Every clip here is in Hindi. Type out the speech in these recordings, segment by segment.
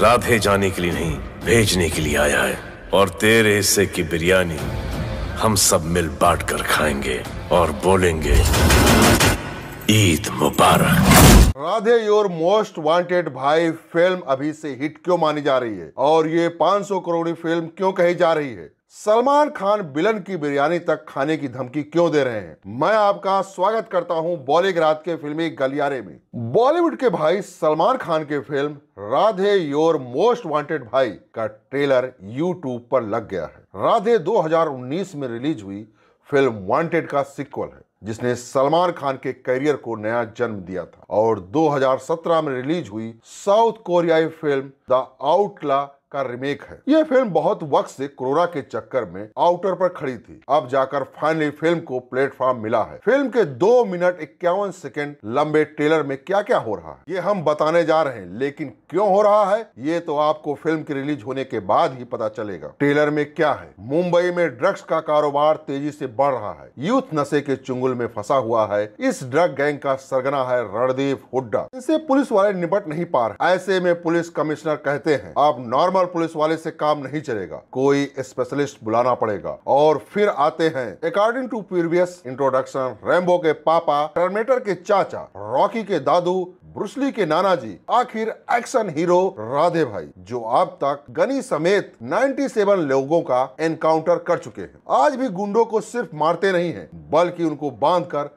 राधे जाने के लिए नहीं, भेजने के लिए आया है। और तेरे हिस्से की बिरयानी हम सब मिल बांट कर खाएंगे और बोलेंगे ईद मुबारक। राधे योर मोस्ट वांटेड भाई फिल्म अभी से हिट क्यों मानी जा रही है और ये 500 करोड़ फिल्म क्यों कही जा रही है? सलमान खान बिलन की बिरयानी तक खाने की धमकी क्यों दे रहे हैं? मैं आपका स्वागत करता हूं बॉलीग्राज के फिल्मी गलियारे में। बॉलीवुड के भाई सलमान खान की film Radhe your most wanted Bhai का ट्रेलर यूट्यूब पर लग गया है। राधे 2019 में रिलीज हुई फिल्म वांटेड का सिक्वल है, जिसने सलमान खान के करियर को नया जन्म दिया था। और 2017 में रिलीज हुई साउथ कोरियाई फिल्म द आउटला का रिमेक है। यह फिल्म बहुत वक्त से कोरोना के चक्कर में आउटर पर खड़ी थी, अब जाकर फाइनली फिल्म को प्लेटफॉर्म मिला है। फिल्म के 2 मिनट 51 सेकंड लंबे ट्रेलर में क्या क्या हो रहा है ये हम बताने जा रहे हैं, लेकिन क्यों हो रहा है ये तो आपको फिल्म के रिलीज होने के बाद ही पता चलेगा। ट्रेलर में क्या है? मुंबई में ड्रग्स का कारोबार तेजी से बढ़ रहा है। यूथ नशे के चुंगल में फंसा हुआ है। इस ड्रग गैंग का सरगना है रणदीप हुड्डा। इसे पुलिस वाले निपट नहीं पा रहे। ऐसे में पुलिस कमिश्नर कहते हैं आप नॉर्मल पुलिस वाले से काम नहीं चलेगा, कोई स्पेशलिस्ट बुलाना पड़ेगा। और फिर आते हैं according to previous introduction Rambo के पापा, टर्मिनेटर के चाचा, रॉकी के दादू, ब्रूस ली के नाना जी, आखिर एक्शन हीरो राधे भाई, जो अब तक गनी समेत 97 लोगों का एनकाउंटर कर चुके हैं। आज भी गुंडों को सिर्फ मारते नहीं है, बल्कि उनको बांध कर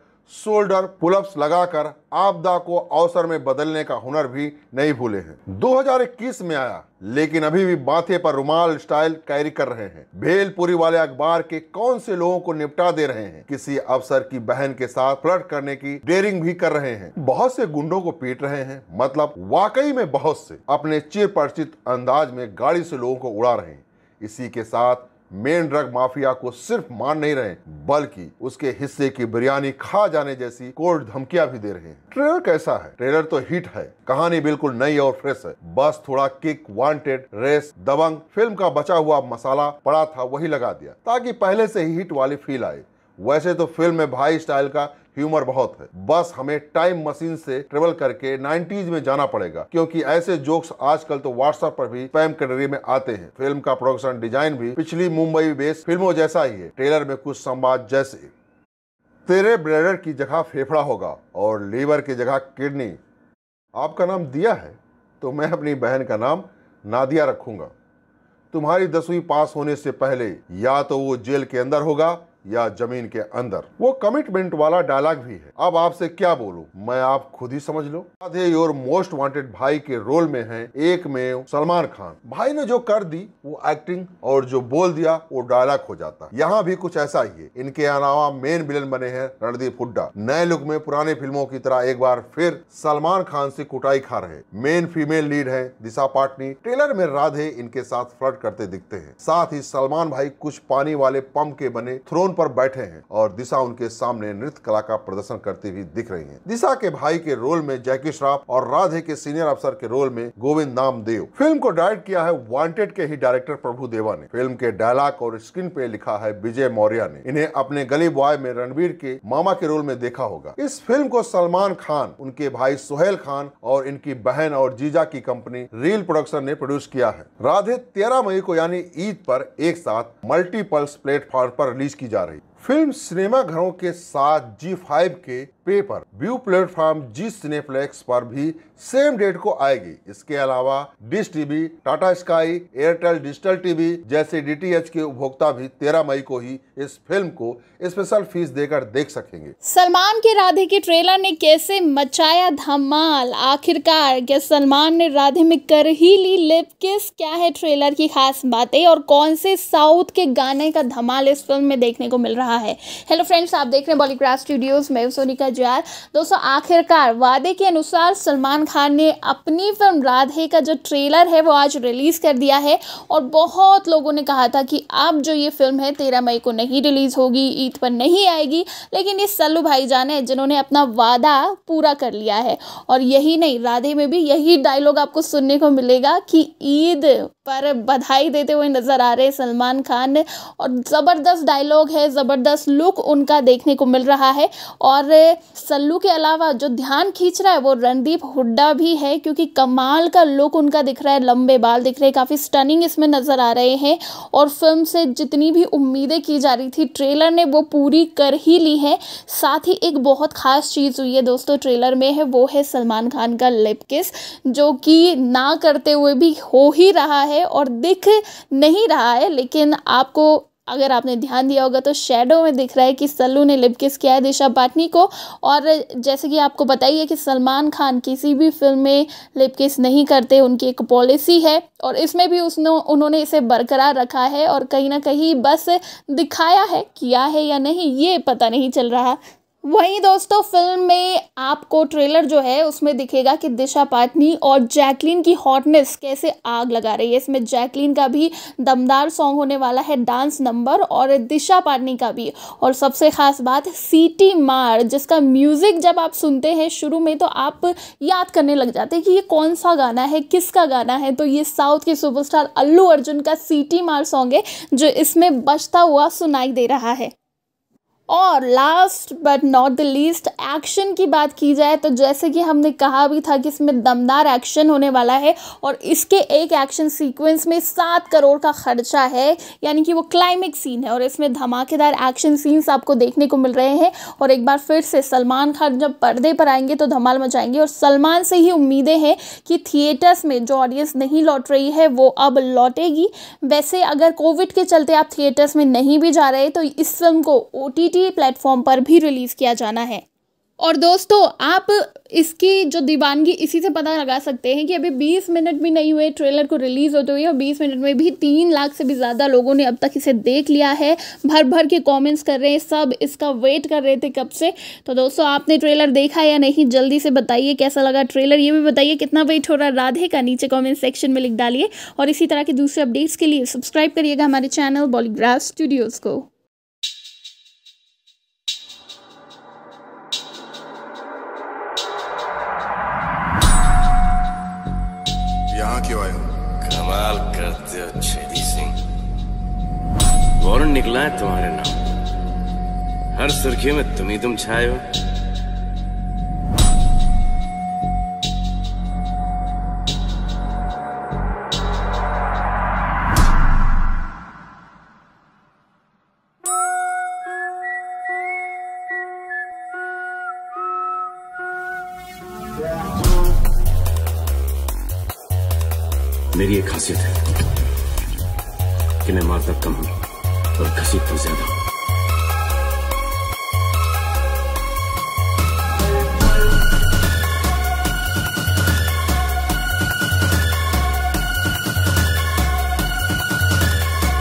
शोल्डर पुलअप्स लगाकर आपदा को अवसर में बदलने का हुनर भी नहीं भूले हैं। 2021 में आया, लेकिन अभी भी माथे पर रुमाल स्टाइल कैरी कर रहे हैं। भेलपुरी वाले अखबार के कौन से लोगों को निपटा दे रहे हैं। किसी अफसर की बहन के साथ फ्लर्ट करने की डेयरिंग भी कर रहे हैं। बहुत से गुंडों को पीट रहे हैं, मतलब वाकई में बहुत से अपने चिर परिचित अंदाज में गाड़ी से लोगों को उड़ा रहे हैं। इसी के साथ मेन ड्रग माफिया को सिर्फ मार नहीं रहे, बल्कि उसके हिस्से की बिरयानी खा जाने जैसी कोर्ट धमकियां भी दे रहे हैं। ट्रेलर कैसा है? ट्रेलर तो हिट है, कहानी बिल्कुल नई और फ्रेश है। बस थोड़ा Kick, Wanted, Race, Dabangg, film का बचा हुआ मसाला पड़ा था वही लगा दिया, ताकि पहले से ही हिट वाली फील आए। वैसे तो फिल्म में भाई स्टाइल का ह्यूमर बहुत है, बस हमें टाइम मशीन से ट्रेवल करके 90s में जाना पड़ेगा, क्योंकि ऐसे जोक्स आजकल तो व्हाट्सएप पर भी स्पैम कैटेगरी में आते हैं। फिल्म का प्रोडक्शन डिजाइन भी पिछली मुंबई बेस्ड फिल्मों जैसा ही है। ट्रेलर में कुछ संवाद जैसे तेरे ब्रेडर की जगह फेफड़ा होगा और लीवर की जगह किडनी। आपका नाम दिया है तो मैं अपनी बहन का नाम नादिया रखूंगा। तुम्हारी 10वीं पास होने से पहले या तो वो जेल के अंदर होगा या जमीन के अंदर। वो कमिटमेंट वाला डायलॉग भी है। अब आपसे क्या बोलूं, मैं आप खुद ही समझ लो। राधे योर मोस्ट वांटेड भाई के रोल में हैं एक में सलमान खान। भाई ने जो कर दी वो एक्टिंग और जो बोल दिया वो डायलॉग हो जाता। यहाँ भी कुछ ऐसा ही है। इनके अलावा मेन विलन बने हैं रणदीप हुड्डा। नए लुक में पुराने फिल्मों की तरह एक बार फिर सलमान खान से कुटाई खा रहे। मेन फीमेल लीड है दिशा पाटनी। ट्रेलर में राधे इनके साथ फ्लर्ट करते दिखते है। साथ ही सलमान भाई कुछ पानी वाले पंप के बने थ्रोन पर बैठे हैं और दिशा उनके सामने नृत्य कला का प्रदर्शन करती हुई दिख रही हैं। दिशा के भाई के रोल में जैकी श्रॉफ और राधे के सीनियर अफसर के रोल में गोविंद नामदेव। फिल्म को डायरेक्ट किया है वांटेड के ही डायरेक्टर प्रभु देवा ने। फिल्म के डायलॉग और स्क्रीन पे लिखा है विजय मौर्या ने। इन्हें अपने गली बॉय में रणबीर के मामा के रोल में देखा होगा। इस फिल्म को सलमान खान, उनके भाई सोहेल खान और इनकी बहन और जीजा की कंपनी रील प्रोडक्शन ने प्रोड्यूस किया है। राधे 13 मई को यानी ईद पर एक साथ मल्टीपल्स प्लेटफॉर्म पर रिलीज की जा रही। फिल्म सिनेमा घरों के साथ G5 के पे पर व्यू प्लेटफॉर्म जी सिनेफ्लेक्स पर भी सेम डेट को आएगी। इसके अलावा dish TV, Tata sky, Airtel digital TV जैसे DTH के उपभोक्ता भी 13 मई को ही इस फिल्म को स्पेशल फीस देकर देख सकेंगे। सलमान के राधे के ट्रेलर ने कैसे मचाया धमाल। आखिरकार क्या सलमान ने राधे में कर ही ली लिप किस? क्या है ट्रेलर की खास बातें और कौन से साउथ के गाने का धमाल इस फिल्म में देखने को मिल रहा है? हेलो फ्रेंड्स, आप देख रहे हैं बॉलीग्राज स्टूडियोज, मैं सोनिका जार। दोस्तों, आखिरकार वादे के अनुसार सलमान खान ने अपनी फिल्म राधे का जो ट्रेलर है वो आज रिलीज कर दिया है। और बहुत लोगों ने कहा था कि अब जो ये फिल्म है 13 मई को नहीं रिलीज होगी, ईद पर नहीं आएगी, लेकिन ये सल्लू भाईजान है जिन्होंने अपना वादा पूरा कर लिया है। और यही नहीं, राधे में भी यही डायलॉग आपको सुनने को मिलेगा कि ईद पर बधाई देते हुए नज़र आ रहे हैं सलमान खान, और ज़बरदस्त डायलॉग है, ज़बरदस्त लुक उनका देखने को मिल रहा है। और सल्लू के अलावा जो ध्यान खींच रहा है वो रणदीप हुड्डा भी है, क्योंकि कमाल का लुक उनका दिख रहा है, लंबे बाल दिख रहे हैं, काफ़ी स्टनिंग इसमें नज़र आ रहे हैं। और फिल्म से जितनी भी उम्मीदें की जा रही थी ट्रेलर ने वो पूरी कर ही ली है। साथ ही एक बहुत ख़ास चीज़ हुई है दोस्तों ट्रेलर में, है वो है सलमान खान का लिप किस, जो कि ना करते हुए भी हो ही रहा है और दिख नहीं रहा है, लेकिन आपको अगर आपने ध्यान दिया होगा तो शेडो में दिख रहा है कि सल्लू ने लिप किस किया है दिशा पाटनी को। और जैसे कि आपको बताइए कि सलमान खान किसी भी फिल्म में लिप किस नहीं करते, उनकी एक पॉलिसी है, और इसमें भी उन्होंने इसे बरकरार रखा है। और कहीं ना कहीं बस दिखाया है, किया है या नहीं ये पता नहीं चल रहा। वहीं दोस्तों फिल्म में आपको ट्रेलर जो है उसमें दिखेगा कि दिशा पाटनी और जैकलीन की हॉटनेस कैसे आग लगा रही है। इसमें जैकलीन का भी दमदार सॉन्ग होने वाला है, डांस नंबर, और दिशा पाटनी का भी। और सबसे ख़ास बात सीटी मार, जिसका म्यूज़िक जब आप सुनते हैं शुरू में तो आप याद करने लग जाते हैं कि ये कौन सा गाना है, किसका गाना है। तो ये साउथ के सुपरस्टार अल्लू अर्जुन का सीटी मार सॉन्ग है जो इसमें बजता हुआ सुनाई दे रहा है। और last but not the least action की बात की जाए तो जैसे कि हमने कहा भी था कि इसमें दमदार एक्शन होने वाला है, और इसके एक एक्शन सीक्वेंस में 7 करोड़ का खर्चा है, यानी कि वो क्लाइमेक्स सीन है। और इसमें धमाकेदार एक्शन सीन्स आपको देखने को मिल रहे हैं। और एक बार फिर से सलमान खान जब पर्दे पर आएंगे तो धमाल मचाएंगे, और सलमान से ही उम्मीदें हैं कि थिएटर्स में जो ऑडियंस नहीं लौट रही है वो अब लौटेगी। वैसे अगर कोविड के चलते आप थिएटर्स में नहीं भी जा रहे तो इस फिल्म को OTT प्लेटफॉर्म पर भी रिलीज किया जाना है। और दोस्तों आप इसकी जो दीवानगी इसी से पता लगा सकते हैं कि अभी 20 मिनट भी नहीं हुए ट्रेलर को रिलीज़ होते हुए, और 20 मिनट में भी 3 लाख से भी ज़्यादा लोगों ने अब तक इसे देख लिया है। भर भर के कमेंट्स कर रहे हैं, सब इसका वेट कर रहे थे कब से। तो दोस्तों आपने ट्रेलर देखा या नहीं, जल्दी से बताइए कैसा लगा ट्रेलर, ये भी बताइए कितना वेट हो रहा राधे का, नीचे कॉमेंट सेक्शन में लिख डालिए। और इसी तरह के दूसरे अपडेट्स के लिए सब्सक्राइब करिएगा हमारे चैनल बॉलीग्राफ स्टूडियोज़ को। क्यों आए हो? कमाल करते हो छेदी सिंह, वारंट निकला है तुम्हारे नाम, हर सुर्खियों में तुम ही तुम छाए हो। मेरी एक खासियत है कि मैं मारता कम हूं और घसीट तो ज्यादा।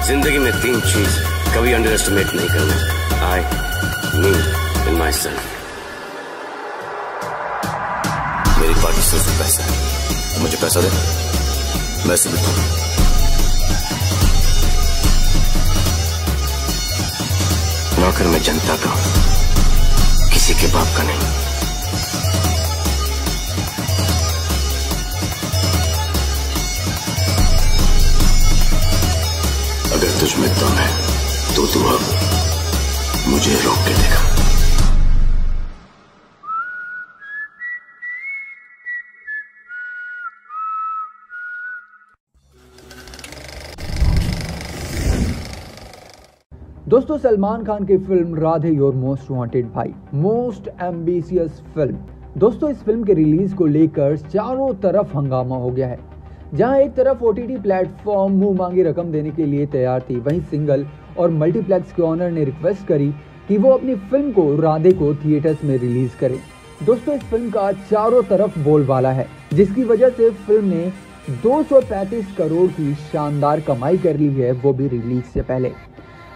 जिंदगी में 3 चीज कभी अंडर एस्टिमेट नहीं करना, I me and myself. मेरी पार्टी सिर्फ पैसा है, मुझे पैसा दे, मैं समझता हूँ। नौकर में जनता का, किसी के बाप का नहीं। अगर तुझ में दम है तो तू अब मुझे रोक के देगा। दोस्तों सलमान खान की film Radhe your most wanted Bhai, most ambitious film. दोस्तों इस फिल्म के रिलीज को लेकर चारों तरफ हंगामा हो गया है। जहां एक तरफ OTT प्लेटफॉर्म मुंह मांगी रकम देने के लिए तैयार थी, वहीं सिंगल और मल्टीप्लेक्स के ऑनर ने रिक्वेस्ट करी कि वो अपनी फिल्म को राधे को थिएटर्स में रिलीज करें। दोस्तों इस फिल्म का चारों तरफ बोलबाला है, जिसकी वजह से फिल्म ने 235 करोड़ की शानदार कमाई कर ली है, वो भी रिलीज से पहले।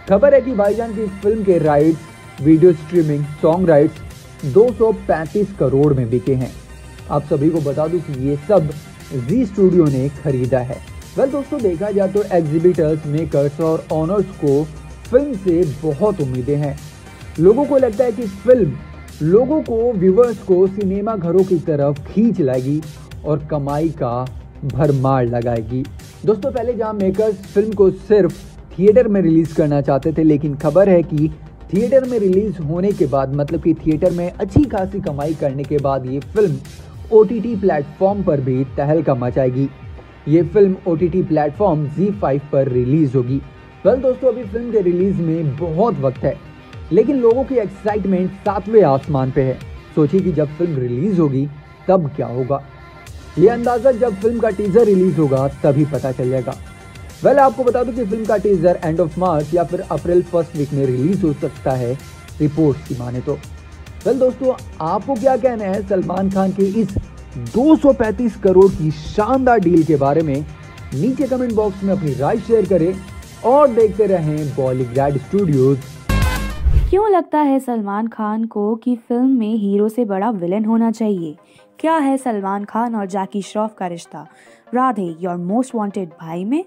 खबर है कि भाईजान की फिल्म के rights, video streaming, song rights 235 crore में बिके हैं। आप सभी को बता दूं कि ये सब जी स्टूडियो ने खरीदा है। वेल दोस्तों देखा जाए तो एग्जीबिटर्स, मेकर्स और ऑनर्स को फिल्म से बहुत उम्मीदें हैं। लोगों को लगता है कि फिल्म लोगों को, व्यूवर्स को सिनेमा घरों की तरफ खींच लाएगी और कमाई का भरमार लगाएगी। दोस्तों, पहले जहां मेकर्स फिल्म को सिर्फ थिएटर में रिलीज़ करना चाहते थे, लेकिन खबर है कि थिएटर में रिलीज़ होने के बाद, मतलब कि थिएटर में अच्छी खासी कमाई करने के बाद, ये फिल्म OTT प्लेटफॉर्म पर भी तहलका मचाएगी। ये फिल्म OTT प्लेटफॉर्म Z5 पर रिलीज़ होगी। वेल दोस्तों, अभी फिल्म के रिलीज़ में बहुत वक्त है, लेकिन लोगों की एक्साइटमेंट सातवें आसमान पे है। सोचिए कि जब फिल्म रिलीज़ होगी तब क्या होगा। ये अंदाज़ा जब फिल्म का टीज़र रिलीज़ होगा तभी पता चलेगा। वेल आपको बता दूं कि फिल्म का टीज़र एंड ऑफ मार्च या फिर अप्रैल फर्स्ट वीक में रिलीज़ हो सकता है, रिपोर्ट्स की माने तो। वेल दोस्तों, आपको क्या कहना है सलमान खान के इस 235 करोड़ की शानदार डील के बारे में? नीचे कमेंट बॉक्स में अपनी राय शेयर करें और देखते रहें बॉलीवुड स्टूडियोज। क्यों लगता है सलमान खान को कि फिल्म में हीरो से बड़ा विलेन होना चाहिए? क्या है सलमान खान और जैकी श्रॉफ का रिश्ता राधे योर मोस्ट वांटेड भाई में?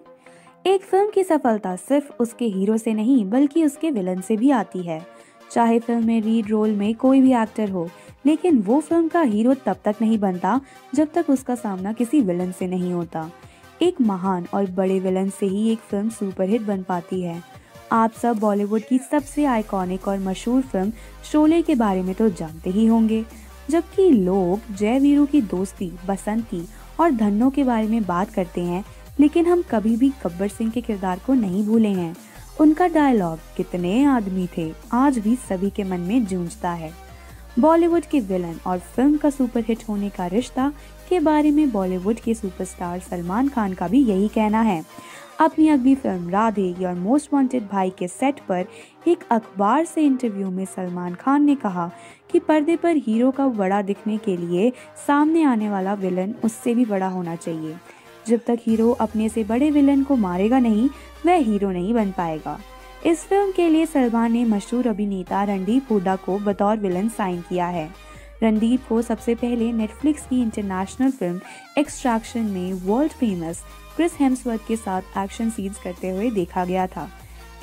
एक फिल्म की सफलता सिर्फ उसके हीरो से नहीं बल्कि उसके विलेन से भी आती है। चाहे फिल्म में लीड रोल में कोई भी एक्टर हो, लेकिन वो फिल्म का हीरो तब तक नहीं बनता जब तक उसका सामना किसी विलेन से नहीं होता। एक महान और बड़े विलेन से ही एक फिल्म सुपरहिट बन पाती है। आप सब बॉलीवुड की सबसे आइकॉनिक और मशहूर फिल्म शोले के बारे में तो जानते ही होंगे। जबकि लोग जय वीरू की दोस्ती, बसंती और धन्नो के बारे में बात करते हैं, लेकिन हम कभी भी गब्बर सिंह के किरदार को नहीं भूले हैं। उनका डायलॉग कितने आदमी थे आज भी सभी के मन में गूंजता है। बॉलीवुड के विलन और फिल्म का सुपरहिट होने का रिश्ता के बारे में बॉलीवुड के सुपरस्टार सलमान खान का भी यही कहना है। अपनी अगली film Radhe your most wanted भाई के सेट पर एक अखबार से इंटरव्यू में सलमान खान ने कहा कि पर्दे पर हीरो का बड़ा दिखने के लिए सामने आने वाला विलन उससे भी बड़ा होना चाहिए। जब तक हीरो अपने से बड़े विलन को मारेगा नहीं, वह हीरो नहीं बन पाएगा। इस फिल्म के लिए सलमान ने मशहूर अभिनेता रणदीप हुड्डा को बतौर विलन साइन किया है। रणदीप को सबसे पहले नेटफ्लिक्स की इंटरनेशनल फिल्म एक्सट्रैक्शन में वर्ल्ड फेमस क्रिस हेम्सवर्थ के साथ एक्शन सीन्स करते हुए देखा गया था।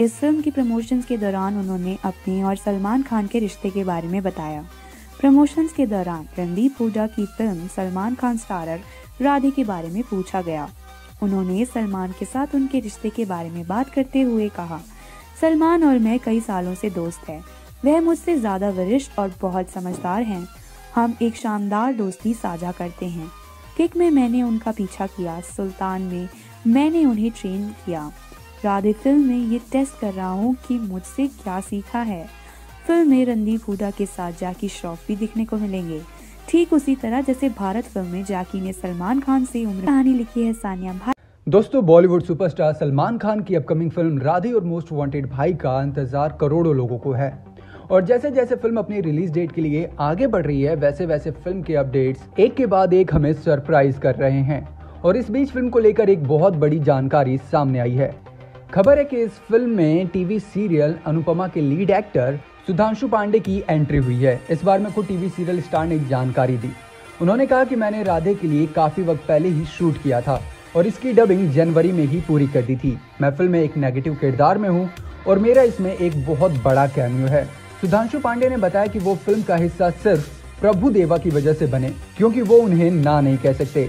इस फिल्म की प्रमोशंस के दौरान उन्होंने अपने और सलमान खान के रिश्ते के बारे में बताया। प्रमोशंस के दौरान रणदीप हुड्डा की फिल्म सलमान खान स्टारर राधे के बारे में पूछा गया। उन्होंने सलमान के साथ उनके रिश्ते के बारे में बात करते हुए कहा, सलमान और मैं कई सालों से दोस्त हैं। वह मुझसे ज़्यादा वरिष्ठ और बहुत समझदार हैं। हम एक शानदार दोस्ती साझा करते हैं। किक में मैंने उनका पीछा किया, सुल्तान में मैंने उन्हें ट्रेन किया। राधे फिल्म में ये टेस्ट कर रहा हूँ कि मुझसे क्या सीखा है। फिल्म में रणदीप हुड्डा के साथ जैकी श्रॉफ भी दिखने को मिलेंगे, ठीक उसी तरह जैसे भारत फिल्म में जैकी ने सलमान खान से उम्र कहानी लिखी है। सानिया भाई। दोस्तों, बॉलीवुड सुपरस्टार सलमान खान की अपकमिंग फिल्म राधे और मोस्ट वांटेड भाई का इंतजार करोड़ों लोगों को है, और जैसे जैसे फिल्म अपनी रिलीज डेट के लिए आगे बढ़ रही है, वैसे वैसे फिल्म के अपडेट्स एक के बाद एक हमें सरप्राइज कर रहे हैं। और इस बीच फिल्म को लेकर एक बहुत बड़ी जानकारी सामने आई है। खबर है कि इस फिल्म में टीवी सीरियल अनुपमा के लीड एक्टर सुधांशु पांडे की एंट्री हुई है। इस बार में खुद टीवी सीरियल स्टार ने जानकारी दी। उन्होंने कहा कि मैंने राधे के लिए काफी वक्त पहले ही शूट किया था और इसकी डबिंग जनवरी में ही पूरी कर दी थी। मैं फिल्म में एक नेगेटिव किरदार में हूँ और मेरा इसमें एक बहुत बड़ा कैमियो है। सुधांशु पांडे ने बताया कि वो फिल्म का हिस्सा सिर्फ प्रभु देवा की वजह से बने, क्योंकि वो उन्हें ना नहीं कह सकते।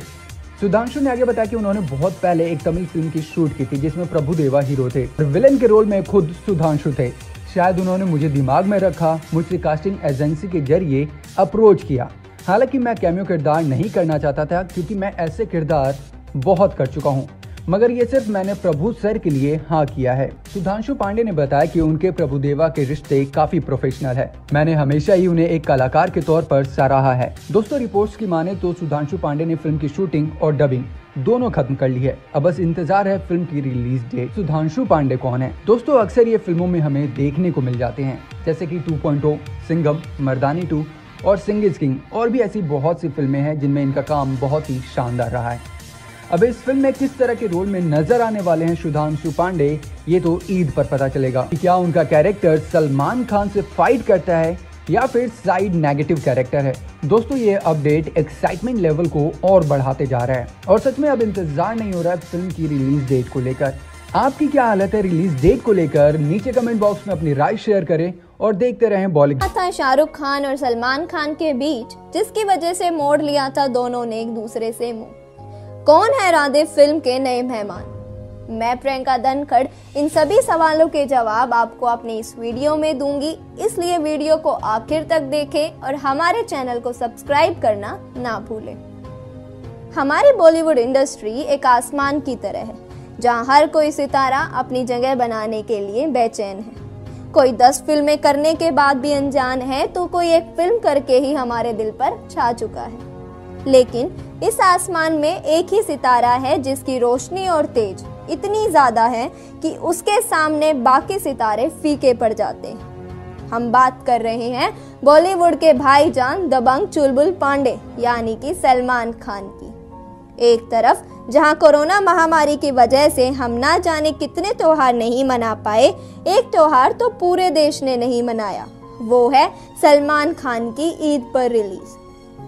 सुधांशु ने आगे बताया कि उन्होंने बहुत पहले एक तमिल फिल्म की शूट की थी जिसमें प्रभु देवा हीरो थे और विलेन के रोल में खुद सुधांशु थे। शायद उन्होंने मुझे दिमाग में रखा, मुझसे कास्टिंग एजेंसी के जरिए अप्रोच किया। हालांकि मैं कैमियो किरदार नहीं करना चाहता था, क्योंकि मैं ऐसे किरदार बहुत कर चुका हूँ, मगर ये सिर्फ मैंने प्रभु सर के लिए हाँ किया है। सुधांशु पांडे ने बताया कि उनके प्रभुदेवा के रिश्ते काफी प्रोफेशनल है। मैंने हमेशा ही उन्हें एक कलाकार के तौर पर सराहा है। दोस्तों, रिपोर्ट्स की माने तो सुधांशु पांडे ने फिल्म की शूटिंग और डबिंग दोनों खत्म कर ली है। अब बस इंतजार है फिल्म की रिलीज डेट। सुधांशु पांडे कौन है? दोस्तों, अक्सर ये फिल्मों में हमें देखने को मिल जाते हैं, जैसे की 2.0, सिंघम, मर्दानी 2 और सिंह इज किंग। और भी ऐसी बहुत सी फिल्में हैं जिनमें इनका काम बहुत ही शानदार रहा है। अब इस फिल्म में किस तरह के रोल में नजर आने वाले हैं सुधांशु पांडे, ये तो ईद पर पता चलेगा कि क्या उनका कैरेक्टर सलमान खान से फाइट करता है या फिर साइड नेगेटिव कैरेक्टर है। दोस्तों, ये अपडेट एक्साइटमेंट लेवल को और बढ़ाते जा रहा है और सच में अब इंतजार नहीं हो रहा है फिल्म की रिलीज डेट को लेकर। आपकी क्या हालत है रिलीज डेट को लेकर? नीचे कमेंट बॉक्स में अपनी राय शेयर करें और देखते रहें बॉलीवुड। था शाहरुख खान और सलमान खान के बीच, जिसकी वजह से मोड़ लिया था दोनों ने एक दूसरे से मुँह। कौन है राधे फिल्म के नए मेहमान? मैं प्रियंका धनखड़ इन सभी सवालों के जवाब आपको अपनी इस वीडियो में दूंगी, इसलिए वीडियो को आखिर तक देखें और हमारे चैनल को सब्सक्राइब करना ना भूलें। हमारी बॉलीवुड इंडस्ट्री एक आसमान की तरह है जहां हर कोई सितारा अपनी जगह बनाने के लिए बेचैन है। कोई 10 फिल्में करने के बाद भी अनजान है तो कोई एक फिल्म करके ही हमारे दिल पर छा चुका है। लेकिन इस आसमान में एक ही सितारा है जिसकी रोशनी और तेज इतनी ज्यादा है कि उसके सामने बाकी सितारे फीके पड़ जाते हैं। हम बात कर रहे हैं बॉलीवुड के भाईजान दबंग चुलबुल पांडे यानी कि सलमान खान की। एक तरफ जहां कोरोना महामारी की वजह से हम ना जाने कितने त्योहार नहीं मना पाए, एक त्योहार तो पूरे देश ने नहीं मनाया, वो है सलमान खान की ईद पर रिलीज।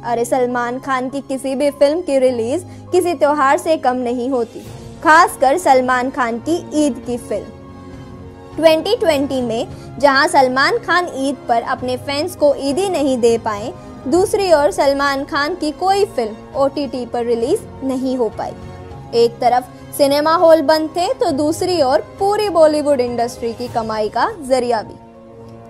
अरे सलमान खान की किसी भी फिल्म की रिलीज किसी त्योहार से कम नहीं होती, खासकर सलमान खान की ईद की फिल्म। 2020 में जहां सलमान खान ईद पर अपने फैंस को ईद ही नहीं दे पाए, दूसरी ओर सलमान खान की कोई फिल्म ओटीटी पर रिलीज नहीं हो पाई। एक तरफ सिनेमा हॉल बंद थे तो दूसरी ओर पूरी बॉलीवुड इंडस्ट्री की कमाई का जरिया भी।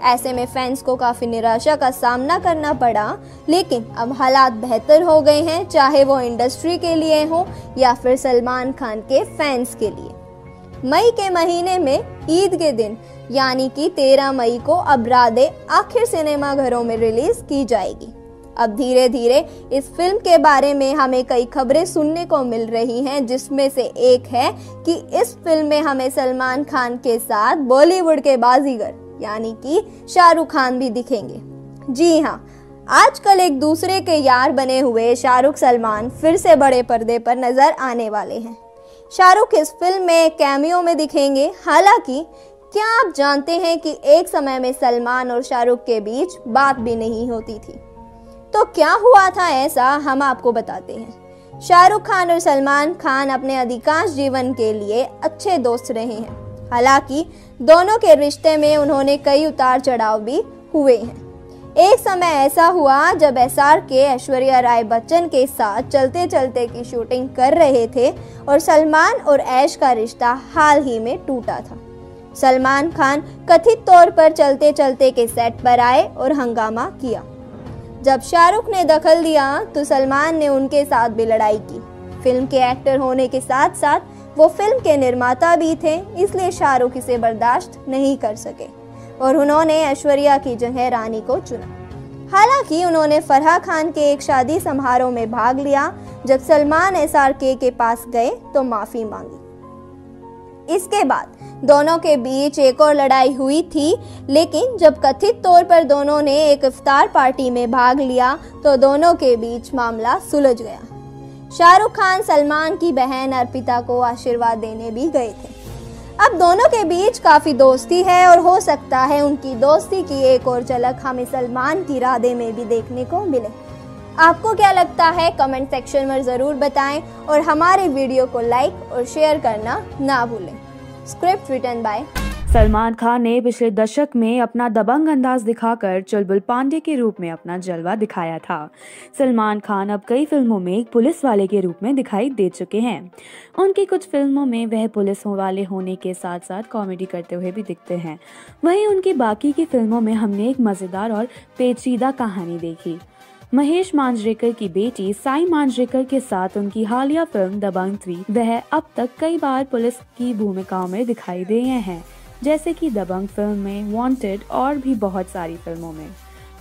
ऐसे में फैंस को काफी निराशा का सामना करना पड़ा, लेकिन अब हालात बेहतर हो गए हैं, चाहे वो इंडस्ट्री के लिए हो या फिर सलमान खान के फैंस के लिए। मई के महीने में ईद के दिन यानी कि 13 मई को अब राधे आखिर सिनेमा घरों में रिलीज की जाएगी। अब धीरे धीरे इस फिल्म के बारे में हमें कई खबरें सुनने को मिल रही हैं, जिसमें से एक है कि इस फिल्म में हमें सलमान खान के साथ बॉलीवुड के बाजीगर यानी कि शाहरुख खान भी दिखेंगे। जी हाँ, आजकल एक दूसरे के यार बने हुए शाहरुख सलमान फिर से बड़े पर्दे पर नजर आने वाले हैं। शाहरुख इस फिल्म में कैमियो में दिखेंगे। हालांकि क्या आप जानते हैं कि एक समय में सलमान और शाहरुख के बीच बात भी नहीं होती थी, तो क्या हुआ था ऐसा हम आपको बताते हैं। शाहरुख खान और सलमान खान अपने अधिकांश जीवन के लिए अच्छे दोस्त रहे हैं। हालांकि दोनों के रिश्ते में उन्होंने कई उतार चढ़ाव भी हुए हैं। एक समय ऐसा हुआ जब SRK ऐश्वर्या राय बच्चन के साथ चलते चलते की शूटिंग कर रहे थे और सलमान और ऐश का रिश्ता हाल ही में टूटा था। सलमान खान कथित तौर पर चलते चलते के सेट पर आए और हंगामा किया। जब शाहरुख ने दखल दिया तो सलमान ने उनके साथ भी लड़ाई की। फिल्म के एक्टर होने के साथ साथ वो फिल्म के निर्माता भी थे, इसलिए शाहरुख इसे बर्दाश्त नहीं कर सके और उन्होंने ऐश्वर्या की जगह रानी को चुना। हालांकि उन्होंने फरहा खान के एक शादी समारोह में भाग लिया। जब सलमान SRK के पास गए तो माफी मांगी। इसके बाद दोनों के बीच एक और लड़ाई हुई थी, लेकिन जब कथित तौर पर दोनों ने एक इफ्तार पार्टी में भाग लिया तो दोनों के बीच मामला सुलझ गया। शाहरुख खान सलमान की बहन अर्पिता को आशीर्वाद देने भी गए थे। अब दोनों के बीच काफी दोस्ती है और हो सकता है उनकी दोस्ती की एक और झलक हमें सलमान की राधे में भी देखने को मिले। आपको क्या लगता है कमेंट सेक्शन में जरूर बताएं और हमारे वीडियो को लाइक और शेयर करना ना भूलें। Script written by Salman Khan ने पिछले दशक में अपना दबंग अंदाज दिखाकर चुलबुल पांडे के रूप में अपना जलवा दिखाया था। सलमान खान अब कई फिल्मों में एक पुलिस वाले के रूप में दिखाई दे चुके हैं। उनकी कुछ फिल्मों में वह पुलिस वाले होने के साथ साथ कॉमेडी करते हुए भी दिखते हैं। वहीं उनकी बाकी की फिल्मों में हमने एक मज़ेदार और पेचीदा कहानी देखी। महेश मांजरेकर की बेटी साई मांजरेकर के साथ उनकी हालिया फिल्म दबंग 3, वह अब तक कई बार पुलिस की भूमिकाओं में दिखाई दिए हैं, जैसे कि दबंग फिल्म में, वांटेड और भी बहुत सारी फिल्मों में।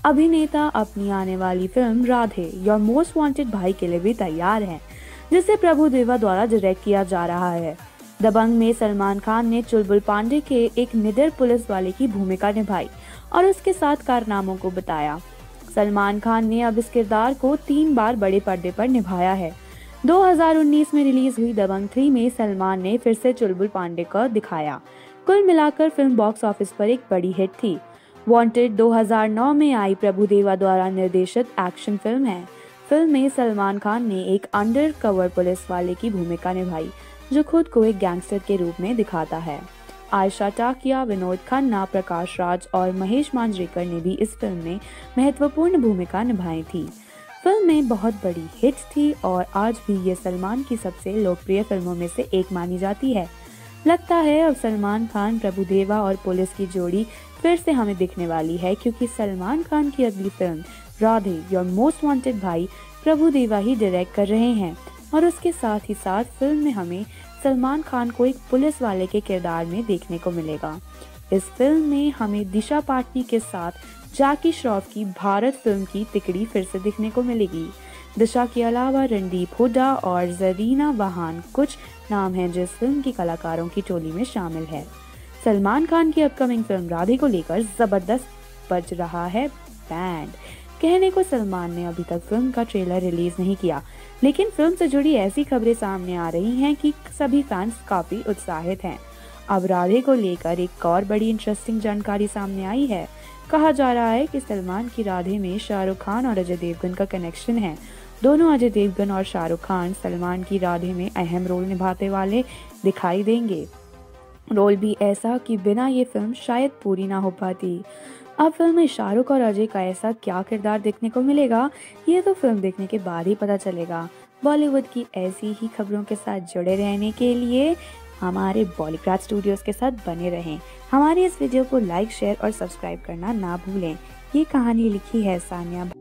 अभिनेता अपनी आने वाली film Radhe your most wanted भाई के लिए भी तैयार हैं, जिसे प्रभु देवा द्वारा डायरेक्ट किया जा रहा है। दबंग में सलमान खान ने चुलबुल पांडे के एक निडर पुलिस वाले की भूमिका निभाई और उसके साथ कारनामों को बताया। सलमान खान ने अब इस किरदार को 3 बार बड़े पर्दे पर निभाया है। 2019 में रिलीज हुई दबंग 3 में सलमान ने फिर से चुलबुल पांडे को दिखाया। कुल मिलाकर फिल्म बॉक्स ऑफिस पर एक बड़ी हिट थी। वांटेड 2009 में आई प्रभु देवा द्वारा निर्देशित एक्शन फिल्म है। फिल्म में सलमान खान ने एक अंडरकवर पुलिस वाले की भूमिका निभाई जो खुद को एक गैंगस्टर के रूप में दिखाता है। आयशा टाकिया, विनोद खन्ना, प्रकाश राज और महेश मांजरेकर ने भी इस फिल्म में महत्वपूर्ण भूमिका निभाई थी। फिल्म में बहुत बड़ी हिट थी और आज भी ये सलमान की सबसे लोकप्रिय फिल्मों में से एक मानी जाती है। लगता है अब सलमान खान, प्रभुदेवा और पुलिस की जोड़ी फिर से हमें दिखने वाली है, क्योंकि सलमान खान की अगली film Radhe your most wanted Bhai Prabhudeva he direct कर रहे हैं। और उसके साथ ही साथ फिल्म में हमें सलमान खान को एक पुलिस वाले के किरदार में देखने को मिलेगा। इस फिल्म में हमें दिशा पाटनी के साथ जैकी श्रॉफ की भारत फिल्म की तिकड़ी फिर से दिखने को मिलेगी। दिशा के अलावा रणदीप हुड्डा और जरीना वाहन कुछ नाम हैं जिस फिल्म की कलाकारों की टोली में शामिल है। सलमान खान की अपकमिंग फिल्म राधे को लेकर जबरदस्त बज रहा है बैंड। कहने को सलमान ने अभी तक फिल्म का ट्रेलर रिलीज नहीं किया, लेकिन फिल्म से जुड़ी ऐसी खबरें सामने आ रही हैं कि सभी फैंस काफी उत्साहित हैं। अब राधे को लेकर एक और बड़ी इंटरेस्टिंग जानकारी सामने आई है। कहा जा रहा है कि सलमान की राधे में शाहरुख खान और अजय देवगन का कनेक्शन है। दोनों अजय देवगन और शाहरुख खान सलमान की राधे में अहम रोल निभाते वाले दिखाई देंगे। रोल भी ऐसा कि बिना ये फिल्म शायद पूरी ना हो पाती। अब फिल्म में शाहरुख और अजय का ऐसा क्या किरदार देखने को मिलेगा, ये तो फिल्म देखने के बाद ही पता चलेगा। बॉलीवुड की ऐसी ही खबरों के साथ जुड़े रहने के लिए हमारे बॉलीक्राफ्ट स्टूडियोज के साथ बने रहें। हमारे इस वीडियो को लाइक, शेयर और सब्सक्राइब करना ना भूलें। ये कहानी लिखी है सानिया।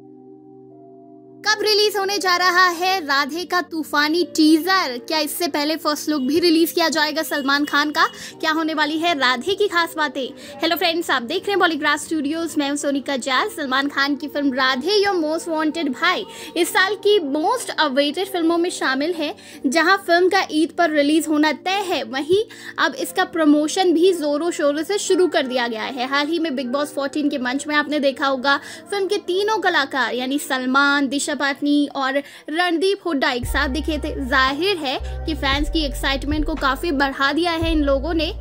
कब रिलीज होने जा रहा है राधे का तूफानी टीजर? क्या इससे पहले फर्स्ट लुक भी रिलीज किया जाएगा सलमान खान का? क्या होने वाली है राधे की खास बातें? हेलो फ्रेंड्स, आप देख रहे हैं बॉलीग्राफ स्टूडियोज, मैं हूं सोनिका जैल। सलमान खान की film Radhe your most wanted Bhai इस साल की मोस्ट अवेटेड फिल्मों में शामिल है। जहाँ फिल्म का ईद पर रिलीज होना तय है, वहीं अब इसका प्रमोशन भी जोरों शोरों से शुरू कर दिया गया है। हाल ही में बिग बॉस 14 के मंच में आपने देखा होगा फिल्म के तीनों कलाकार यानी सलमान, दिशा पाटनी और रणदीप हुड्डा एक साथ दिखे थे। जाहिर है कि फैंस की एक्साइटमेंट को काफी बढ़ा दिया है इन लोगों ने।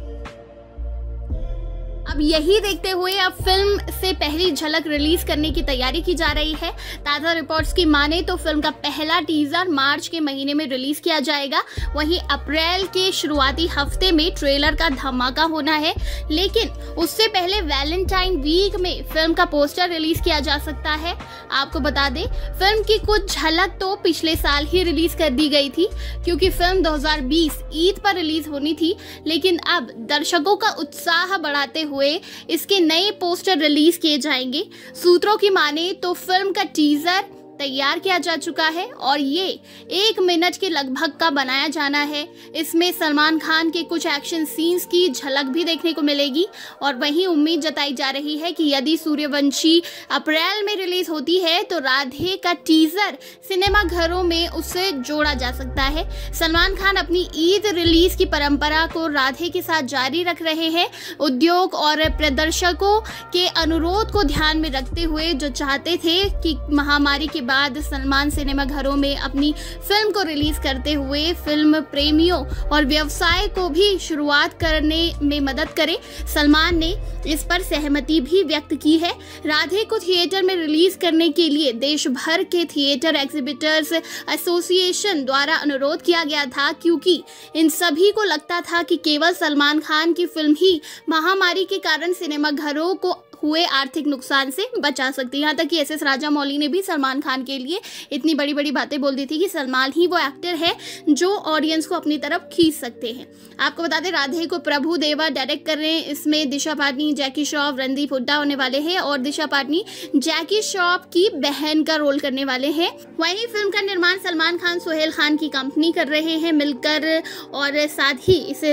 अब यही देखते हुए अब फिल्म से पहली झलक रिलीज करने की तैयारी की जा रही है। ताज़ा रिपोर्ट्स की माने तो फिल्म का पहला टीजर मार्च के महीने में रिलीज किया जाएगा। वहीं अप्रैल के शुरुआती हफ्ते में ट्रेलर का धमाका होना है, लेकिन उससे पहले वैलेंटाइन वीक में फिल्म का पोस्टर रिलीज किया जा सकता है। आपको बता दें, फिल्म की कुछ झलक तो पिछले साल ही रिलीज कर दी गई थी, क्योंकि फिल्म 2020 ईद पर रिलीज होनी थी। लेकिन अब दर्शकों का उत्साह बढ़ाते हुए इसके नए पोस्टर रिलीज किए जाएंगे। सूत्रों की माने तो फिल्म का टीजर तैयार किया जा चुका है और ये 1 मिनट के लगभग का बनाया जाना है। इसमें सलमान खान के कुछ एक्शन सीन्स की झलक भी देखने को मिलेगी। और वहीं उम्मीद जताई जा रही है कि यदि सूर्यवंशी अप्रैल में रिलीज होती है तो राधे का टीजर सिनेमा घरों में उससे जोड़ा जा सकता है। सलमान खान अपनी ईद रिलीज की परंपरा को राधे के साथ जारी रख रहे हैं। उद्योग और प्रदर्शकों के अनुरोध को ध्यान में रखते हुए जो चाहते थे कि महामारी के बाद सलमान सिनेमा घरों में अपनी फिल्म को रिलीज करते हुए फिल्म प्रेमियों और व्यवसाय को भी शुरुआत करने में मदद करे, सलमान ने इस पर सहमति भी व्यक्त की है। राधे को थिएटर में रिलीज करने के लिए देश भर के थिएटर एग्जिबिटर्स एसोसिएशन द्वारा अनुरोध किया गया था, क्योंकि इन सभी को लगता था कि केवल सलमान खान की फिल्म ही महामारी के कारण सिनेमा घरों को हुए आर्थिक नुकसान से बचा सकती है। यहाँ तक कि एसएस राजामौली ने भी सलमान खान के लिए इतनी बड़ी बड़ी बातें बोल दी थी कि सलमान ही वो एक्टर है जो ऑडियंस को अपनी तरफ खींच सकते हैं। आपको बता दें, राधे को प्रभुदेवा डायरेक्ट कर रहे हैं। इसमें दिशा पाटनी, जैकी श्रॉफ, रणदीप हुड्डा होने वाले हैं और दिशा पाटनी जैकी श्रॉफ की बहन का रोल करने वाले हैं। वहीं फिल्म का निर्माण सलमान खान सोहेल खान की कंपनी कर रहे हैं मिलकर, और साथ ही इसे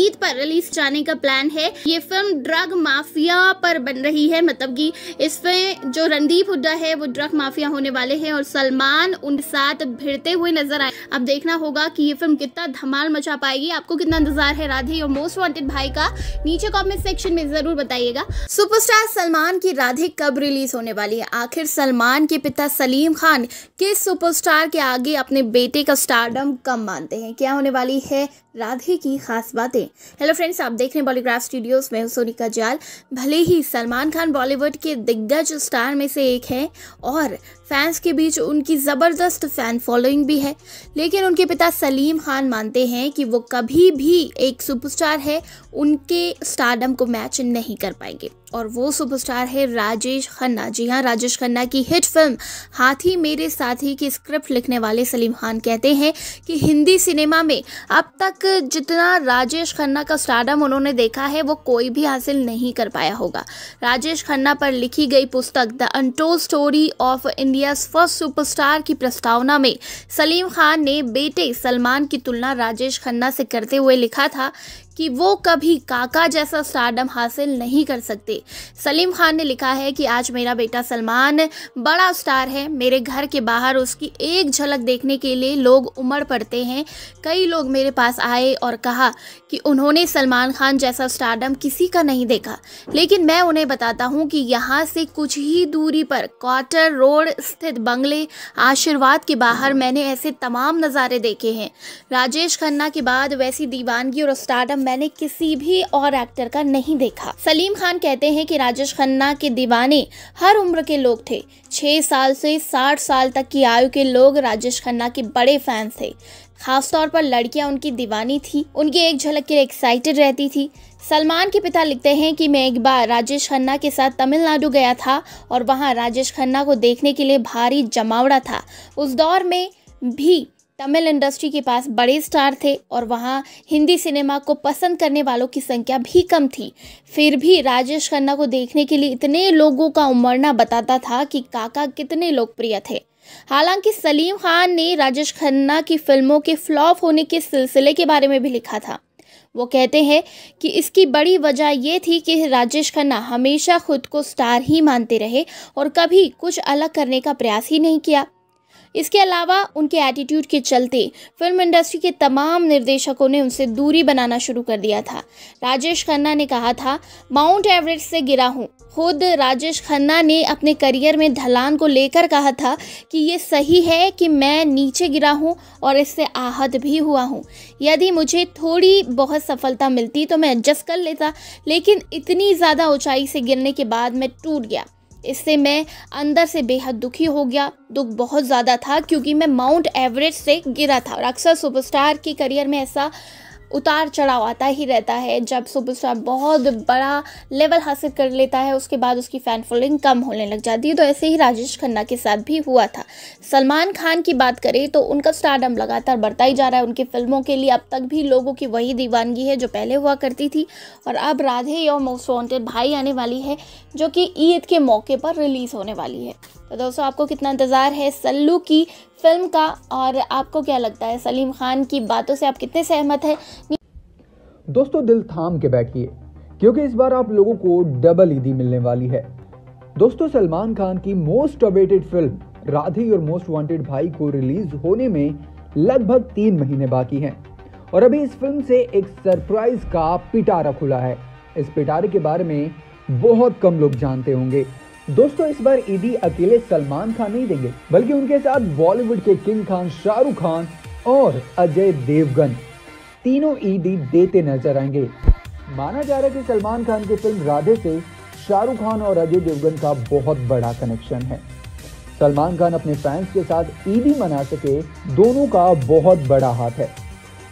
ईद पर रिलीज जाने का प्लान है। ये फिल्म ड्रग माफिया पर बन रही है, मतलब कि इसमें जो रणदीप हुड्डा है वो ड्रग माफिया होने वाले हैं और सलमान उन साथ भिड़ते हुए नजर आए। अब देखना होगा कि ये फिल्म कितना धमाल मचा पाएगी। आपको कितना इंतजार है राधे और मोस्ट वांटेड भाई का? नीचे कमेंट सेक्शन में जरूर बताइएगा। सुपरस्टार सलमान की राधे कब रिलीज होने वाली है? आखिर सलमान के पिता सलीम खान किस सुपरस्टार के आगे अपने बेटे का स्टारडम कम मानते हैं? क्या होने वाली है राधे की खास बातें? हेलो फ्रेंड्स, आप देख रहे हैं बॉलीग्राफ स्टूडियोज, मैं हूं सोनिका जाल। भले ही सलमान खान बॉलीवुड के दिग्गज स्टार में से एक है और फैंस के बीच उनकी ज़बरदस्त फ़ैन फॉलोइंग भी है। लेकिन उनके पिता सलीम खान मानते हैं कि वो कभी भी एक सुपरस्टार है उनके स्टारडम को मैच नहीं कर पाएंगे, और वो सुपरस्टार है राजेश खन्ना। जी हाँ, राजेश खन्ना की हिट फिल्म हाथी मेरे साथी की स्क्रिप्ट लिखने वाले सलीम खान कहते हैं कि हिंदी सिनेमा में अब तक जितना राजेश खन्ना का स्टारडम उन्होंने देखा है वो कोई भी हासिल नहीं कर पाया होगा। राजेश खन्ना पर लिखी गई पुस्तक the untold story of India's first superstar की प्रस्तावना में सलीम खान ने बेटे सलमान की तुलना राजेश खन्ना से करते हुए लिखा था कि वो कभी काका जैसा स्टारडम हासिल नहीं कर सकते। सलीम खान ने लिखा है कि आज मेरा बेटा सलमान बड़ा स्टार है, मेरे घर के बाहर उसकी एक झलक देखने के लिए लोग उमड़ पड़ते हैं। कई लोग मेरे पास आए और कहा कि उन्होंने सलमान खान जैसा स्टारडम किसी का नहीं देखा, लेकिन मैं उन्हें बताता हूँ कि यहाँ से कुछ ही दूरी पर क्वार्टर रोड स्थित बंगले आशीर्वाद के बाहर मैंने ऐसे तमाम नज़ारे देखे हैं। राजेश खन्ना के बाद वैसी दीवानगी और स्टारडम मैंने किसी भी और एक्टर का नहीं देखा। सलीम खान कहते हैं कि राजेश खन्ना के दीवाने हर उम्र के लोग थे। 6 साल से 60 साल तक की आयु के लोग राजेश खन्ना के बड़े फैंस थे। खासतौर पर लड़कियां उनकी दीवानी थी, उनकी एक झलक के लिए एक्साइटेड रहती थी। सलमान के पिता लिखते हैं कि मैं एक बार राजेश खन्ना के साथ तमिलनाडु गया था और वहाँ राजेश खन्ना को देखने के लिए भारी जमावड़ा था। उस दौर में भी तमिल इंडस्ट्री के पास बड़े स्टार थे और वहाँ हिंदी सिनेमा को पसंद करने वालों की संख्या भी कम थी। फिर भी राजेश खन्ना को देखने के लिए इतने लोगों का उमड़ना बताता था कि काका कितने लोकप्रिय थे। हालांकि सलीम खान ने राजेश खन्ना की फिल्मों के फ्लॉप होने के सिलसिले के बारे में भी लिखा था। वो कहते हैं कि इसकी बड़ी वजह यह थी कि राजेश खन्ना हमेशा खुद को स्टार ही मानते रहे और कभी कुछ अलग करने का प्रयास ही नहीं किया। इसके अलावा उनके एटीट्यूड के चलते फिल्म इंडस्ट्री के तमाम निर्देशकों ने उनसे दूरी बनाना शुरू कर दिया था। राजेश खन्ना ने कहा था, माउंट एवरेस्ट से गिरा हूँ। खुद राजेश खन्ना ने अपने करियर में ढलान को लेकर कहा था कि ये सही है कि मैं नीचे गिरा हूँ और इससे आहत भी हुआ हूँ। यदि मुझे थोड़ी बहुत सफलता मिलती तो मैं एडजस्ट कर लेता, लेकिन इतनी ज़्यादा ऊंचाई से गिरने के बाद मैं टूट गया। इससे मैं अंदर से बेहद दुखी हो गया। दुख बहुत ज़्यादा था क्योंकि मैं माउंट एवरेस्ट से गिरा था। और अक्सर सुपरस्टार के करियर में ऐसा उतार चढ़ाव आता ही रहता है। जब सुपरस्टार बहुत बड़ा लेवल हासिल कर लेता है उसके बाद उसकी फ़ैन फॉलोइंग कम होने लग जाती है, तो ऐसे ही राजेश खन्ना के साथ भी हुआ था। सलमान खान की बात करें तो उनका स्टारडम लगातार बढ़ता ही जा रहा है। उनकी फिल्मों के लिए अब तक भी लोगों की वही दीवानगी है जो पहले हुआ करती थी। और अब राधे और मोस्ट वांटेड भाई आने वाली है जो कि ईद के मौके पर रिलीज़ होने वाली है। तो दोस्तों, आपको कितना इंतज़ार है सल्लू की फिल्म का, और आपको क्या लगता है सलीम खान की बातों से आप कितने सहमत हैं? दोस्तों, दिल थाम के बैठिए क्योंकि इस बार आप लोगों को डबल ईदी मिलने वाली है। दोस्तों, सलमान खान की मोस्ट अवेटेड फिल्म राधे और मोस्ट वांटेड भाई को रिलीज होने में लगभग 3 महीने बाकी हैं और अभी इस फिल्म से एक सरप्राइज का पिटारा खुला है। इस पिटारे के बारे में बहुत कम लोग जानते होंगे। दोस्तों, इस बार ईदी अकेले सलमान खान नहीं देंगे बल्कि उनके साथ बॉलीवुड के किंग खान, शाहरुख खान और अजय देवगन तीनों ईदी देते नजर आएंगे। माना जा रहा है कि सलमान खान की फिल्म राधे से शाहरुख खान और अजय देवगन का बहुत बड़ा कनेक्शन है। सलमान खान अपने फैंस के साथ ईदी मना सके, दोनों का बहुत बड़ा हाथ है।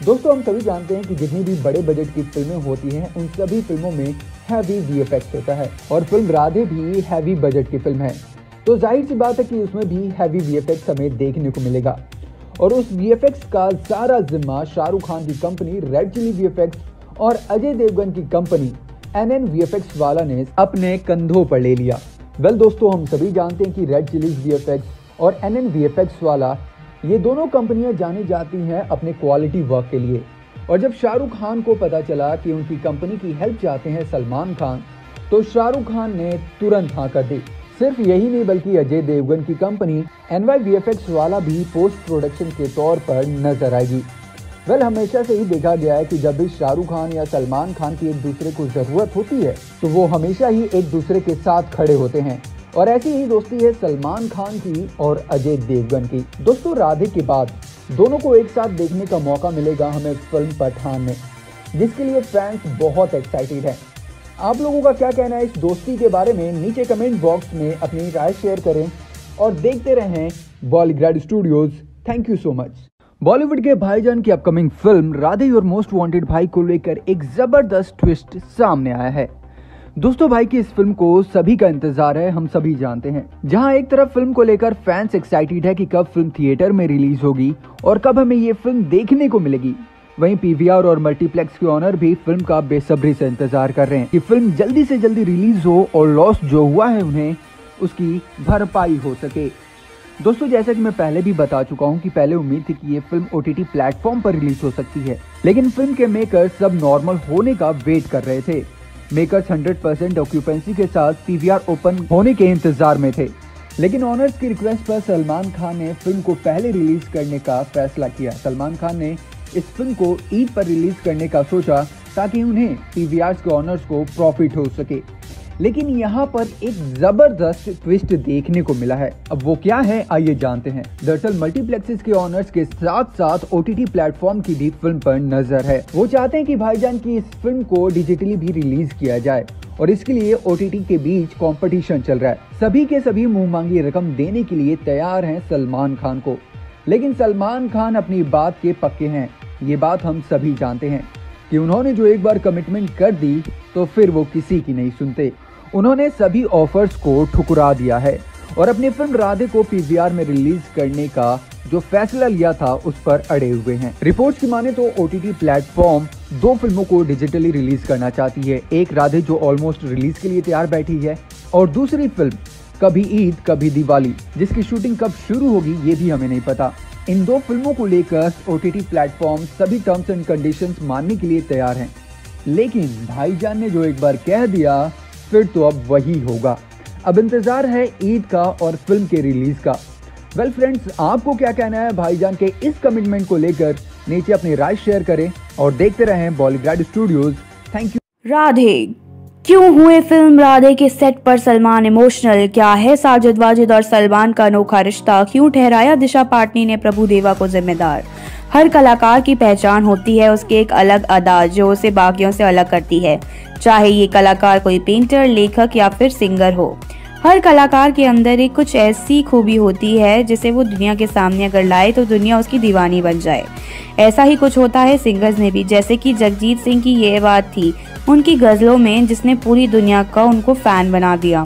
दोस्तों, हम सभी जानते हैं कि जितनी भी बड़े बजट की फिल्में होती हैं उन सभी फिल्मों में हैवी वीएफएक्स होता है और फिल्म राधे भी हैवी बजट की फिल्म है, तो जाहिर सी बात है कि उसमें भी हैवी वीएफएक्स हमें देखने को मिलेगा। और उस वीएफएक्स का सारा जिम्मा शाहरुख खान की कंपनी रेड चिली वीएफएक्स और अजय देवगन की कंपनी एनएन वीएफएक्स वाला ने अपने कंधों पर ले लिया। वेल दोस्तों, हम सभी जानते हैं कि रेड चिली वीएफएक्स और एनएन वीएफएक्स वाला ये दोनों कंपनियां जानी जाती हैं अपने क्वालिटी वर्क के लिए। और जब शाहरुख खान को पता चला कि उनकी कंपनी की हेल्प चाहते हैं सलमान खान, तो शाहरुख खान ने तुरंत हाँ कर दी। सिर्फ यही नहीं बल्कि अजय देवगन की कंपनी NYVFX वाला भी पोस्ट प्रोडक्शन के तौर पर नजर आएगी। वेल, हमेशा से ही देखा गया है कि जब भी शाहरुख खान या सलमान खान की एक दूसरे को जरूरत होती है तो वो हमेशा ही एक दूसरे के साथ खड़े होते हैं और ऐसी ही दोस्ती है सलमान खान की और अजय देवगन की। दोस्तों, राधे के बाद दोनों को एक साथ देखने का मौका मिलेगा हमें फिल्म पठान में, जिसके लिए फैंस बहुत एक्साइटेड हैं। आप लोगों का क्या कहना है इस दोस्ती के बारे में? नीचे कमेंट बॉक्स में अपनी राय शेयर करें और देखते रहें Bollygrad studios. Thank you so much. Bollywood के भाईजान की अपकमिंग फिल्म राधे और मोस्ट वांटेड भाई को लेकर एक जबरदस्त ट्विस्ट सामने आया है। दोस्तों भाई की इस फिल्म को सभी का इंतजार है, हम सभी जानते हैं। जहां एक तरफ फिल्म को लेकर फैंस एक्साइटेड है कि कब फिल्म थिएटर में रिलीज होगी और कब हमें ये फिल्म देखने को मिलेगी, वहीं पीवीआर और मल्टीप्लेक्स के ऑनर भी फिल्म का बेसब्री से इंतजार कर रहे हैं कि फिल्म जल्दी से जल्दी रिलीज हो और लॉस जो हुआ है उन्हें उसकी भरपाई हो सके। दोस्तों जैसा कि मैं पहले भी बता चुका हूं कि पहले उम्मीद थी कि ये फिल्म OTT प्लेटफॉर्म पर रिलीज हो सकती है, लेकिन फिल्म के मेकर्स सब नॉर्मल होने का वेट कर रहे थे। मेकर्स 100% ऑक्यूपेंसी के साथ PVR ओपन होने के इंतजार में थे, लेकिन ऑनर्स की रिक्वेस्ट पर सलमान खान ने फिल्म को पहले रिलीज करने का फैसला किया। सलमान खान ने इस फिल्म को ईद पर रिलीज करने का सोचा ताकि उन्हें PVR के ऑनर्स को प्रॉफिट हो सके, लेकिन यहाँ पर एक जबरदस्त ट्विस्ट देखने को मिला है। अब वो क्या है, आइए जानते हैं। दरअसल मल्टीप्लेक्सेस के ऑनर्स के साथ साथ OTT प्लेटफॉर्म की भी फिल्म पर नजर है। वो चाहते हैं कि भाईजान की इस फिल्म को डिजिटली भी रिलीज किया जाए और इसके लिए OTT के बीच कंपटीशन चल रहा है। सभी के सभी मुँह मांगी रकम देने के लिए तैयार है सलमान खान को, लेकिन सलमान खान अपनी बात के पक्के हैं। ये बात हम सभी जानते हैं कि उन्होंने जो एक बार कमिटमेंट कर दी तो फिर वो किसी की नहीं सुनते। उन्होंने सभी ऑफर्स को ठुकरा दिया है और अपनी फिल्म राधे को PVR में रिलीज करने का जो फैसला लिया था उस पर अड़े हुए हैं। रिपोर्ट्स की माने तो OTT प्लेटफॉर्म 2 फिल्मों को डिजिटली रिलीज करना चाहती है। एक राधे जो ऑलमोस्ट रिलीज के लिए तैयार बैठी है और दूसरी फिल्म कभी ईद कभी दिवाली, जिसकी शूटिंग कब शुरू होगी ये भी हमें नहीं पता। इन 2 फिल्मों को लेकर OTT प्लेटफॉर्म सभी टर्म्स एंड कंडीशंस मानने के लिए तैयार हैं, लेकिन भाईजान ने जो एक बार कह दिया फिर तो अब वही होगा। अब इंतजार है ईद का और फिल्म के रिलीज का। वेल फ्रेंड्स, आपको क्या कहना है भाईजान के इस कमिटमेंट को लेकर? नीचे अपनी राय शेयर करें और देखते रहें Bollygrad studios. Thank you. Radhe क्यों हुए फिल्म राधे के सेट पर सलमान इमोशनल, क्या है साजिद वाजिद और सलमान का अनोखा रिश्ता, क्यों ठहराया दिशा पाटनी ने प्रभु देवा को जिम्मेदार। हर कलाकार की पहचान होती है उसकी एक अलग अदा जो उसे बाकियों से अलग करती है, चाहे ये कलाकार कोई पेंटर, लेखक या फिर सिंगर हो। हर कलाकार के अंदर एक कुछ ऐसी खूबी होती है जिसे वो दुनिया के सामने अगर लाए तो दुनिया उसकी दीवानी बन जाए। ऐसा ही कुछ होता है सिंगर्स में भी, जैसे कि जगजीत सिंह की ये बात थी उनकी गज़लों में जिसने पूरी दुनिया का उनको फ़ैन बना दिया।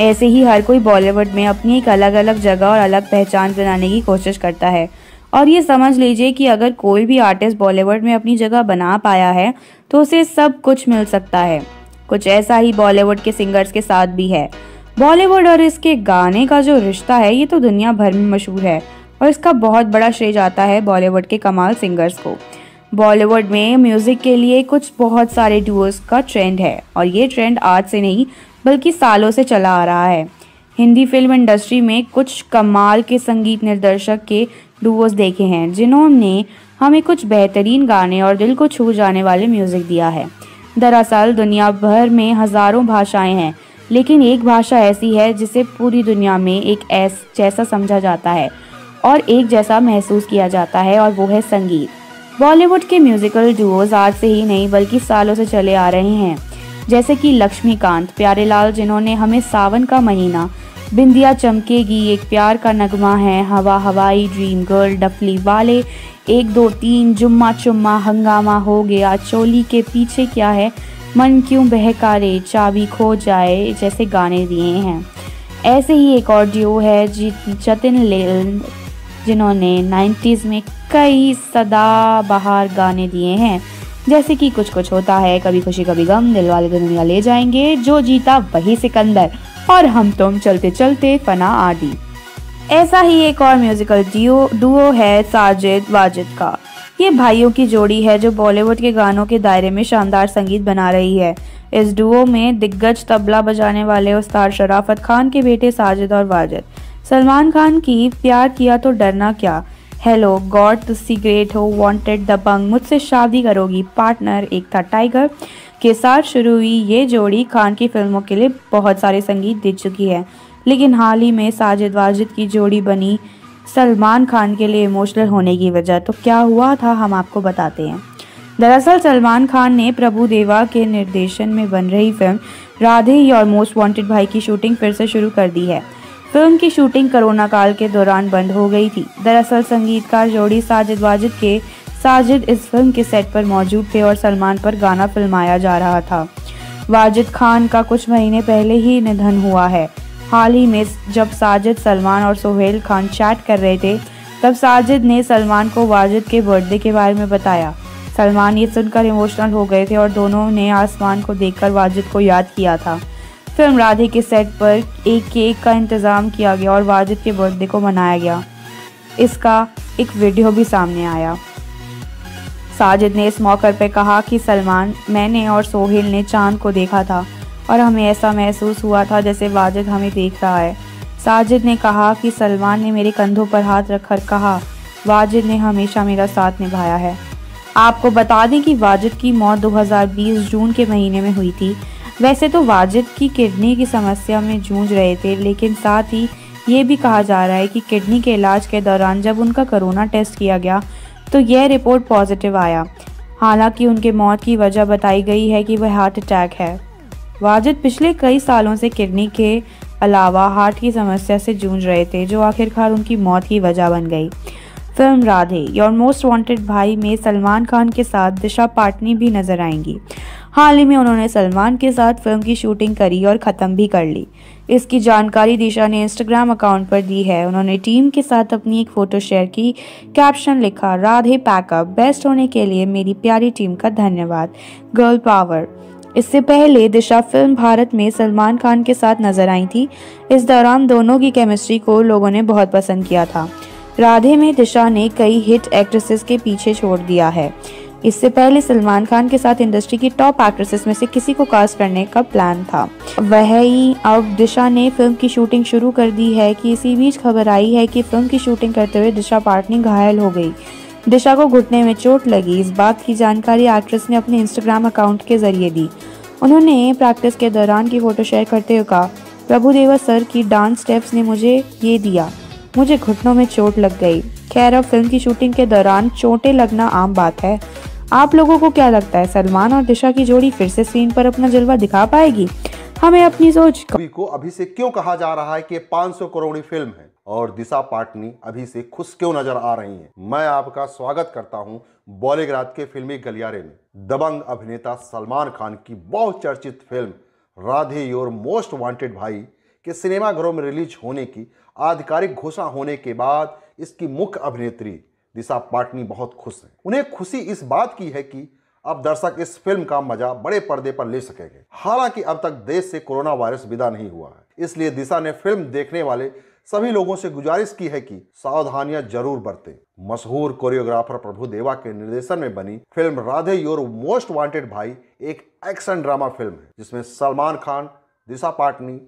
ऐसे ही हर कोई बॉलीवुड में अपनी एक अलग अलग जगह और अलग पहचान बनाने की कोशिश करता है, और ये समझ लीजिए कि अगर कोई भी आर्टिस्ट बॉलीवुड में अपनी जगह बना पाया है तो उसे सब कुछ मिल सकता है। कुछ ऐसा ही बॉलीवुड के सिंगर्स के साथ भी है। बॉलीवुड और इसके गाने का जो रिश्ता है ये तो दुनिया भर में मशहूर है और इसका बहुत बड़ा श्रेय जाता है बॉलीवुड के कमाल सिंगर्स को। बॉलीवुड में म्यूज़िक के लिए कुछ बहुत सारे ड्यूओस का ट्रेंड है और ये ट्रेंड आज से नहीं बल्कि सालों से चला आ रहा है। हिंदी फिल्म इंडस्ट्री में कुछ कमाल के संगीत निर्देशक के डुओस देखे हैं जिन्होंने हमें कुछ बेहतरीन गाने और दिल को छू जाने वाले म्यूज़िक दिया है। दरअसल दुनिया भर में हज़ारों भाषाएं हैं, लेकिन एक भाषा ऐसी है जिसे पूरी दुनिया में एक जैसा समझा जाता है और एक जैसा महसूस किया जाता है, और वो है संगीत। बॉलीवुड के म्यूज़िकल डुओस आज से ही नहीं बल्कि सालों से चले आ रहे हैं, जैसे कि लक्ष्मीकांत, प्यारेलाल जिन्होंने हमें सावन का महीना, बिंदिया चमकेगी, एक प्यार का नगमा है, हवा हवाई, ड्रीम गर्ल, डफली वाले, 1 2 3, जुम्मा चुम्मा, हंगामा हो गया, चोली के पीछे क्या है, मन क्यों बहका रे, चाबी खो जाए जैसे गाने दिए हैं। ऐसे ही एक और डियो है जतिन लेन जिन्होंने 90s में कई सदाबहार गाने दिए हैं, जैसे कि कुछ कुछ होता है, कभी खुशी कभी गम, दिल वाले दुनिया ले जाएंगे, जो जीता वही सिकंदर, और हम तुम, चलते चलते फना आदि। ऐसा ही एक और म्यूजिकल डुओ है साजिद वाजिद का। ये भाइयों की जोड़ी है जो बॉलीवुड के गानों के दायरे में शानदार संगीत बना रही है। इस डुओ में दिग्गज तबला बजाने वाले उस्ताद शराफत खान के बेटे साजिद और वाजिद, सलमान खान की प्यार किया तो डरना क्या, हेलो गॉड तुसी ग्रेट हो, वांटेड दबंग, मुझसे शादी करोगी, पार्टनर, एक था टाइगर के साथ शुरू हुई ये जोड़ी खान की फिल्मों के लिए बहुत सारे संगीत दे चुकी है, लेकिन हाल ही में साजिद वाजिद की जोड़ी बनी सलमान खान के लिए इमोशनल होने की वजह। तो क्या हुआ था हम आपको बताते हैं। दरअसल सलमान खान ने प्रभु देवा के निर्देशन में बन रही फिल्म राधे और मोस्ट वांटेड भाई की शूटिंग फिर से शुरू कर दी है। फिल्म की शूटिंग कोरोना काल के दौरान बंद हो गई थी। दरअसल संगीतकार जोड़ी साजिद वाजिद के साजिद इस फिल्म के सेट पर मौजूद थे और सलमान पर गाना फिल्माया जा रहा था। वाजिद खान का कुछ महीने पहले ही निधन हुआ है। हाल ही में जब साजिद, सलमान और सोहेल खान चैट कर रहे थे तब साजिद ने सलमान को वाजिद के बर्थडे के बारे में बताया। सलमान ये सुनकर इमोशनल हो गए थे और दोनों ने आसमान को देखकर वाजिद को याद किया था। फिल्म राधे के सेट पर एक केक का इंतज़ाम किया गया और वाजिद के बर्थडे को मनाया गया। इसका एक वीडियो भी सामने आया। साजिद ने इस मौके पर कहा कि सलमान, मैंने और सोहेल ने चांद को देखा था और हमें ऐसा महसूस हुआ था जैसे वाजिद हमें देख रहा है। साजिद ने कहा कि सलमान ने मेरे कंधों पर हाथ रखकर कहा, वाजिद ने हमेशा मेरा साथ निभाया है। आपको बता दें कि वाजिद की मौत 2020 जून के महीने में हुई थी। वैसे तो वाजिद की किडनी की समस्या में जूझ रहे थे, लेकिन साथ ही ये भी कहा जा रहा है कि किडनी के इलाज के दौरान जब उनका कोरोना टेस्ट किया गया तो यह रिपोर्ट पॉजिटिव आया। हालांकि उनके मौत की वजह बताई गई है कि वह हार्ट अटैक है। वाजिद पिछले कई सालों से किडनी के अलावा हार्ट की समस्या से जूझ रहे थे, जो आखिरकार उनकी मौत की वजह बन गई। Film Radhe your most wanted भाई में सलमान खान के साथ दिशा पाटनी भी नजर आएंगी। हाल ही में उन्होंने सलमान के साथ फिल्म की शूटिंग करी और ख़त्म भी कर ली। इसकी जानकारी दिशा ने इंस्टाग्राम अकाउंट पर दी है। उन्होंने टीम के साथ अपनी एक फ़ोटो शेयर की। कैप्शन लिखा, राधे पैकअप बेस्ट होने के लिए मेरी प्यारी टीम का धन्यवाद, गर्ल पावर। इससे पहले दिशा फिल्म भारत में सलमान खान के साथ नजर आई थी। इस दौरान दोनों की केमिस्ट्री को लोगों ने बहुत पसंद किया था। राधे में दिशा ने कई हिट एक्ट्रेसेस के पीछे छोड़ दिया है। इससे पहले सलमान खान के साथ इंडस्ट्री की टॉप एक्ट्रेसेस में से किसी को कास्ट करने का प्लान था। वहीं अब दिशा ने फिल्म की शूटिंग शुरू कर दी है कि इसी बीच खबर आई है कि फिल्म की शूटिंग करते हुए दिशा पाटनी घायल हो गई। दिशा को घुटने में चोट लगी। इस बात की जानकारी एक्ट्रेस ने अपने इंस्टाग्राम अकाउंट के जरिए दी। उन्होंने प्रैक्टिस के दौरान की फोटो शेयर करते हुए कहा, प्रभुदेवा सर की डांस स्टेप्स ने मुझे ये दिया, मुझे घुटनों में चोट लग गई। खैर, अब फिल्म की शूटिंग के दौरान चोटें लगना आम बात है। आप लोगों को क्या लगता है, सलमान और दिशा की जोड़ी फिर से स्क्रीन पर अपना जलवा दिखा पाएगी? हमें अपनी सोच को अभी से क्यों कहा जा रहा है कि 500 करोड़ी फिल्म है और दिशा पाटनी अभी से खुश क्यों नजर आ रही हैं? मैं आपका स्वागत करता हूं बॉलीग्राज के फिल्मी गलियारे में। दबंग अभिनेता सलमान खान की बहुत चर्चित film Radhe your most wanted भाई के सिनेमाघरों में रिलीज होने की आधिकारिक घोषणा होने के बाद इसकी मुख्य अभिनेत्री दिशा पाटनी बहुत खुश हैं। उन्हें खुशी इस बात की है कि अब दर्शक इस फिल्म का मजा बड़े पर्दे पर ले सकेंगे। हालांकि अब तक देश से कोरोना वायरस विदा नहीं हुआ है, इसलिए दिशा ने फिल्म देखने वाले सभी लोगों से गुजारिश की है कि सावधानियां जरूर बरतें। मशहूर कोरियोग्राफर प्रभुदेवा के निर्देशन में बनी film Radhe your most wanted Bhai एक एक्शन ड्रामा फिल्म है, जिसमें सलमान खान, दिशा पाटनी,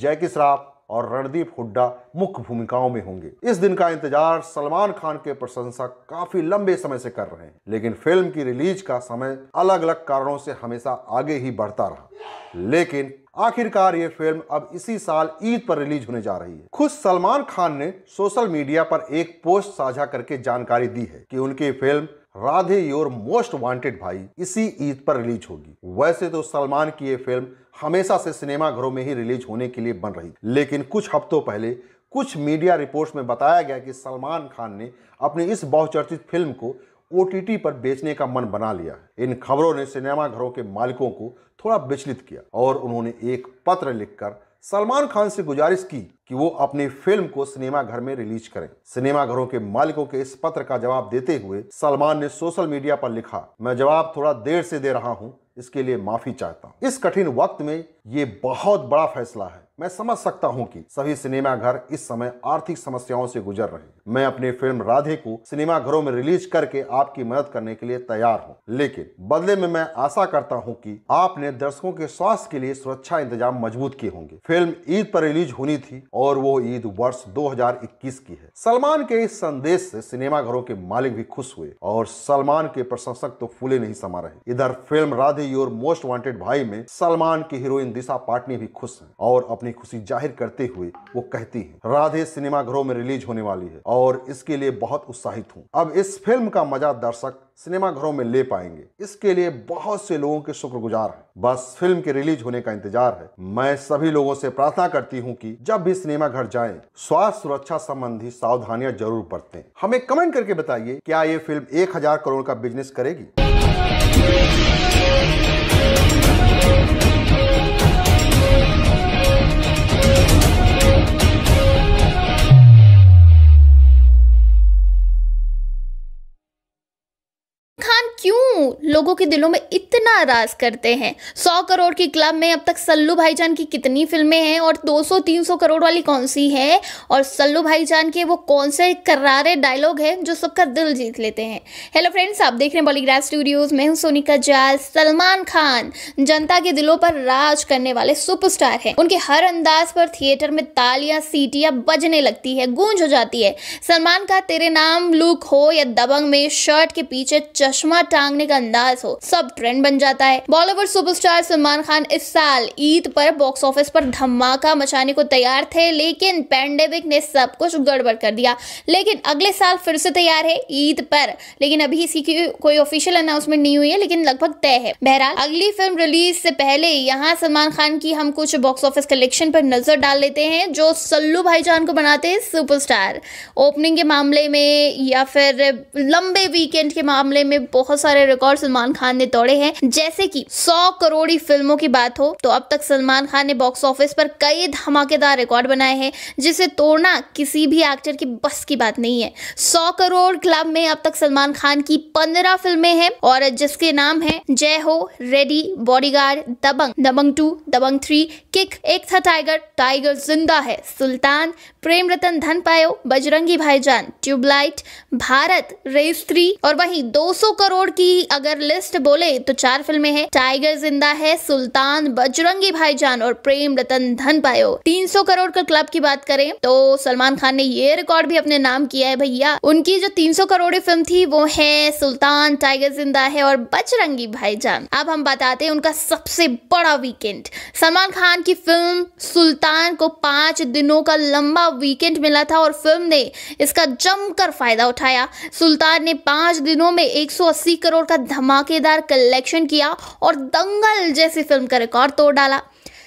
जैकी श्रॉफ और रणदीप हुड्डा मुख्य भूमिकाओं में होंगे। इस दिन का इंतजार सलमान खान के प्रशंसक काफी लंबे समय से कर रहे हैं, लेकिन फिल्म की रिलीज का समय अलग अलग कारणों से हमेशा आगे ही बढ़ता रहा। लेकिन आखिरकार ये फिल्म अब इसी साल ईद पर रिलीज होने जा रही है। खुद सलमान खान ने सोशल मीडिया पर एक पोस्ट साझा करके जानकारी दी है कि उनकी film Radhe your most wanted Bhai इसी ईद पर रिलीज होगी। वैसे तो सलमान की ये फिल्म हमेशा से सिनेमाघरों में ही रिलीज होने के लिए बन रही, लेकिन कुछ हफ्तों पहले कुछ मीडिया रिपोर्ट्स में बताया गया कि सलमान खान ने अपनी इस बहुचर्चित फिल्म को OTT पर बेचने का मन बना लिया है। इन खबरों ने सिनेमाघरों के मालिकों को थोड़ा विचलित किया और उन्होंने एक पत्र लिखकर सलमान खान से गुजारिश की कि वो अपनी फिल्म को सिनेमाघर में रिलीज करें। सिनेमाघरों के मालिकों के इस पत्र का जवाब देते हुए सलमान ने सोशल मीडिया पर लिखा, मैं जवाब थोड़ा देर से दे रहा हूं, इसके लिए माफी चाहता हूं। इस कठिन वक्त में ये बहुत बड़ा फैसला है। मैं समझ सकता हूं कि सभी सिनेमाघर इस समय आर्थिक समस्याओं से गुजर रहे हैं। मैं अपनी फिल्म राधे को सिनेमाघरों में रिलीज करके आपकी मदद करने के लिए तैयार हूं, लेकिन बदले में मैं आशा करता हूं कि आपने दर्शकों के स्वास्थ्य के लिए सुरक्षा इंतजाम मजबूत किए होंगे। फिल्म ईद पर रिलीज होनी थी और वो ईद वर्ष 2021 की है। सलमान के इस संदेश से सिनेमाघरों के मालिक भी खुश हुए और सलमान के प्रशंसक तो फूले नहीं समा रहे। इधर film Radhe your most wanted भाई में सलमान की हीरोइन दिशा पाटनी भी खुश है और अपनी अपनी खुशी जाहिर करते हुए वो कहती है, राधे सिनेमा घरों में रिलीज होने वाली है और इसके लिए बहुत उत्साहित हूँ। अब इस फिल्म का मजा दर्शक सिनेमा घरों में ले पाएंगे, इसके लिए बहुत से लोगों के शुक्रगुजार हैं। बस फिल्म के रिलीज होने का इंतजार है। मैं सभी लोगों से प्रार्थना करती हूँ कि जब भी सिनेमा घर जाएं, स्वास्थ्य सुरक्षा संबंधी सावधानियां जरूर बरतें। हमें कमेंट करके बताइए, क्या ये फिल्म 1000 करोड़ का बिजनेस करेगी? क्यों लोगों के दिलों में इतना राज करते हैं? 100 करोड़ की क्लब में अब तक सल्लू भाईजान की कितनी फिल्में हैं और 200-300 करोड़ वाली कौन सी है? और सल्लू भाईजान के वो कौन से करारे डायलॉग हैं जो सबका दिल जीत लेते हैं? हेलो फ्रेंड्स, आप देख रहे हैं बॉलीग्राज स्टूडियोज, मैं हूं सोनिका जाल। सलमान खान जनता के दिलों पर राज करने वाले सुपरस्टार हैं। उनके हर अंदाज पर थिएटर में तालियां सीटियां बजने लगती है, गूंज हो जाती है। सलमान का तेरे नाम लुक हो या दबंग में शर्ट के पीछे चश्मा टांगने का अंदाज हो, सब ट्रेंड बन जाता है। बॉलीवुड सुपरस्टार सलमान खान इस साल ईद पर बॉक्स ऑफिस पर धमाका मचाने को तैयार थे, लेकिन पैंडेमिक ने सब कुछ गड़बड़ कर दिया। लेकिन अगले साल फिर से तैयार है ईद पर, लेकिन अभी इसी की कोई ऑफिशियल अनाउंसमेंट नहीं हुई है, लेकिन लगभग तय है। बहरहाल अगली फिल्म रिलीज से पहले यहाँ सलमान खान की हम कुछ बॉक्स ऑफिस कलेक्शन पर नजर डाल लेते हैं, जो सल्लू भाईजान को बनाते हैं सुपरस्टार। ओपनिंग के मामले में या फिर लंबे वीकेंड के मामले में बहुत सारे रिकॉर्ड सलमान खान ने तोड़े हैं। जैसे कि 100 करोड़ी फिल्मों की बात हो तो अब तक सलमान खान ने बॉक्स ऑफिस पर कई धमाकेदार रिकॉर्ड बनाए हैं, जिसे तोड़ना किसी भी एक्टर की बस की बात नहीं है। 100 करोड़ क्लब में अब तक सलमान खान की 15 फिल्में हैं और जिसके नाम है Jai Ho, ready, bodyguard, Dabangg, Dabangg 2, Dabangg 3, kick, Ek Tha tiger, tiger जिंदा है, सुल्तान, प्रेम रतन धन पायो, बजरंगी भाईजान, ट्यूबलाइट, भारत, रेस 3। और वहीं 200 करोड़ की अगर लिस्ट बोले तो 4 फिल्में हैं, टाइगर जिंदा है, सुल्तान, बजरंगी भाईजान और प्रेम रतन धन पायो। 300 करोड़ का क्लब की बात करें तो सलमान खान ने ये रिकॉर्ड भी अपने नाम किया है भैया। उनकी जो 300 करोड़ फिल्म थी वो है सुल्तान, टाइगर जिंदा है और बजरंगी भाईजान। अब हम बताते हैं उनका सबसे बड़ा वीकेंड। सलमान खान की फिल्म सुल्तान को 5 दिनों का लंबा वीकेंड मिला था और फिल्म ने इसका जमकर फायदा उठाया। सुल्तान ने 5 दिनों में 180 करोड़ का धमाकेदार कलेक्शन किया और दंगल जैसी फिल्म का रिकॉर्ड तोड़ डाला।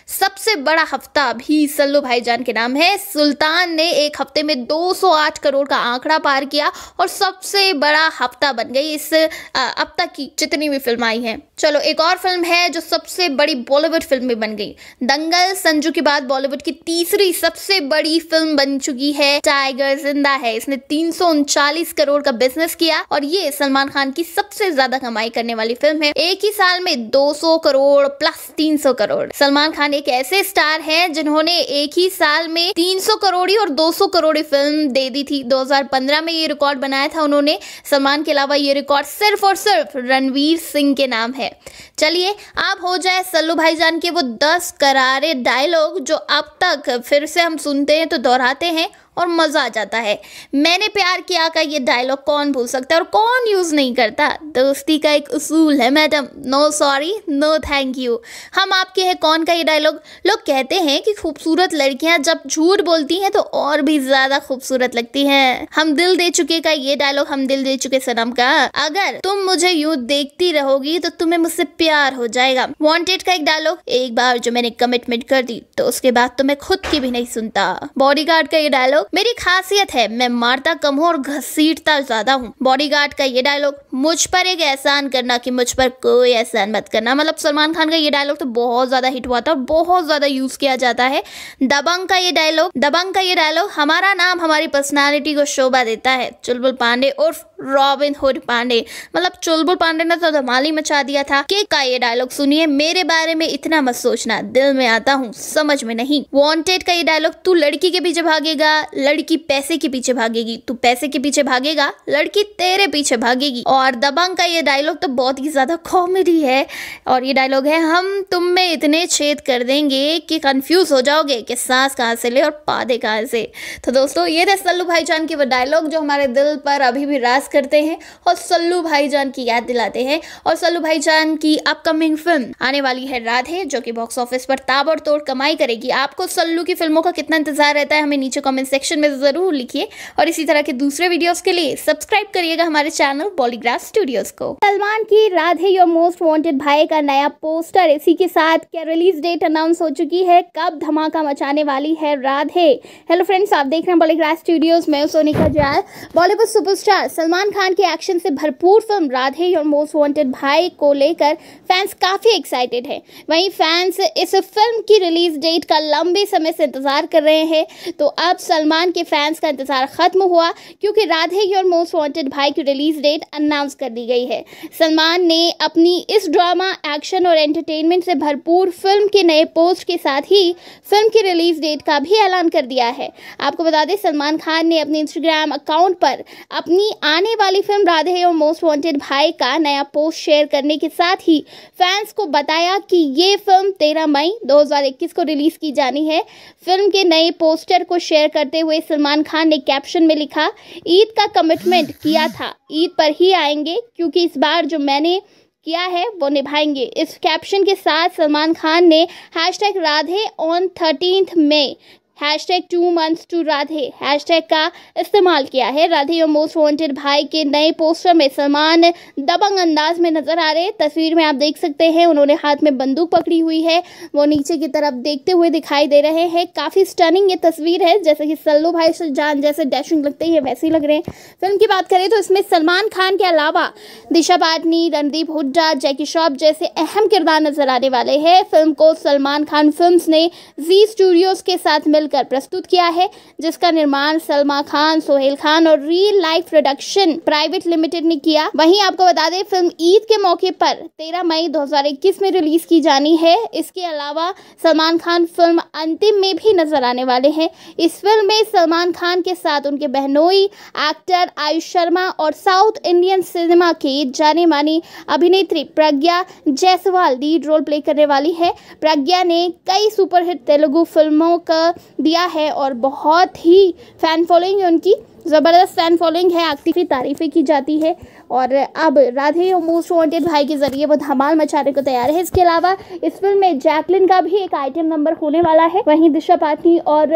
सबसे बड़ा हफ्ता भी सल्लू भाईजान के नाम है। सुल्तान ने एक हफ्ते में 208 करोड़ का आंकड़ा पार किया और सबसे बड़ा हफ्ता बन गई इस अब तक की जितनी भी फिल्म आई है। चलो एक और फिल्म है जो सबसे बड़ी बॉलीवुड फिल्म भी बन गई, दंगल। संजू के बाद बॉलीवुड की तीसरी सबसे बड़ी फिल्म बन चुकी है टाइगर जिंदा है। इसने 339 करोड़ का बिजनेस किया और ये सलमान खान की सबसे ज्यादा कमाई करने वाली फिल्म है। एक ही साल में 200 करोड़ प्लस 300 करोड़। सलमान खान एक ऐसे स्टार हैं जिन्होंने एक ही साल में 300 करोड़ी और 200 करोड़ी फिल्म दे दी थी। 2015 में ये रिकॉर्ड बनाया था उन्होंने। सलमान के अलावा ये रिकॉर्ड सिर्फ और सिर्फ रणवीर सिंह के नाम है। चलिए अब हो जाए सल्लू भाईजान के वो 10 करारे डायलॉग जो अब तक फिर से हम सुनते हैं तो दोहराते हैं और मजा आ जाता है। मैंने प्यार किया का ये डायलॉग कौन भूल सकता है और कौन यूज नहीं करता। दोस्ती का एक उसूल है madam, no sorry no thank you. हम आपके हैं कौन का ये डायलॉग। लोग कहते हैं कि खूबसूरत लड़कियां जब झूठ बोलती हैं तो और भी ज्यादा खूबसूरत लगती हैं। हम दिल दे चुके का ये डायलॉग, हम दिल दे चुके सनम का, अगर तुम मुझे यूं देखती रहोगी तो तुम्हें मुझसे प्यार हो जाएगा। वांटेड का एक डायलॉग, एक बार जो मैंने कमिटमेंट कर दी तो उसके बाद तो मैं खुद की भी नहीं सुनता। बॉडीगार्ड का ये डायलॉग, मेरी खासियत है मैं मारता कम हूँ और घसीटता ज्यादा हूँ। बॉडीगार्ड का ये डायलॉग, मुझ पर एक एहसान करना कि मुझ पर कोई एहसान मत करना। मतलब सलमान खान का ये डायलॉग तो बहुत ज्यादा हिट हुआ था और बहुत ज्यादा यूज किया जाता है। दबंग का ये डायलॉग, हमारा नाम हमारी पर्सनालिटी को शोभा देता है। चुलबुल पांडे उर्फ रॉबिन हुड पांडे, मतलब चुलबुल पांडे ने तो धमाल ही मचा दिया था। किक का ये डायलॉग सुनिए, मेरे बारे में इतना मत सोचना, दिल में आता हूँ समझ में नहीं। वांटेड का ये डायलॉग, तू लड़की के पीछे भागेगा, लड़की पैसे के पीछे भागेगी, तू पैसे के पीछे भागेगा, लड़की तेरे पीछे भागेगी। और दबंग का ये डायलॉग तो बहुत ही ज्यादा कॉमेडी है और ये डायलॉग है, हम तुम में इतने छेद कर देंगे कि कंफ्यूज हो जाओगे कि सांस कहाँ से ले और पादे कहाँ से। तो दोस्तों ये थे सल्लू भाईजान के वो डायलॉग जो हमारे दिल पर अभी भी राज करते हैं और सल्लू भाईजान की याद दिलाते हैं। और सल्लू भाईजान की अपकमिंग फिल्म आने वाली है राधे, जो कि बॉक्स ऑफिस पर ताबड़तोड़ कमाई करेगी। आपको सल्लू की फिल्मों का कितना इंतजार रहता है हमें नीचे कमेंट सेक्शन में जरूर लिखिए और इसी तरह के दूसरे वीडियोस के लिए सब्सक्राइब करिएगा हमारे चैनल बॉलीग्राफ स्टूडियोज को। सलमान की Radhe your most wanted Bhai का नया पोस्टर, इसी के साथ क्या रिलीज डेट अनाउंस हो चुकी है, कब धमाका मचाने वाली है राधे। हेलो फ्रेंड्स, आप देख रहे हैं बॉलीग्राफ स्टूडियोज में सोनिका जाल। बॉलीवुड सुपरस्टार सलमान खान की एक्शन से भरपूर film Radhe your most wanted भाई को लेकर फैंस काफी एक्साइटेड हैं। वहीं फैंस इस फिल्म की रिलीज डेट का लंबे समय से इंतजार कर रहे हैं, तो अब सलमान के फैंस का इंतजार खत्म हुआ क्योंकि राधे योर मोस्ट वांटेड भाई की रिलीज डेट अनाउंस कर दी गई है। सलमान ने अपनी इस ड्रामा, एक्शन और एंटरटेनमेंट से भरपूर फिल्म के नए पोस्ट के साथ ही फिल्म की रिलीज डेट का भी ऐलान कर दिया है। आपको बता दें, सलमान खान ने अपने इंस्टाग्राम अकाउंट पर अपनी आने वाली film Radhe your most wanted Bhai का नया पोस्ट शेयर करने के साथ ही फैंस को बताया कि ये फिल्म 13 मई 2021 को रिलीज की जानी है। फिल्म के नए पोस्टर को शेयर करते हुए सलमान खान ने कैप्शन में लिखा, ईद का कमिटमेंट किया था, ईद पर ही आएंगे, क्योंकि इस बार जो मैंने किया है वो निभाएंगे। इस कैप्शन के साथ सलमान खान ने हैशटैग राधे ऑन 13 मई, hashtag 2 months to Radhe hashtag का इस्तेमाल किया है। राधे योर मोस्ट वांटेड भाई के नए पोस्टर में सलमान दबंग अंदाज में नजर आ रहे। तस्वीर में आप देख सकते हैं उन्होंने हाथ में बंदूक पकड़ी हुई है, वो नीचे की तरफ देखते हुए दिखाई दे रहे हैं। काफ़ी स्टनिंग ये तस्वीर है, जैसे कि सल्लू भाईजान जैसे डैशिंग लगते हैं वैसे ही लग रहे हैं। फिल्म की बात करें तो इसमें सलमान खान के अलावा दिशा पाटनी, रणदीप हुड्डा, जैकी श्रॉफ जैसे अहम किरदार नजर आने वाले हैं। फिल्म को सलमान खान फिल्म्स ने जी स्टूडियोज के साथ कर प्रस्तुत किया है, जिसका निर्माण सलमा खान, सोहेल खान और real life production private limited ने किया। वहीं आपको बता दें, फिल्म ईद के मौके पर 13 मई 2021 में रिलीज की जानी है। इसके अलावा सलमान खान फिल्म अंतिम में भी नजर आने वाले हैं। इस फिल्म में सलमान खान के साथ उनके बहनोई एक्टर आयुष शर्मा और साउथ इंडियन सिनेमा की जाने मानी अभिनेत्री Pragya Jaiswal lead role play करने वाली है। प्रज्ञा ने कई सुपरहिट तेलुगु फिल्मों का दिया है और बहुत ही फैन फॉलोइंग है, उनकी ज़बरदस्त फैन फॉलोइंग है, एक्टिव तारीफें की जाती है। और अब राधे योर मोस्ट वांटेड भाई के जरिए वो धमाल मचाने को तैयार है। इसके अलावा इस फिल्म में जैकलिन का भी एक आइटम नंबर होने वाला है। वहीं दिशा पाटनी और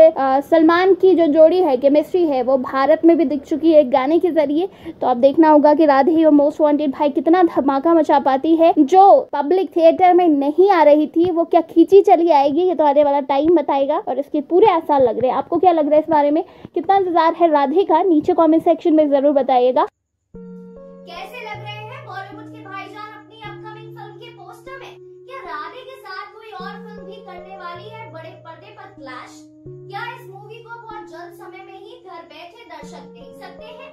सलमान की जो जोड़ी है, केमिस्ट्री है, वो भारत में भी दिख चुकी है एक गाने के जरिए। तो अब देखना होगा कि राधे योर मोस्ट वांटेड भाई कितना धमाका मचा पाती है। जो पब्लिक थिएटर में नहीं आ रही थी वो क्या खींची चली आएगी, ये तो आने वाला टाइम बताएगा और इसके पूरे आसार लग रहे हैं। आपको क्या लग रहा है इस बारे में, कितना इंतजार है राधे का, नीचे कमेंट सेक्शन में जरूर बताइएगा। कैसे लग रहे हैं बॉलीवुड के भाईजान अपनी अपकमिंग फिल्म के पोस्टर में? क्या राधे के साथ कोई और फिल्म भी करने वाली है बड़े पर्दे पर क्लैश? क्या इस मूवी को बहुत जल्द समय में ही घर बैठे दर्शक देख सकते हैं?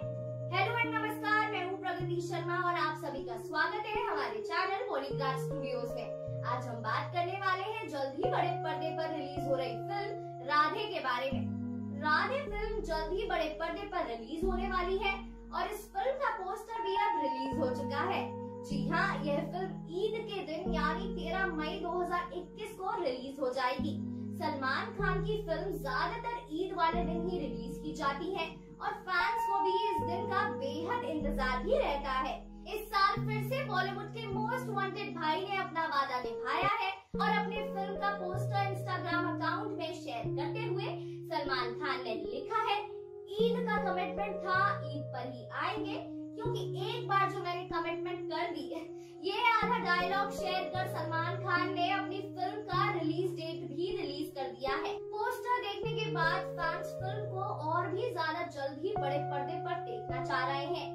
हेलो एंड नमस्कार, मैं हूँ प्रगति शर्मा और आप सभी का स्वागत है हमारे चैनल बॉलीग्राफ स्टूडियोज में। आज हम बात करने वाले हैं जल्द ही बड़े पर्दे पर रिलीज हो रही फिल्म राधे के बारे में। राधे फिल्म जल्द ही बड़े पर्दे पर रिलीज होने वाली है और इस फिल्म का पोस्टर भी अब रिलीज हो चुका है। जी हाँ, यह फिल्म ईद के दिन यानी 13 मई 2021 को रिलीज हो जाएगी। सलमान खान की फिल्म ज्यादातर ईद वाले दिन ही रिलीज की जाती है और फैंस को भी इस दिन का बेहद इंतजार भी रहता है। इस साल फिर से बॉलीवुड के मोस्ट वांटेड भाई ने अपना वादा निभाया है और अपने फिल्म का पोस्टर इंस्टाग्राम अकाउंट में शेयर करते हुए सलमान खान ने लिखा है, ईद का कमिटमेंट था, ईद पर ही आएंगे, क्योंकि एक बार जो मैंने कमिटमेंट कर दी है। ये आधा डायलॉग शेयर कर सलमान खान ने अपनी फिल्म का रिलीज डेट भी रिलीज कर दिया है। पोस्टर देखने के बाद फैंस फिल्म को और भी ज्यादा जल्द ही बड़े पर्दे पर देखना चाह रहे हैं।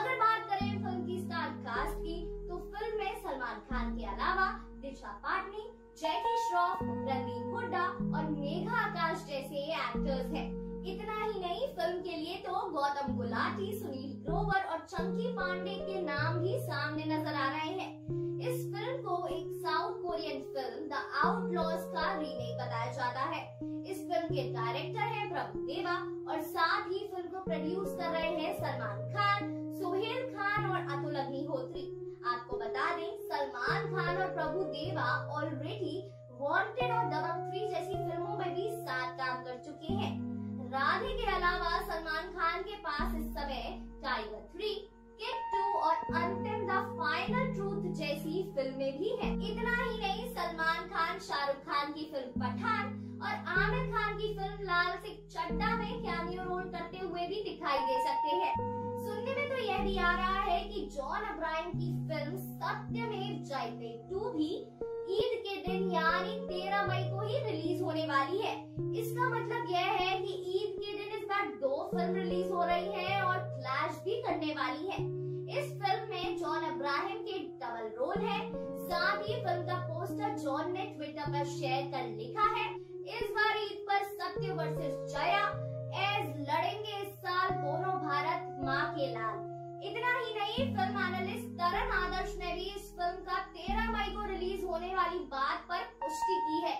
अगर बात करें फिल्म की स्टार कास्ट की, तो फिल्म में सलमान खान के अलावा दिशा पाटनी, जैकी श्रॉफ, रणदीप हुड्डा और मेघा आकाश जैसे एक्टर्स हैं। इतना ही नहीं, फिल्म के लिए तो गौतम गुलाटी, सुनील ग्रोवर और चंकी पांडे के नाम भी सामने नजर आ रहे हैं। इस फिल्म को एक south Korean film the outlaws का रीमेक बताया जाता है। इस फिल्म के डायरेक्टर हैं प्रभु देवा और साथ ही फिल्म को प्रोड्यूस कर रहे हैं सलमान खान, सोहेल खान और अतुल अग्निहोत्री। आपको बता दें, सलमान खान और प्रभु देवा ऑलरेडी वांटेड और दबंग 3 जैसी फिल्मों में भी साथ काम कर चुके हैं। राधे के अलावा सलमान खान के पास इस समय टाइगर 3, और अंतिम द फाइनल ट्रूथ जैसी फिल्में भी हैं। इतना ही नहीं, सलमान खान, शाहरुख खान की फिल्म पठान और आमिर खान की फिल्म लाल सिंह चड्ढा में कैमियो रोल करते हुए भी दिखाई दे सकते हैं। सुनने में तो यह भी आ रहा है कि जॉन अब्राहम की फिल्म सत्यमेव जयते 2 भी ईद के दिन यानी 13 मई को ही रिलीज होने वाली है। इसका मतलब यह है कि ईद के दिन इस बार 2 फिल्म रिलीज हो रही है और क्लैश भी करने वाली है। इस फिल्म में जॉन अब्राहम के डबल रोल है। साथ ही फिल्म का पोस्टर जॉन ने ट्विटर पर शेयर कर लिखा है, इस बार ईद पर सत्य वर्सेस जया एज लड़ेंगे इस साल दोनों भारत माँ के लाल। इतना ही नहीं, फिल्म एनालिस्ट तरण आदर्श ने भी इस फिल्म का 13 मई को रिलीज होने वाली बात पर पुष्टि की है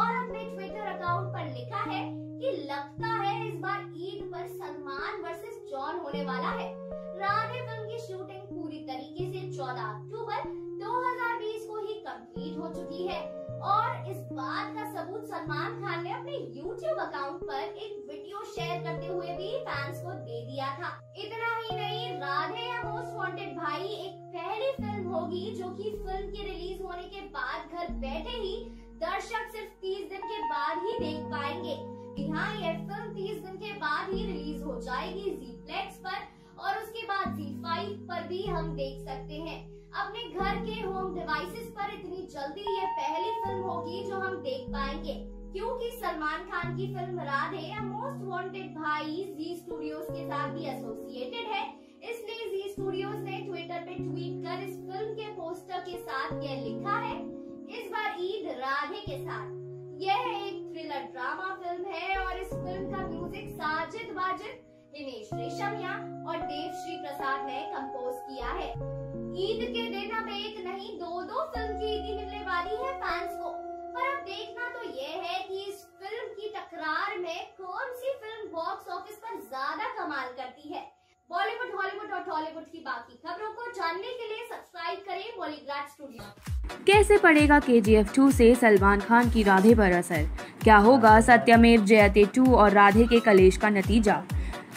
और अपने ट्विटर अकाउंट पर लिखा है कि लगता है इस बार ईद पर सलमान वर्सेस जॉन होने वाला है। राधे फिल्म की शूटिंग पूरी तरीके से 14 अक्टूबर 2020 को ही कंप्लीट हो चुकी है और इस बात का सबूत सलमान खान ने अपने YouTube अकाउंट पर एक वीडियो शेयर करते हुए भी फैंस को दे दिया था। इतना ही नहीं, Radhe your most wanted Bhai एक पहली फिल्म होगी जो कि फिल्म के रिलीज होने के बाद घर बैठे ही दर्शक सिर्फ 30 दिन के बाद ही देख पाएंगे। यहाँ यह फिल्म 30 दिन के बाद ही रिलीज हो जाएगी Zee Plex पर और उसके बाद Zee 5 पर भी हम देख सकते हैं। अपने घर के होम डिवाइसेस पर इतनी जल्दी ये पहली फिल्म होगी जो हम देख पाएंगे, क्योंकि सलमान खान की film Radhe your most wanted भाई जी स्टूडियोज के साथ भी एसोसिएटेड है। इसलिए जी स्टूडियोज ने ट्विटर पे ट्वीट कर इस फिल्म के पोस्टर के साथ यह लिखा है, इस बार ईद राधे के साथ। यह एक थ्रिलर ड्रामा फिल्म है और इस फिल्म का म्यूजिक साजिद वाजिद, दिनेश रेशमिया और देवश्री प्रसाद ने कंपोज किया है। ईद के दिन अब एक नहीं 2 फिल्म की ईदी मिलने वाली है फैंस को, पर अब देखना तो यह है कि इस फिल्म की टकरार में कौन सी फिल्म बॉक्स ऑफिस पर ज्यादा कमाल करती है। बॉलीवुड, हॉलीवुड और टॉलीवुड की बाकी खबरों को जानने के लिए सब्सक्राइब करें बॉलीग्राड स्टूडियो। कैसे पड़ेगा KGF 2 से सलमान खान की राधे पर असर, क्या होगा सत्यमेव जयते 2 और राधे के कलेश का नतीजा।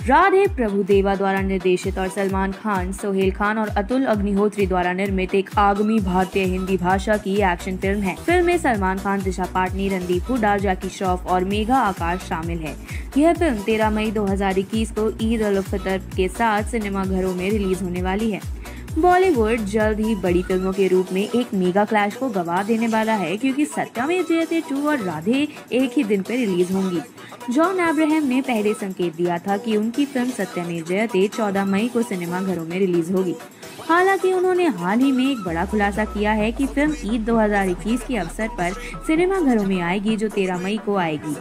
राधे प्रभुदेवा द्वारा निर्देशित और सलमान खान, सोहेल खान और अतुल अग्निहोत्री द्वारा निर्मित एक आगमी भारतीय हिंदी भाषा की एक्शन फिल्म है। फिल्म में सलमान खान, दिशा पाटनी, रणदीप हुडा, जैकी श्रॉफ और मेघा आकाश शामिल है। यह फिल्म 13 मई 2021 को ईद उल फितर के साथ सिनेमाघरों में रिलीज होने वाली है। बॉलीवुड जल्द ही बड़ी फिल्मों के रूप में एक मेगा क्लैश को गवाह देने वाला है, क्योंकि सत्यमेव जयते 2 और राधे एक ही दिन पर रिलीज होंगी। जॉन अब्राहम ने पहले संकेत दिया था कि उनकी फिल्म सत्यमेव जयते 14 मई को सिनेमाघरों में रिलीज होगी। हालांकि उन्होंने हाल ही में एक बड़ा खुलासा किया है कि फिल्म ईद 2021 के अवसर पर सिनेमाघरों में आएगी, जो 13 मई को आएगी।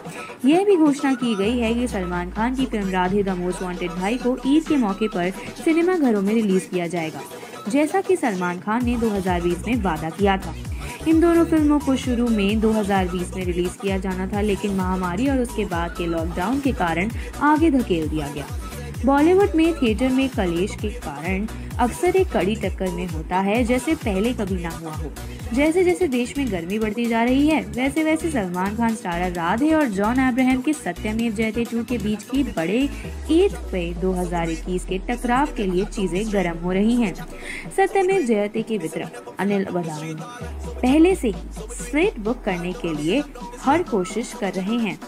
यह भी घोषणा की गई है कि सलमान खान की film Radhe the most wanted भाई को ईद के मौके पर सिनेमाघरों में रिलीज किया जाएगा, जैसा कि सलमान खान ने 2020 में वादा किया था। इन दोनों फिल्मों को शुरू में 2020 में रिलीज किया जाना था, लेकिन महामारी और उसके बाद के लॉकडाउन के कारण आगे धकेल दिया गया। बॉलीवुड में थिएटर में कलेश के कारण अक्सर एक कड़ी टक्कर में होता है, जैसे पहले कभी ना हुआ हो। जैसे जैसे देश में गर्मी बढ़ती जा रही है, वैसे वैसे सलमान खान स्टारर राधे और जॉन अब्राहम के सत्यमेव जयते 2 के बीच की बड़े ईद पे 2021 के टकराव के लिए चीजें गर्म हो रही हैं। सत्यमेव जयते के वितरक अनिल बदामी पहले से ही सीट बुक करने के लिए हर कोशिश कर रहे हैं।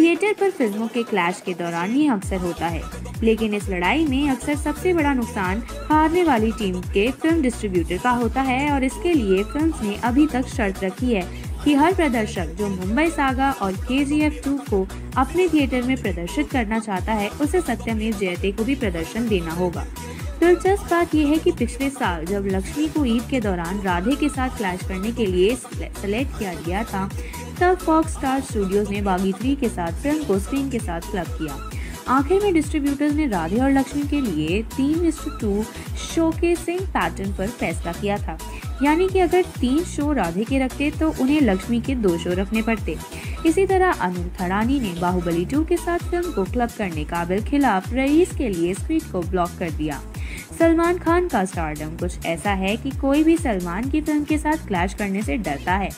थिएटर पर फिल्मों के क्लैश के दौरान ये अक्सर होता है, लेकिन इस लड़ाई में अक्सर सबसे बड़ा नुकसान हारने वाली टीम के फिल्म डिस्ट्रीब्यूटर का होता है और इसके लिए फिल्म्स ने अभी तक शर्त रखी है कि हर प्रदर्शक जो मुंबई सागा और KGF 2 को अपने थिएटर में प्रदर्शित करना चाहता है, उसे सत्यमेव जयते को भी प्रदर्शन देना होगा। दिलचस्प बात यह है कि पिछले साल जब लक्ष्मी को ईद के दौरान राधे के साथ क्लैश करने के लिए सेलेक्ट किया गया था, तब फॉक्स स्टार स्टूडियोज ने बागी 3 के साथ फिल्म को स्क्रीन के साथ क्लब किया। आखिर में डिस्ट्रीब्यूटर्स ने राधे और लक्ष्मी के लिए 3:2 शोकेसिंग पैटर्न पर फैसला किया था, यानी कि अगर 3 शो राधे के रखते तो उन्हें लक्ष्मी के 2 शो रखने पड़ते। इसी तरह अनिल थरानी ने बाहुबली 2 के साथ फिल्म को क्लब करने के खिलाफ रईस के लिए स्क्रीन को ब्लॉक कर दिया। सलमान खान का स्टारडम कुछ ऐसा है कि कोई भी सलमान की फिल्म के साथ क्लैश करने से डरता है।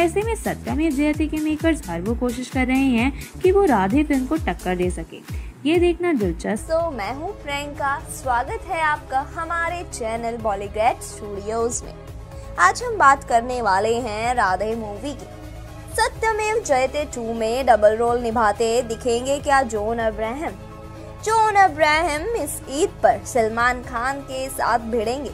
ऐसे में सत्यमेव जयते के मेकर्स हर वो कोशिश कर रहे हैं कि वो राधे फिल्म को टक्कर दे सके, ये देखना दिलचस्प। तो मैं हूँ प्रियंका, स्वागत है आपका हमारे चैनल बॉलीग्रेड स्टूडियोज में। आज हम बात करने वाले हैं राधे मूवी की। सत्यमेव जयते 2 में डबल रोल निभाते दिखेंगे क्या जॉन अब्राहम। जॉन अब्राहम इस ईद पर सलमान खान के साथ भिड़ेंगे।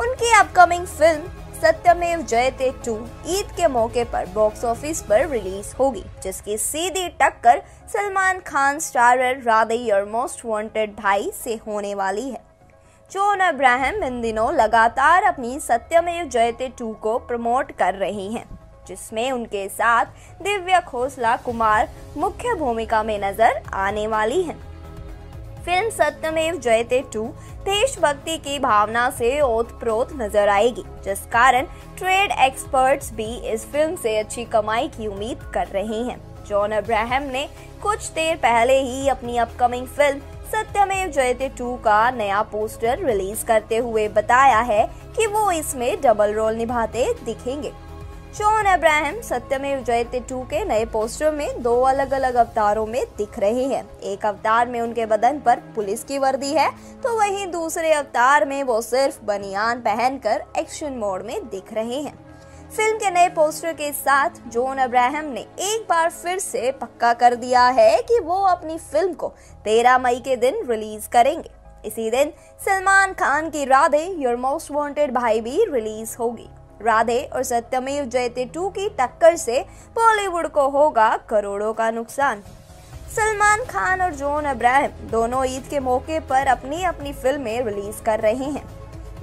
उनकी अपकमिंग फिल्म सत्यमेव जयते 2 ईद के मौके पर बॉक्स ऑफिस पर रिलीज होगी, जिसकी सीधी टक्कर Salman Khan starrer Radhe your most wanted Bhai से होने वाली है। जॉन अब्राहम इन दिनों लगातार अपनी सत्यमेव जयते 2 को प्रमोट कर रही हैं, जिसमें उनके साथ दिव्या खोसला कुमार मुख्य भूमिका में नजर आने वाली हैं। फिल्म सत्यमेव जयते 2 देशभक्ति की भावना से ओतप्रोत नजर आएगी, जिस कारण ट्रेड एक्सपर्ट्स भी इस फिल्म से अच्छी कमाई की उम्मीद कर रहे हैं। जॉन अब्राहम ने कुछ देर पहले ही अपनी अपकमिंग फिल्म सत्यमेव जयते 2 का नया पोस्टर रिलीज करते हुए बताया है कि वो इसमें डबल रोल निभाते दिखेंगे। जॉन अब्राहम सत्यमेव जयते 2 के नए पोस्टर में 2 अलग अलग अवतारों में दिख रहे हैं। एक अवतार में उनके बदन पर पुलिस की वर्दी है, तो वहीं दूसरे अवतार में वो सिर्फ बनियान पहनकर एक्शन मोड में दिख रहे हैं। फिल्म के नए पोस्टर के साथ जॉन अब्राहम ने एक बार फिर से पक्का कर दिया है कि वो अपनी फिल्म को 13 मई के दिन रिलीज करेंगे। इसी दिन सलमान खान की राधे योर मोस्ट वांटेड भाई भी रिलीज होगी। राधे और सत्यमेव जयते 2 की टक्कर से बॉलीवुड को होगा करोड़ों का नुकसान। सलमान खान और जॉन अब्राहम दोनों ईद के मौके पर अपनी अपनी फिल्में रिलीज कर रहे हैं।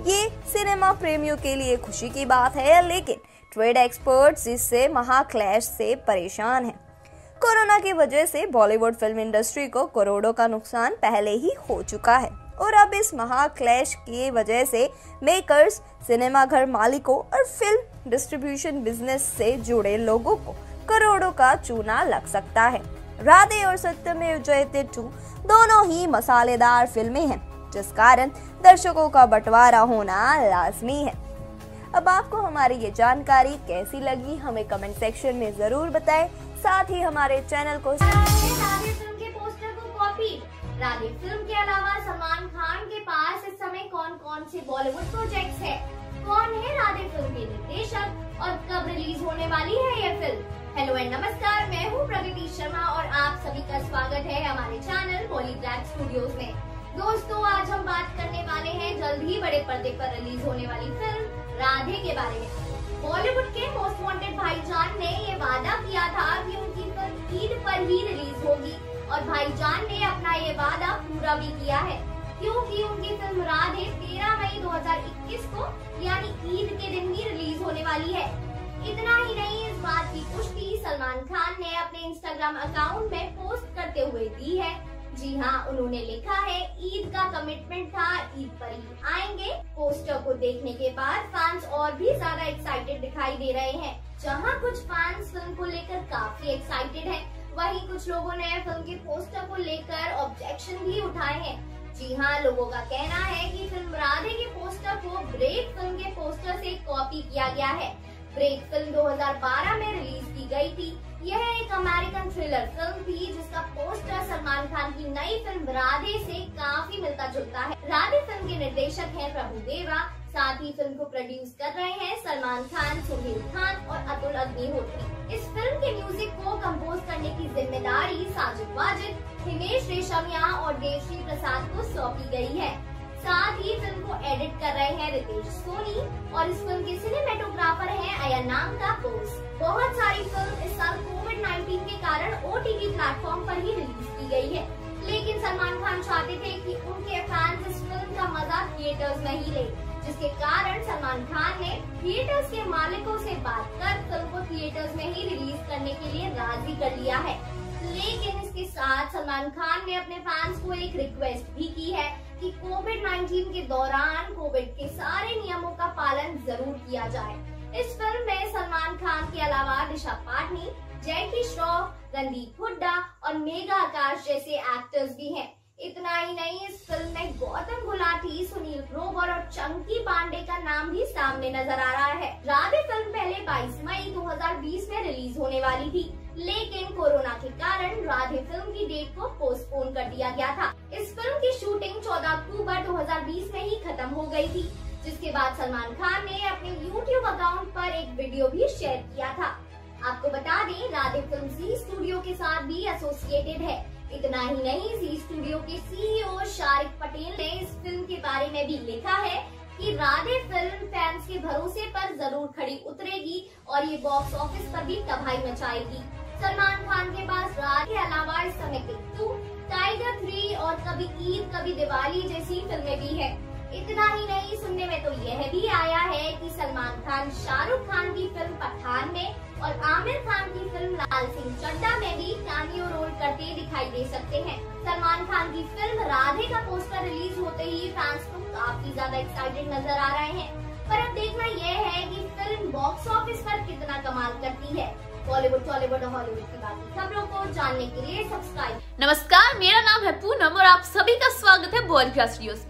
ये सिनेमा प्रेमियों के लिए खुशी की बात है, लेकिन ट्रेड एक्सपर्ट्स इससे महाक्लैश से परेशान हैं। कोरोना की वजह से बॉलीवुड फिल्म इंडस्ट्री को करोड़ों का नुकसान पहले ही हो चुका है और अब इस महाक्लैश की वजह से मेकर्स, सिनेमाघर मालिकों और फिल्म डिस्ट्रीब्यूशन बिजनेस से जुड़े लोगों को करोड़ों का चूना लग सकता है। राधे और सत्यमेव जयते 2 दोनों ही मसालेदार फिल्में हैं, जिस कारण दर्शकों का बंटवारा होना लाजमी है। अब आपको हमारी ये जानकारी कैसी लगी, हमें कमेंट सेक्शन में जरूर बताएं। साथ ही हमारे चैनल को राधे फिल्म के अलावा सलमान खान के पास इस समय कौन कौन से बॉलीवुड प्रोजेक्ट्स हैं, कौन है राधे फिल्म के निर्देशक और कब रिलीज होने वाली है ये फिल्म। हेलो एंड नमस्कार, मैं हूँ प्रगति शर्मा और आप सभी का स्वागत है हमारे चैनल बॉलीग्रैड स्टूडियोज में। दोस्तों, आज हम बात करने वाले हैं जल्द ही बड़े पर्दे पर रिलीज होने वाली फिल्म राधे के बारे में। बॉलीवुड के मोस्ट वांटेड भाईजान ने ये वादा किया था कि उनकी फिल्म ईद पर ही रिलीज होगी और भाईजान ने अपना ये वादा पूरा भी किया है, क्योंकि उनकी फिल्म राधे 13 मई 2021 को यानी ईद के दिन ही रिलीज होने वाली है। इतना ही नहीं, इस बात की पुष्टि सलमान खान ने अपने इंस्टाग्राम अकाउंट में पोस्ट करते हुए दी है। जी हाँ, उन्होंने लिखा है, ईद का कमिटमेंट था, ईद पर ही आएंगे। पोस्टर को देखने के बाद फैंस और भी ज्यादा एक्साइटेड दिखाई दे रहे हैं। जहाँ कुछ फैंस फिल्म को लेकर काफी एक्साइटेड है, वहीं कुछ लोगों ने फिल्म के पोस्टर को लेकर ऑब्जेक्शन भी उठाए हैं। जी हाँ, लोगों का कहना है कि फिल्म राधे के पोस्टर को ब्रेक फिल्म के पोस्टर से कॉपी किया गया है। ब्रेक फिल्म 2012 में रिलीज की गई थी। यह एक अमेरिकन थ्रिलर फिल्म थी, जिसका पोस्टर सलमान खान की नई फिल्म राधे से काफी मिलता जुलता है। राधे फिल्म के निर्देशक हैं प्रभुदेवा, साथ ही फिल्म को प्रोड्यूस कर रहे हैं सलमान खान, सुहेल खान और अतुल अग्निहोत्री। इस फिल्म के म्यूजिक को कंपोज करने की जिम्मेदारी साजिद वाजिद, हिमेश रेशमिया और देवश्री प्रसाद को सौंपी गई है। साथ ही फिल्म को एडिट कर रहे हैं रितेश सोनी और इस फिल्म के सिनेमेटोग्राफर हैं अयनांका बोस। बहुत सारी फिल्म इस साल कोविड-19 के कारण OTT प्लेटफॉर्म पर ही रिलीज की गई है, लेकिन सलमान खान चाहते थे कि उनके फैंस इस फिल्म का मजा थिएटर्स में ही ले, जिसके कारण सलमान खान ने थिएटर्स के मालिकों से बात कर फिल्म को थिएटर्स में ही रिलीज करने के लिए राजी कर लिया है। लेकिन इसके साथ सलमान खान ने अपने फैंस को एक रिक्वेस्ट भी की है कि कोविड-19 के दौरान कोविड के सारे नियमों का पालन जरूर किया जाए। इस फिल्म में सलमान खान के अलावा दिशा पाटनी, जैकी श्रॉफ, रणदीप हुड्डा और मेघा आकाश जैसे एक्टर्स भी हैं। इतना ही नहीं, इस फिल्म में गौतम गुलाटी, सुनील ग्रोवर और चंकी पांडे का नाम भी सामने नजर आ रहा है। राधे फिल्म पहले 22 मई 2020 में रिलीज होने वाली थी, लेकिन कोरोना के कारण राधे फिल्म की डेट को पोस्टपोन कर दिया गया हो गई थी, जिसके बाद सलमान खान ने अपने YouTube अकाउंट पर एक वीडियो भी शेयर किया था। आपको बता दें, राधे फिल्म जी स्टूडियो के साथ भी एसोसिएटेड है। इतना ही नहीं, जी स्टूडियो के CEO शारिक पटेल ने इस फिल्म के बारे में भी लिखा है कि राधे फिल्म फैंस के भरोसे पर जरूर खड़ी उतरेगी और ये बॉक्स ऑफिस पर भी तबाही मचाएगी। सलमान खान के पास राधे के अलावा इस समय किट्टू, टाइगर 3 और कभी ईद कभी दिवाली जैसी फिल्में भी है। इतना ही नहीं, सुनने में तो यह भी आया है कि सलमान खान शाहरुख खान की फिल्म पठान में और आमिर खान की फिल्म लाल सिंह चड्ढा में भी कामियो रोल करते दिखाई दे सकते हैं। सलमान खान की फिल्म राधे का पोस्टर रिलीज होते ही फैंस को काफी ज्यादा एक्साइटेड नजर आ रहे हैं। पर अब देखना यह है कि फिल्म बॉक्स ऑफिस पर कितना कमाल करती है। बॉलीवुड, टॉलीवुड और हॉलीवुड की बाकी खबरों को जानने के लिए सब्सक्राइब। नमस्कार, मेरा नाम है पूनम और आप सभी का स्वागत है बोरिया स्टूडियोज।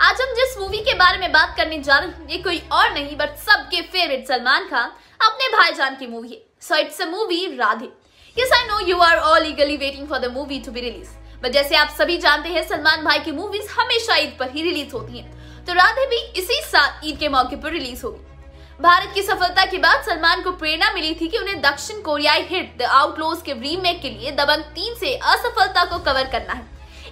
आज हम जिस मूवी के बारे में बात करने जा रहे हैं ये कोई और नहीं बट सबके फेवरेट सलमान खान अपने भाईजान की मूवी है। So it's a movie Radhe. Yes, I know you are all eagerly waiting for the movie to be release, but जैसे आप सभी जानते हैं सलमान भाई की मूवीज हमेशा ईद पर ही रिलीज होती हैं, तो राधे भी इसी साल ईद के मौके पर रिलीज होगी। भारत की सफलता के बाद सलमान को प्रेरणा मिली थी कि उन्हें दक्षिण कोरियाई हिट द आउटलॉज के रीमेक के लिए दबंग 3 से असफलता को कवर करना है।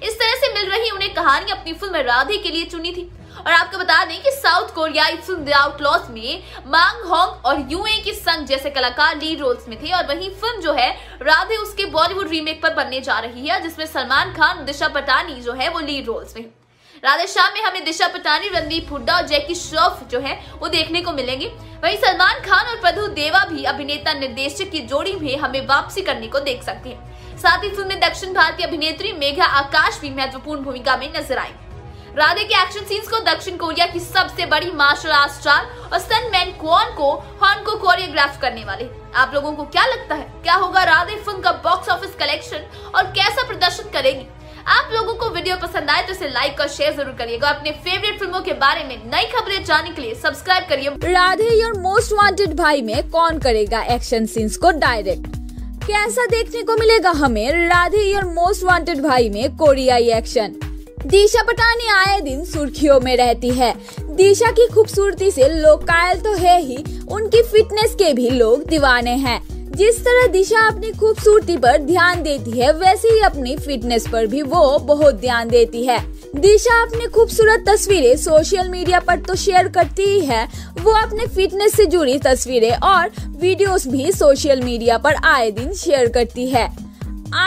इस तरह से मिल रही उन्हें कहानी अपनी फिल्म राधे के लिए चुनी थी। और आपको बता दें कि साउथ कोरियाई फिल्म द आउटलॉज में मांग होंग और यूए के संग जैसे कलाकार लीड रोल्स में थे, और वहीं फिल्म जो है राधे उसके बॉलीवुड रीमेक पर बनने जा रही है, जिसमें सलमान खान, दिशा पटानी जो है वो लीड रोल्स में है। राधे शाह में हमें दिशा पटानी, रणदीप हुड्डा और जैकी श्रॉफ जो है वो देखने को मिलेंगे। वहीं सलमान खान और प्रभु देवा भी अभिनेता निर्देशक की जोड़ी में हमें वापसी करने को देख सकते हैं। साथ ही फिल्म में दक्षिण भारतीय अभिनेत्री मेघा आकाश भी महत्वपूर्ण भूमिका में नजर आए। राधे के एक्शन सीन्स को दक्षिण कोरिया की सबसे बड़ी मार्शल आर्ट स्टार और सनमैन क्वॉन को हॉन को कोरियोग्राफ करने वाले। आप लोगों को क्या लगता है, क्या होगा राधे फिल्म का बॉक्स ऑफिस कलेक्शन और कैसा प्रदर्शन करेगी? आप लोगों को वीडियो पसंद आए तो इसे लाइक और शेयर जरूर करिएगा। अपने फेवरेट फिल्मों के बारे में नई खबरें जानने के लिए सब्सक्राइब करिए। राधे योर मोस्ट वांटेड भाई में कौन करेगा एक्शन सीन्स को डायरेक्ट? कैसा देखने को मिलेगा हमें राधे योर मोस्ट वांटेड भाई में कोरियाई एक्शन? दिशा पटानी आए दिन सुर्खियों में रहती है। दिशा की खूबसूरती से लोग कायल तो है ही, उनकी फिटनेस के भी लोग दीवाने हैं। जिस तरह दिशा अपनी खूबसूरती पर ध्यान देती है, वैसे ही अपनी फिटनेस पर भी वो बहुत ध्यान देती है। दिशा अपनी खूबसूरत तस्वीरें सोशल मीडिया पर तो शेयर करती ही है, वो अपने फिटनेस से जुड़ी तस्वीरें और वीडियोस भी सोशल मीडिया पर आए दिन शेयर करती है।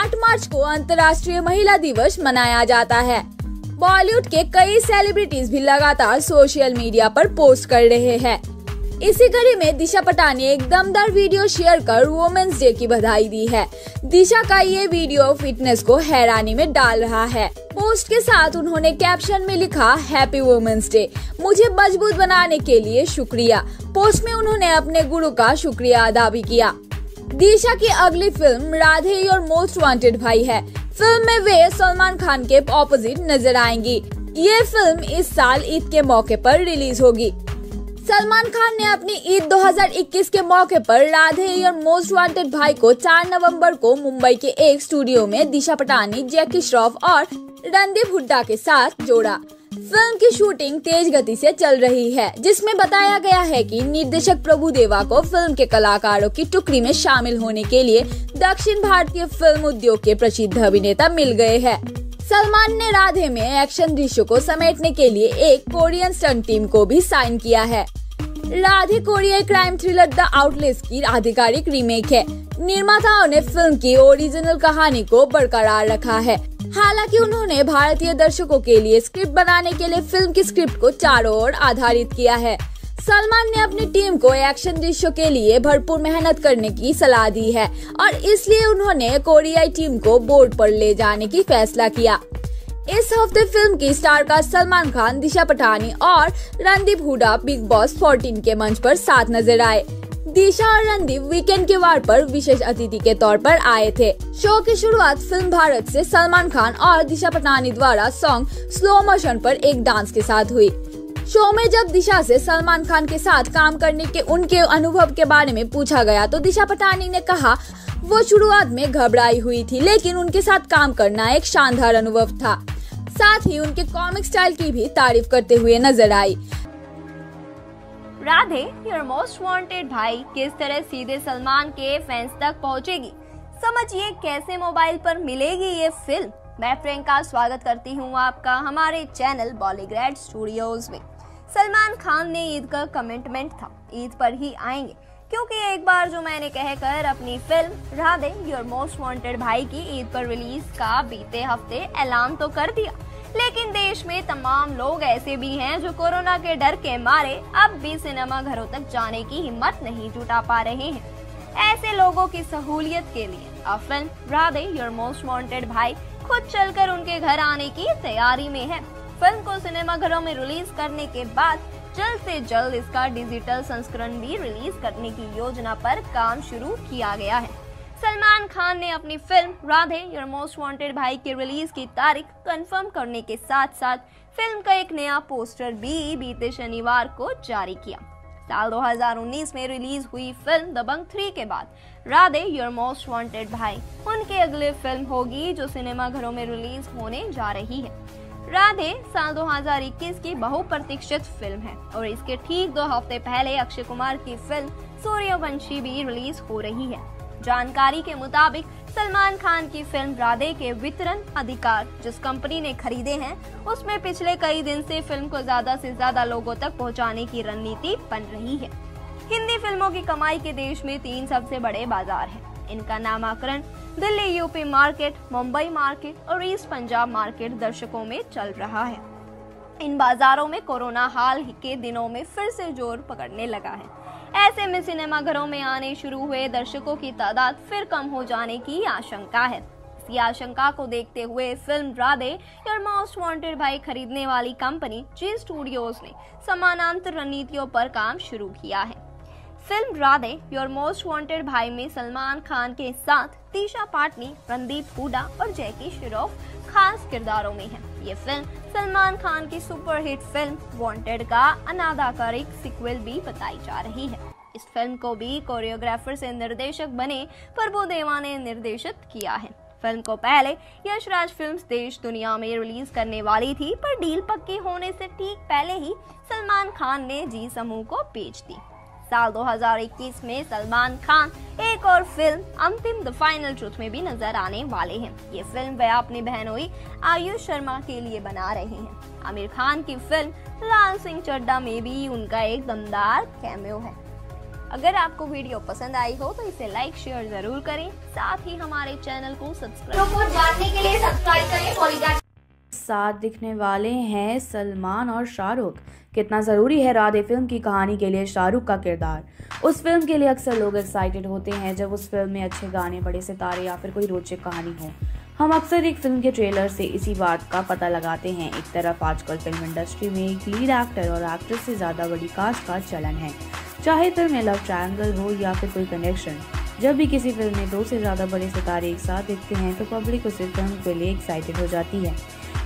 8 मार्च को अंतर्राष्ट्रीय महिला दिवस मनाया जाता है। बॉलीवुड के कई सेलिब्रिटीज भी लगातार सोशल मीडिया पर पोस्ट कर रहे हैं। इसी कड़ी में दिशा पटानी एक दमदार वीडियो शेयर कर वुमेन्स डे की बधाई दी है। दिशा का ये वीडियो फिटनेस को हैरानी में डाल रहा है। पोस्ट के साथ उन्होंने कैप्शन में लिखा, हैप्पी वुमेन्स डे, मुझे मजबूत बनाने के लिए शुक्रिया। पोस्ट में उन्होंने अपने गुरु का शुक्रिया अदा भी किया। दिशा की अगली film Radhe your most wanted Bhai है। फिल्म में वे सलमान खान के ऑपोजिट नजर आएंगी। ये फिल्म इस साल ईद के मौके पर रिलीज होगी। सलमान खान ने अपनी ईद 2021 के मौके पर राधे योर मोस्ट वांटेड भाई को 4 नवंबर को मुंबई के एक स्टूडियो में दिशा पटानी, जैकी श्रॉफ और रणदीप हुड्डा के साथ जोड़ा। फिल्म की शूटिंग तेज गति से चल रही है, जिसमें बताया गया है कि निर्देशक प्रभु देवा को फिल्म के कलाकारों की टुकड़ी में शामिल होने के लिए दक्षिण भारतीय फिल्म उद्योग के प्रसिद्ध अभिनेता मिल गए हैं। सलमान ने राधे में एक्शन दृश्यों को समेटने के लिए एक कोरियन स्टंट टीम को भी साइन किया है। राधे कोरियाई क्राइम थ्रिलर द आउटलॉज की आधिकारिक रीमेक है। निर्माताओं ने फिल्म की ओरिजिनल कहानी को बरकरार रखा है, हालांकि उन्होंने भारतीय दर्शकों के लिए स्क्रिप्ट बनाने के लिए फिल्म की स्क्रिप्ट को चारों ओर आधारित किया है। सलमान ने अपनी टीम को एक्शन दृश्यों के लिए भरपूर मेहनत करने की सलाह दी है और इसलिए उन्होंने कोरियाई टीम को बोर्ड पर ले जाने की फैसला किया। इस हफ्ते फिल्म की स्टारकास्ट सलमान खान, दिशा पटानी और रणदीप हुड्डा बिग बॉस 14 के मंच पर साथ नजर आए। दिशा और रणदीप वीकेंड के वार पर विशेष अतिथि के तौर पर आए थे। शो की शुरुआत फिल्म भारत से सलमान खान और दिशा पटानी द्वारा सॉन्ग स्लो मोशन पर एक डांस के साथ हुई। शो में जब दिशा से सलमान खान के साथ काम करने के उनके अनुभव के बारे में पूछा गया तो दिशा पटानी ने कहा, वो शुरुआत में घबराई हुई थी, लेकिन उनके साथ काम करना एक शानदार अनुभव था। साथ ही उनके कॉमिक स्टाइल की भी तारीफ करते हुए नजर आई। Radhe your most wanted Bhai किस तरह सीधे सलमान के फैंस तक पहुंचेगी, समझिए कैसे मोबाइल पर मिलेगी ये फिल्म। मैं प्रियंका स्वागत करती हूं आपका हमारे चैनल बॉलीग्रैड स्टूडियोज में। सलमान खान ने ईद का कमिटमेंट था, ईद पर ही आएंगे, क्योंकि एक बार जो मैंने कहकर अपनी film Radhe your most wanted भाई की ईद पर रिलीज का बीते हफ्ते ऐलान तो कर दिया, लेकिन देश में तमाम लोग ऐसे भी हैं जो कोरोना के डर के मारे अब भी सिनेमा घरों तक जाने की हिम्मत नहीं जुटा पा रहे हैं। ऐसे लोगों की सहूलियत के लिए अब film Radhe your most wanted Bhai खुद चलकर उनके घर आने की तैयारी में है। फिल्म को सिनेमा घरों में रिलीज करने के बाद जल्द से जल्द इसका डिजिटल संस्करण भी रिलीज करने की योजना पर काम शुरू किया गया है। सलमान खान ने अपनी film Radhe your most wanted भाई की रिलीज की तारीख कंफर्म करने के साथ साथ फिल्म का एक नया पोस्टर भी बीते शनिवार को जारी किया। साल 2019 में रिलीज हुई फिल्म दबंग 3 के बाद राधे योर मोस्ट वांटेड भाई उनकी अगली फिल्म होगी जो सिनेमा घरों में रिलीज होने जा रही है। राधे साल 2021 की बहुप्रतीक्षित फिल्म है और इसके ठीक 2 हफ्ते पहले अक्षय कुमार की फिल्म सूर्यवंशी भी रिलीज हो रही है। जानकारी के मुताबिक सलमान खान की फिल्म राधे के वितरण अधिकार जिस कंपनी ने खरीदे हैं, उसमें पिछले कई दिन से फिल्म को ज्यादा से ज्यादा लोगों तक पहुंचाने की रणनीति बन रही है। हिंदी फिल्मों की कमाई के देश में 3 सबसे बड़े बाजार है। इनका नामाकरण Delhi UP market, Mumbai market और ईस्ट पंजाब मार्केट दर्शकों में चल रहा है। इन बाजारों में कोरोना हाल के दिनों में फिर से जोर पकड़ने लगा है। ऐसे में सिनेमा घरों में आने शुरू हुए दर्शकों की तादाद फिर कम हो जाने की आशंका है। इसी आशंका को देखते हुए film Radhe your most wanted Bhai खरीदने वाली कंपनी जी स्टूडियोज ने समानांतर रणनीतियों पर काम शुरू किया है। Film Radhe your most wanted भाई में सलमान खान के साथ तीशा पाटनी, रणदीप हुडा और जैकी श्रॉफ खास किरदारों में हैं। ये फिल्म सलमान खान की सुपरहिट फिल्म वांटेड का अनादाकारिक सीक्वल भी बताई जा रही है। इस फिल्म को भी कोरियोग्राफर से निर्देशक बने प्रभु देवा ने निर्देशित किया है। फिल्म को पहले यशराज फिल्म्स देश दुनिया में रिलीज करने वाली थी, पर डील पक्की होने से ठीक पहले ही सलमान खान ने जी समूह को बेच दी। साल 2021 में सलमान खान एक और फिल्म अंतिम द फाइनल ट्रूथ में भी नजर आने वाले हैं। ये फिल्म वह अपनी बहनोई आयुष शर्मा के लिए बना रहे हैं। आमिर खान की फिल्म लाल सिंह चड्ढा में भी उनका एक दमदार कैमियो है। अगर आपको वीडियो पसंद आई हो तो इसे लाइक शेयर जरूर करें, साथ ही हमारे चैनल को सब्सक्राइब जानने के लिए सब्सक्राइब करें। पॉलीग्रैड साथ दिखने वाले हैं सलमान और शाहरुख। कितना ज़रूरी है राधे फिल्म की कहानी के लिए शाहरुख का किरदार। उस फिल्म के लिए अक्सर लोग एक्साइटेड होते हैं जब उस फिल्म में अच्छे गाने, बड़े सितारे या फिर कोई रोचक कहानी हो। हम अक्सर एक फिल्म के ट्रेलर से इसी बात का पता लगाते हैं। एक तरफ आजकल फिल्म इंडस्ट्री में एक लीड एक्टर और एक्ट्रेस से ज़्यादा बड़ी कास्ट का चलन है, चाहे फिल्म में लव ट्रायंगल हो या फिर कोई कनेक्शन। जब भी किसी फिल्म में 2 से ज़्यादा बड़े सितारे एक साथ दिखते हैं तो पब्लिक उस फिल्म के लिए एक्साइटेड हो जाती है।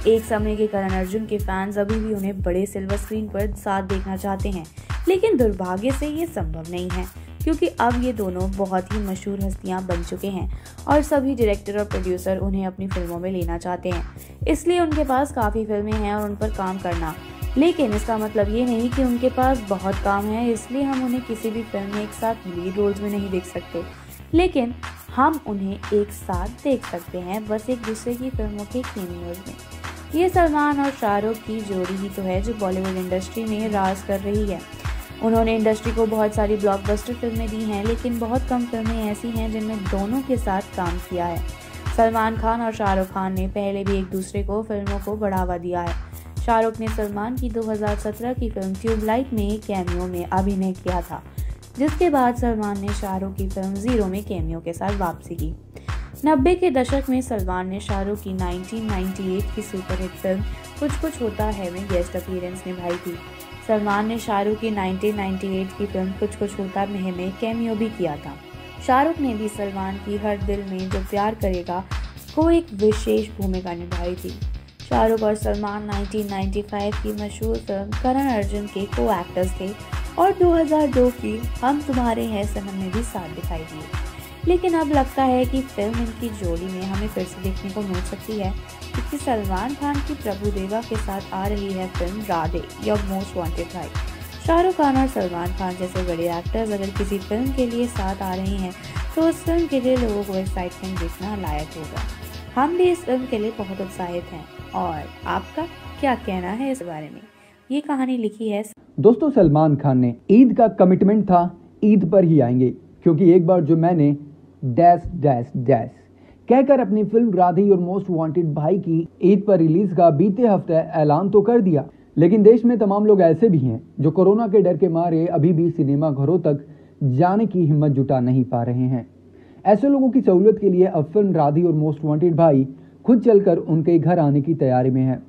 एक समय के करण अर्जुन के फैंस अभी भी उन्हें बड़े सिल्वर स्क्रीन पर साथ देखना चाहते हैं, लेकिन दुर्भाग्य से ये संभव नहीं है क्योंकि अब ये दोनों बहुत ही मशहूर हस्तियां बन चुके हैं और सभी डायरेक्टर और प्रोड्यूसर उन्हें अपनी फिल्मों में लेना चाहते हैं। इसलिए उनके पास काफ़ी फिल्में हैं और उन पर काम करना, लेकिन इसका मतलब ये नहीं कि उनके पास बहुत काम है इसलिए हम उन्हें किसी भी फिल्म में एक साथ लीड रोल्स में नहीं देख सकते, लेकिन हम उन्हें एक साथ देख सकते हैं, बस एक दूसरे की फिल्मों के कैमियोज में। ये सलमान और शाहरुख की जोड़ी ही तो है जो बॉलीवुड इंडस्ट्री में राज कर रही है। उन्होंने इंडस्ट्री को बहुत सारी ब्लॉकबस्टर फिल्में दी हैं, लेकिन बहुत कम फिल्में ऐसी हैं जिनमें दोनों के साथ काम किया है। सलमान खान और शाहरुख खान ने पहले भी एक दूसरे को फिल्मों को बढ़ावा दिया है। शाहरुख ने सलमान की 2017 की फिल्म ट्यूबलाइट में कैमियो में अभिनय किया था, जिसके बाद सलमान ने शाहरुख की फिल्म जीरो में कैमियो के साथ वापसी की। 90 के दशक में सलमान ने शाहरुख की 1998 की सुपरहिट फिल्म कुछ कुछ होता है में गेस्ट अपीयरेंस निभाई थी। सलमान ने शाहरुख की 1998 की फिल्म कुछ कुछ होता है में कैमियो भी किया था। शाहरुख ने भी सलमान की हर दिल में जो प्यार करेगा को एक विशेष भूमिका निभाई थी। शाहरुख और सलमान 1995 की मशहूर फिल्म करण अर्जुन के को एक्टर्स थे और 2002 की हम तुम्हारे हैं सनम में भी साथ दिखाई दिए। लेकिन अब लगता है कि फिल्म इनकी जोड़ी में हमें फिर से देखने को मिल सकती है, क्योंकि सलमान खान की प्रभुदेवा के साथ आ रही है film Radhe your most wanted ride. Shahrukh Khan और सलमान खान जैसे बड़े एक्टर्स अगर किसी फिल्म के लिए साथ आ रहे हैं तो उस फिल्म के लिए लोगों को एक्साइटमेंट देखना लायक होगा। हम भी इस फिल्म के लिए बहुत उत्साहित हैं और आपका क्या कहना है इस बारे में, ये कहानी लिखी है। दोस्तों, सलमान खान ने ईद का कमिटमेंट था, ईद पर ही आएंगे, क्योंकि एक बार जो मैंने डैश डैश डैश कहकर अपनी film Radhe your most wanted भाई की ईद पर रिलीज का बीते हफ्ते ऐलान तो कर दिया, लेकिन देश में तमाम लोग ऐसे भी हैं जो कोरोना के डर के मारे अभी भी सिनेमा घरों तक जाने की हिम्मत जुटा नहीं पा रहे हैं। ऐसे लोगों की सहूलत के लिए अब film Radhe your most wanted Bhai खुद चलकर उनके घर आने की तैयारी में है।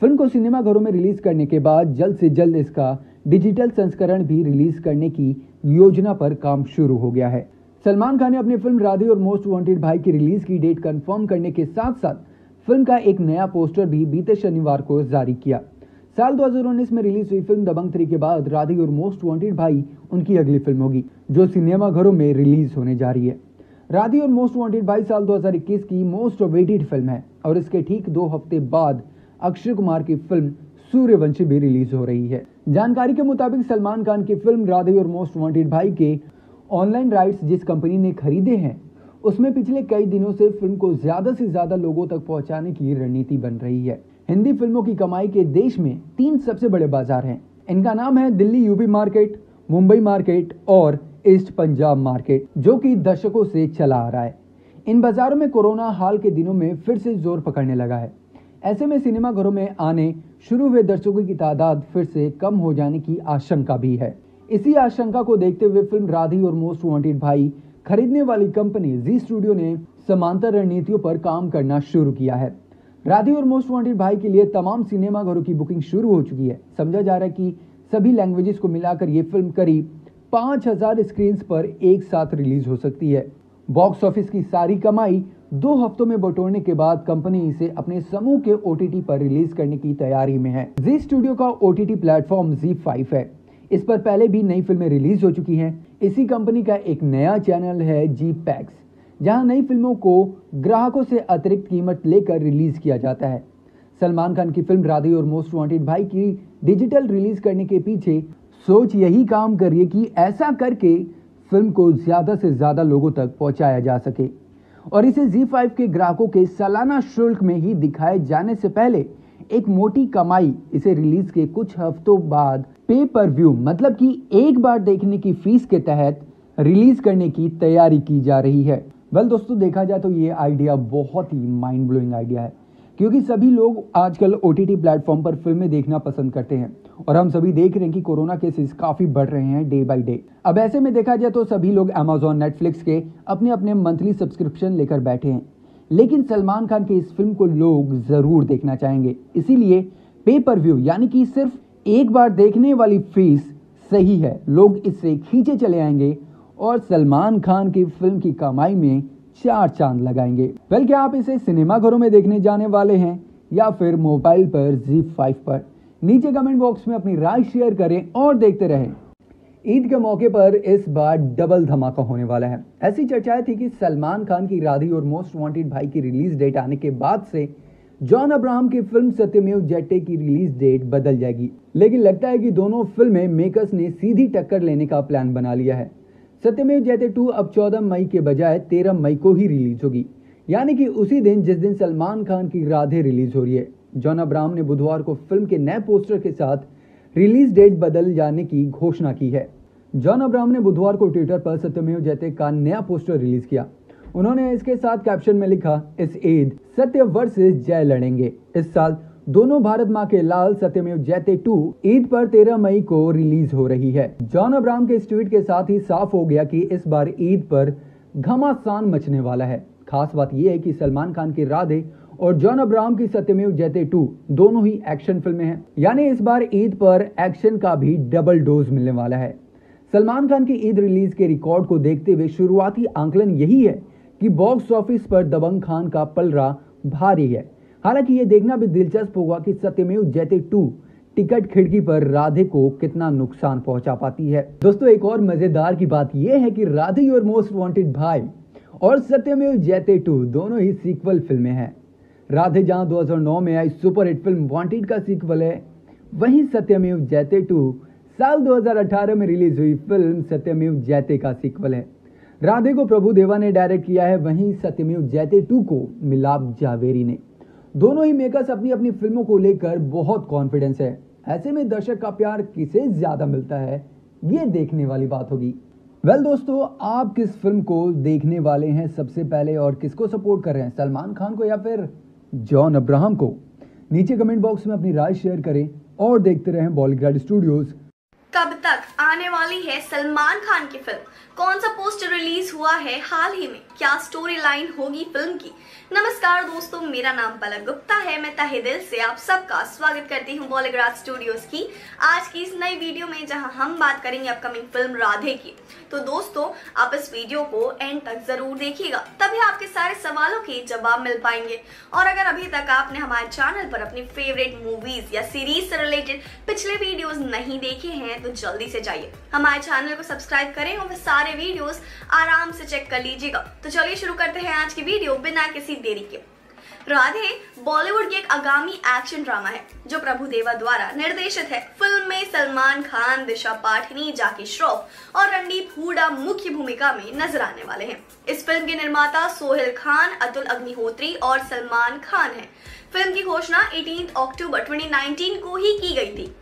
फिल्म को सिनेमा घरों में रिलीज करने के बाद जल्द से जल्द इसका डिजिटल संस्करण भी रिलीज करने की योजना पर काम शुरू हो गया है। सलमान खान ने अपनी फिल्म राधे और मोस्ट वांटेड भाई की रिलीज की डेट कंफर्म करने के साथ साथ फिल्म का एक नया पोस्टर भी बीते शनिवार को जारी किया। साल 2019 में रिलीज हुई फिल्म दबंग 3 के बाद राधे और मोस्ट वांटेड भाई उनकी अगली फिल्म होगी जो सिनेमा घरों में रिलीज होने जा रही है। राधे और मोस्ट वांटेड भाई साल 2021 की मोस्ट अवेटेड फिल्म है और इसके ठीक 2 हफ्ते बाद अक्षय कुमार की फिल्म सूर्यवंशी भी रिलीज हो रही है। जानकारी के मुताबिक सलमान खान की फिल्म राधे और मोस्ट वांटेड भाई के ऑनलाइन राइट्स जिस कंपनी ने खरीदे हैं उसमें पिछले कई दिनों से फिल्म को ज्यादा से ज्यादा लोगों तक पहुंचाने की रणनीति बन रही है। हिंदी फिल्मों की कमाई के देश में 3 सबसे बड़े बाजार हैं। इनका नाम है Delhi UP market, Mumbai market और ईस्ट पंजाब मार्केट, जो कि दशकों से चला आ रहा है। इन बाजारों में कोरोना हाल के दिनों में फिर से जोर पकड़ने लगा है। ऐसे में सिनेमा घरों में आने शुरू हुए दर्शकों की तादाद फिर से कम हो जाने की आशंका भी है। इसी आशंका को देखते हुए फिल्म राधे और मोस्ट वांटेड भाई खरीदने वाली कंपनी जी स्टूडियो ने समांतर रणनीतियों पर काम करना शुरू किया है। राधे और मोस्ट वांटेड भाई के लिए तमाम सिनेमा घरों की बुकिंग शुरू हो चुकी है। समझा जा रहा है कि सभी लैंग्वेजेस को मिलाकर ये फिल्म करीब 5000 स्क्रीन पर एक साथ रिलीज हो सकती है। बॉक्स ऑफिस की सारी कमाई 2 हफ्तों में बटोरने के बाद कंपनी इसे अपने समूह के OTT पर रिलीज करने की तैयारी में है। जी स्टूडियो का OTT प्लेटफॉर्म Z5 है। इस पर पहले भी नई फिल्में रिलीज हो चुकी हैं। इसी कंपनी का एक नया चैनल है G-Pax, जहां नई फिल्मों को ग्राहकों से अतिरिक्त कीमत लेकर रिलीज किया जाता है। सलमान खान की फिल्म राधे और मोस्ट वांटेड भाई की डिजिटल रिलीज करने के पीछे सोच यही काम कर रही है कि ऐसा करके फिल्म को ज्यादा से ज्यादा लोगों तक पहुंचाया जा सके और इसे Z5 के ग्राहकों के सालाना शुल्क में ही दिखाए जाने से पहले एक मोटी कमाई इसे रिलीज के कुछ हफ्तों बाद पे पर व्यू, मतलब कि एक बार देखने की फीस के तहत रिलीज करने की तैयारी की जा रही है। दोस्तों, देखा जाए तो ये आइडिया बहुत ही माइंड ब्लोइंग आइडिया है, क्योंकि सभी लोग आजकल OTT प्लेटफॉर्म पर फिल्में देखना पसंद करते हैं और हम सभी देख रहे हैं कि कोरोना केसेस काफी बढ़ रहे हैं डे बाय डे। अब ऐसे में देखा जाए तो सभी लोग Amazon, नेटफ्लिक्स के अपने अपने मंथली सब्सक्रिप्शन लेकर बैठे हैं, लेकिन सलमान खान के इस फिल्म को लोग जरूर देखना चाहेंगे। इसीलिए पे पर व्यू यानी कि सिर्फ एक बार देखने वाली फीस सही है, लोग इससे खींचे चले आएंगे और सलमान खान की फिल्म की कमाई में 4 चांद लगाएंगे। क्या आप इसे सिनेमा घरों में देखने जाने वाले हैं या फिर मोबाइल पर Z5 पर? नीचे कमेंट बॉक्स में अपनी राय शेयर करें और देखते रहें। ईद के मौके पर इस बार डबल धमाका होने वाला है। ऐसी चर्चाएं थी कि सलमान खान की राधे और मोस्ट वांटेड भाई की रिलीज डेट आने के बाद से जॉन अब्राहम की फिल्म सत्यमेव जयते की रिलीज डेट बदल जाएगी, लेकिन लगता है कि दोनों फिल्में मेकर्स ने सीधी टक्कर लेने का प्लान बना लिया है। सत्यमेव जयते 2 अब 14 मई के बजाय 13 मई को ही रिलीज होगी, यानी कि उसी दिन जिस दिन सलमान खान की राधे रिलीज हो रही है। जॉन अब्राहम ने बुधवार को फिल्म के नए पोस्टर के साथ रिलीज डेट बदल जाने की घोषणा की है। जॉन अब्राहम ने बुधवार को ट्विटर पर सत्यमेव जयते का नया पोस्टर रिलीज किया। उन्होंने इसके साथ कैप्शन में लिखा, इस ईद सत्य वर्सेस जय लड़ेंगे। इस साल दोनों भारत माँ के लाल सत्यमेव जयते 2 ईद पर 13 मई को रिलीज हो रही है। जॉन अब्राहम के इस ट्वीट के साथ ही साफ हो गया कि इस बार ईद पर घमासान मचने वाला है। खास बात यह है कि सलमान खान के राधे और जॉन अब्राहम की सत्यमेव जयते 2 दोनों ही एक्शन फिल्में हैं, यानी इस बार ईद पर एक्शन का भी डबल डोज मिलने वाला है। सलमान खान की ईद रिलीज के रिकॉर्ड को देखते हुए शुरुआती आंकलन यही है कि बॉक्स ऑफिस पर दबंग खान का पलड़ा भारी है। हालांकि ये देखना भी दिलचस्प होगा कि सत्यमेव जयते 2 टिकट खिड़की पर राधे को कितना नुकसान पहुंचा पाती है। दोस्तों, एक और मजेदार की बात यह है कि राधे योर मोस्ट वांटेड भाई और सत्यमेव जयते 2 दोनों ही सीक्वल फिल्में हैं। राधे जहां 2009 में आई सुपरहिट फिल्म वांटेड का सीक्वल है, वहीं सत्यमेव जयते 2 साल 2018 में रिलीज हुई फिल्म सत्यमेव जयते का सीक्वल है। राधे को प्रभु देवा ने डायरेक्ट किया है, वहीं सत्यमेव जयते 2 को मिलाप जावेरी ने। दोनों ही मेकर्स अपनी अपनी फिल्मों को लेकर बहुत कॉन्फिडेंस है, ऐसे में दर्शक का प्यार किसे ज्यादा मिलता है ये देखने वाली बात होगी। वेल दोस्तों, आप किस फिल्म को देखने वाले हैं सबसे पहले और किसको सपोर्ट कर रहे हैं, सलमान खान को या फिर जॉन अब्राहम को? नीचे कमेंट बॉक्स में अपनी राय शेयर करें और देखते रहें बॉलीग्राड स्टूडियोज। कब तक आने वाली है सलमान खान की फिल्म? कौन सा पोस्टर रिलीज हुआ है हाल ही में? क्या स्टोरी लाइन होगी फिल्म की? नमस्कार दोस्तों, मेरा नाम पलक गुप्ता है। मैं तहे दिल से आप सबका स्वागत करती हूँ बॉलीग्राड स्टूडियोज की आज की इस नई वीडियो में, जहाँ हम बात करेंगे अपकमिंग फिल्म राधे की। तो दोस्तों, आप इस वीडियो को एंड तक जरूर देखिएगा, तभी आपके सारे सवालों के जवाब मिल पाएंगे। और अगर अभी तक आपने हमारे चैनल पर अपनी फेवरेट मूवीज या सीरीज से रिलेटेड पिछले वीडियोज नहीं देखे हैं तो जल्दी से जाइए हमारे चैनल को सब्सक्राइब करें और सारे वीडियोस आराम से चेक कर लीजिएगा। तो चलिए शुरू करते हैं आज की वीडियो बिना किसी देरी के। राधे बॉलीवुड की एक आगामी एक्शन ड्रामा है जो प्रभुदेवा द्वारा निर्देशित है। फिल्म में सलमान खान, दिशा पाठनी, जाकी श्रॉफ और रणदीप हुडा मुख्य भूमिका में नजर आने वाले हैं। इस फिल्म के निर्माता सोहेल खान, अतुल अग्निहोत्री और सलमान खान हैं। फिल्म की घोषणा 18 अक्टूबर 2019 को ही की गई थी।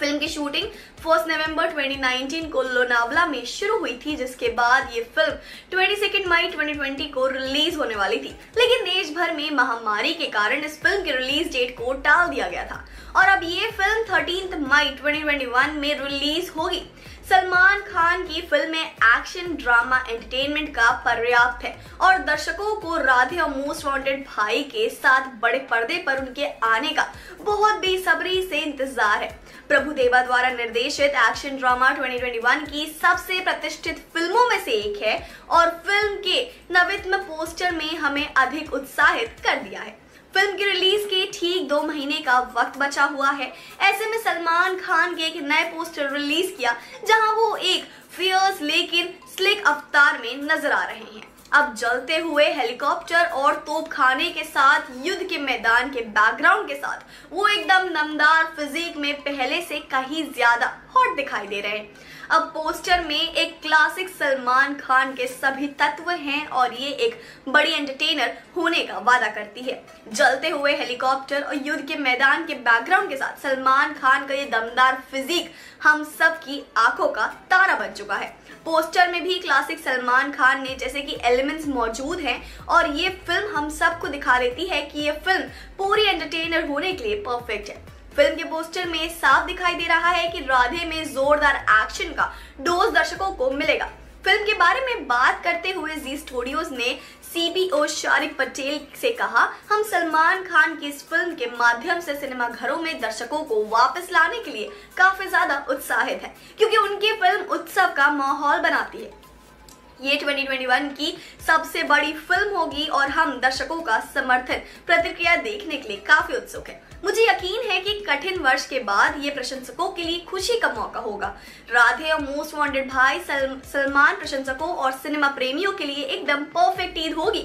फिल्म की शूटिंग 1 नवंबर 2019 को लोनावला में शुरू हुई थी, जिसके बाद ये फिल्म 22 मई 2020 को रिलीज होने वाली थी, लेकिन देश भर में महामारी के कारण इस फिल्म की रिलीज डेट को टाल दिया गया था और अब ये फिल्म 13 मई 2021 में रिलीज होगी। सलमान खान की फिल्म में एक्शन, ड्रामा, एंटरटेनमेंट का पर्याप्त है और दर्शकों को राधे और मोस्ट वांटेड भाई के साथ बड़े पर्दे पर उनके आने का बहुत बेसब्री से इंतजार है। प्रभुदेवा द्वारा निर्देशित एक्शन ड्रामा 2021 की सबसे प्रतिष्ठित फिल्मों में से एक है और फिल्म के नवीनतम पोस्टर में हमें अधिक उत्साहित कर दिया है। फिल्म की रिलीज के ठीक 2 महीने का वक्त बचा हुआ है, ऐसे में सलमान खान के एक नए पोस्टर रिलीज किया जहां वो एक फियर्स लेकिन स्लिक अवतार में नजर आ रहे हैं। अब जलते हुए हेलीकॉप्टर और तोपखाने के साथ युद्ध के मैदान के बैकग्राउंड के साथ वो एकदम दमदार फिजिक में पहले से कहीं ज्यादा हॉट दिखाई दे रहे हैं। अब पोस्टर में एक क्लासिक सलमान खान के सभी तत्व हैं और ये एक बड़ी एंटरटेनर होने का वादा करती है। जलते हुए हेलीकॉप्टर और युद्ध के मैदान के बैकग्राउंड के साथ सलमान खान का ये दमदार फिजिक हम सब की आंखों का तारा बन चुका है। पोस्टर में भी क्लासिक सलमान खान ने जैसे कि एलिमेंट्स मौजूद हैं और ये फिल्म हम सबको दिखा देती है कि ये फिल्म पूरी एंटरटेनर होने के लिए परफेक्ट है। फिल्म के पोस्टर में साफ दिखाई दे रहा है कि राधे में जोरदार एक्शन का डोज दर्शकों को मिलेगा। फिल्म के बारे में बात करते हुए जी स्टूडियोज ने सीईओ शारिक पटेल से कहा, हम सलमान खान की इस फिल्म के माध्यम से सिनेमाघरों में दर्शकों को वापस लाने के लिए काफी ज्यादा उत्साहित है, क्योंकि उनकी फिल्म उत्सव का माहौल बनाती है। ये 2021 की सबसे बड़ी फिल्म होगी और हम दर्शकों का समर्थन, प्रतिक्रिया देखने के लिए काफी उत्सुक है। मुझे यकीन है कि कठिन वर्ष के बाद ये प्रशंसकों के लिए खुशी का मौका होगा। राधे और मोस्ट वांटेड भाई सलमान प्रशंसकों और सिनेमा प्रेमियों के लिए एकदम परफेक्ट ईद होगी।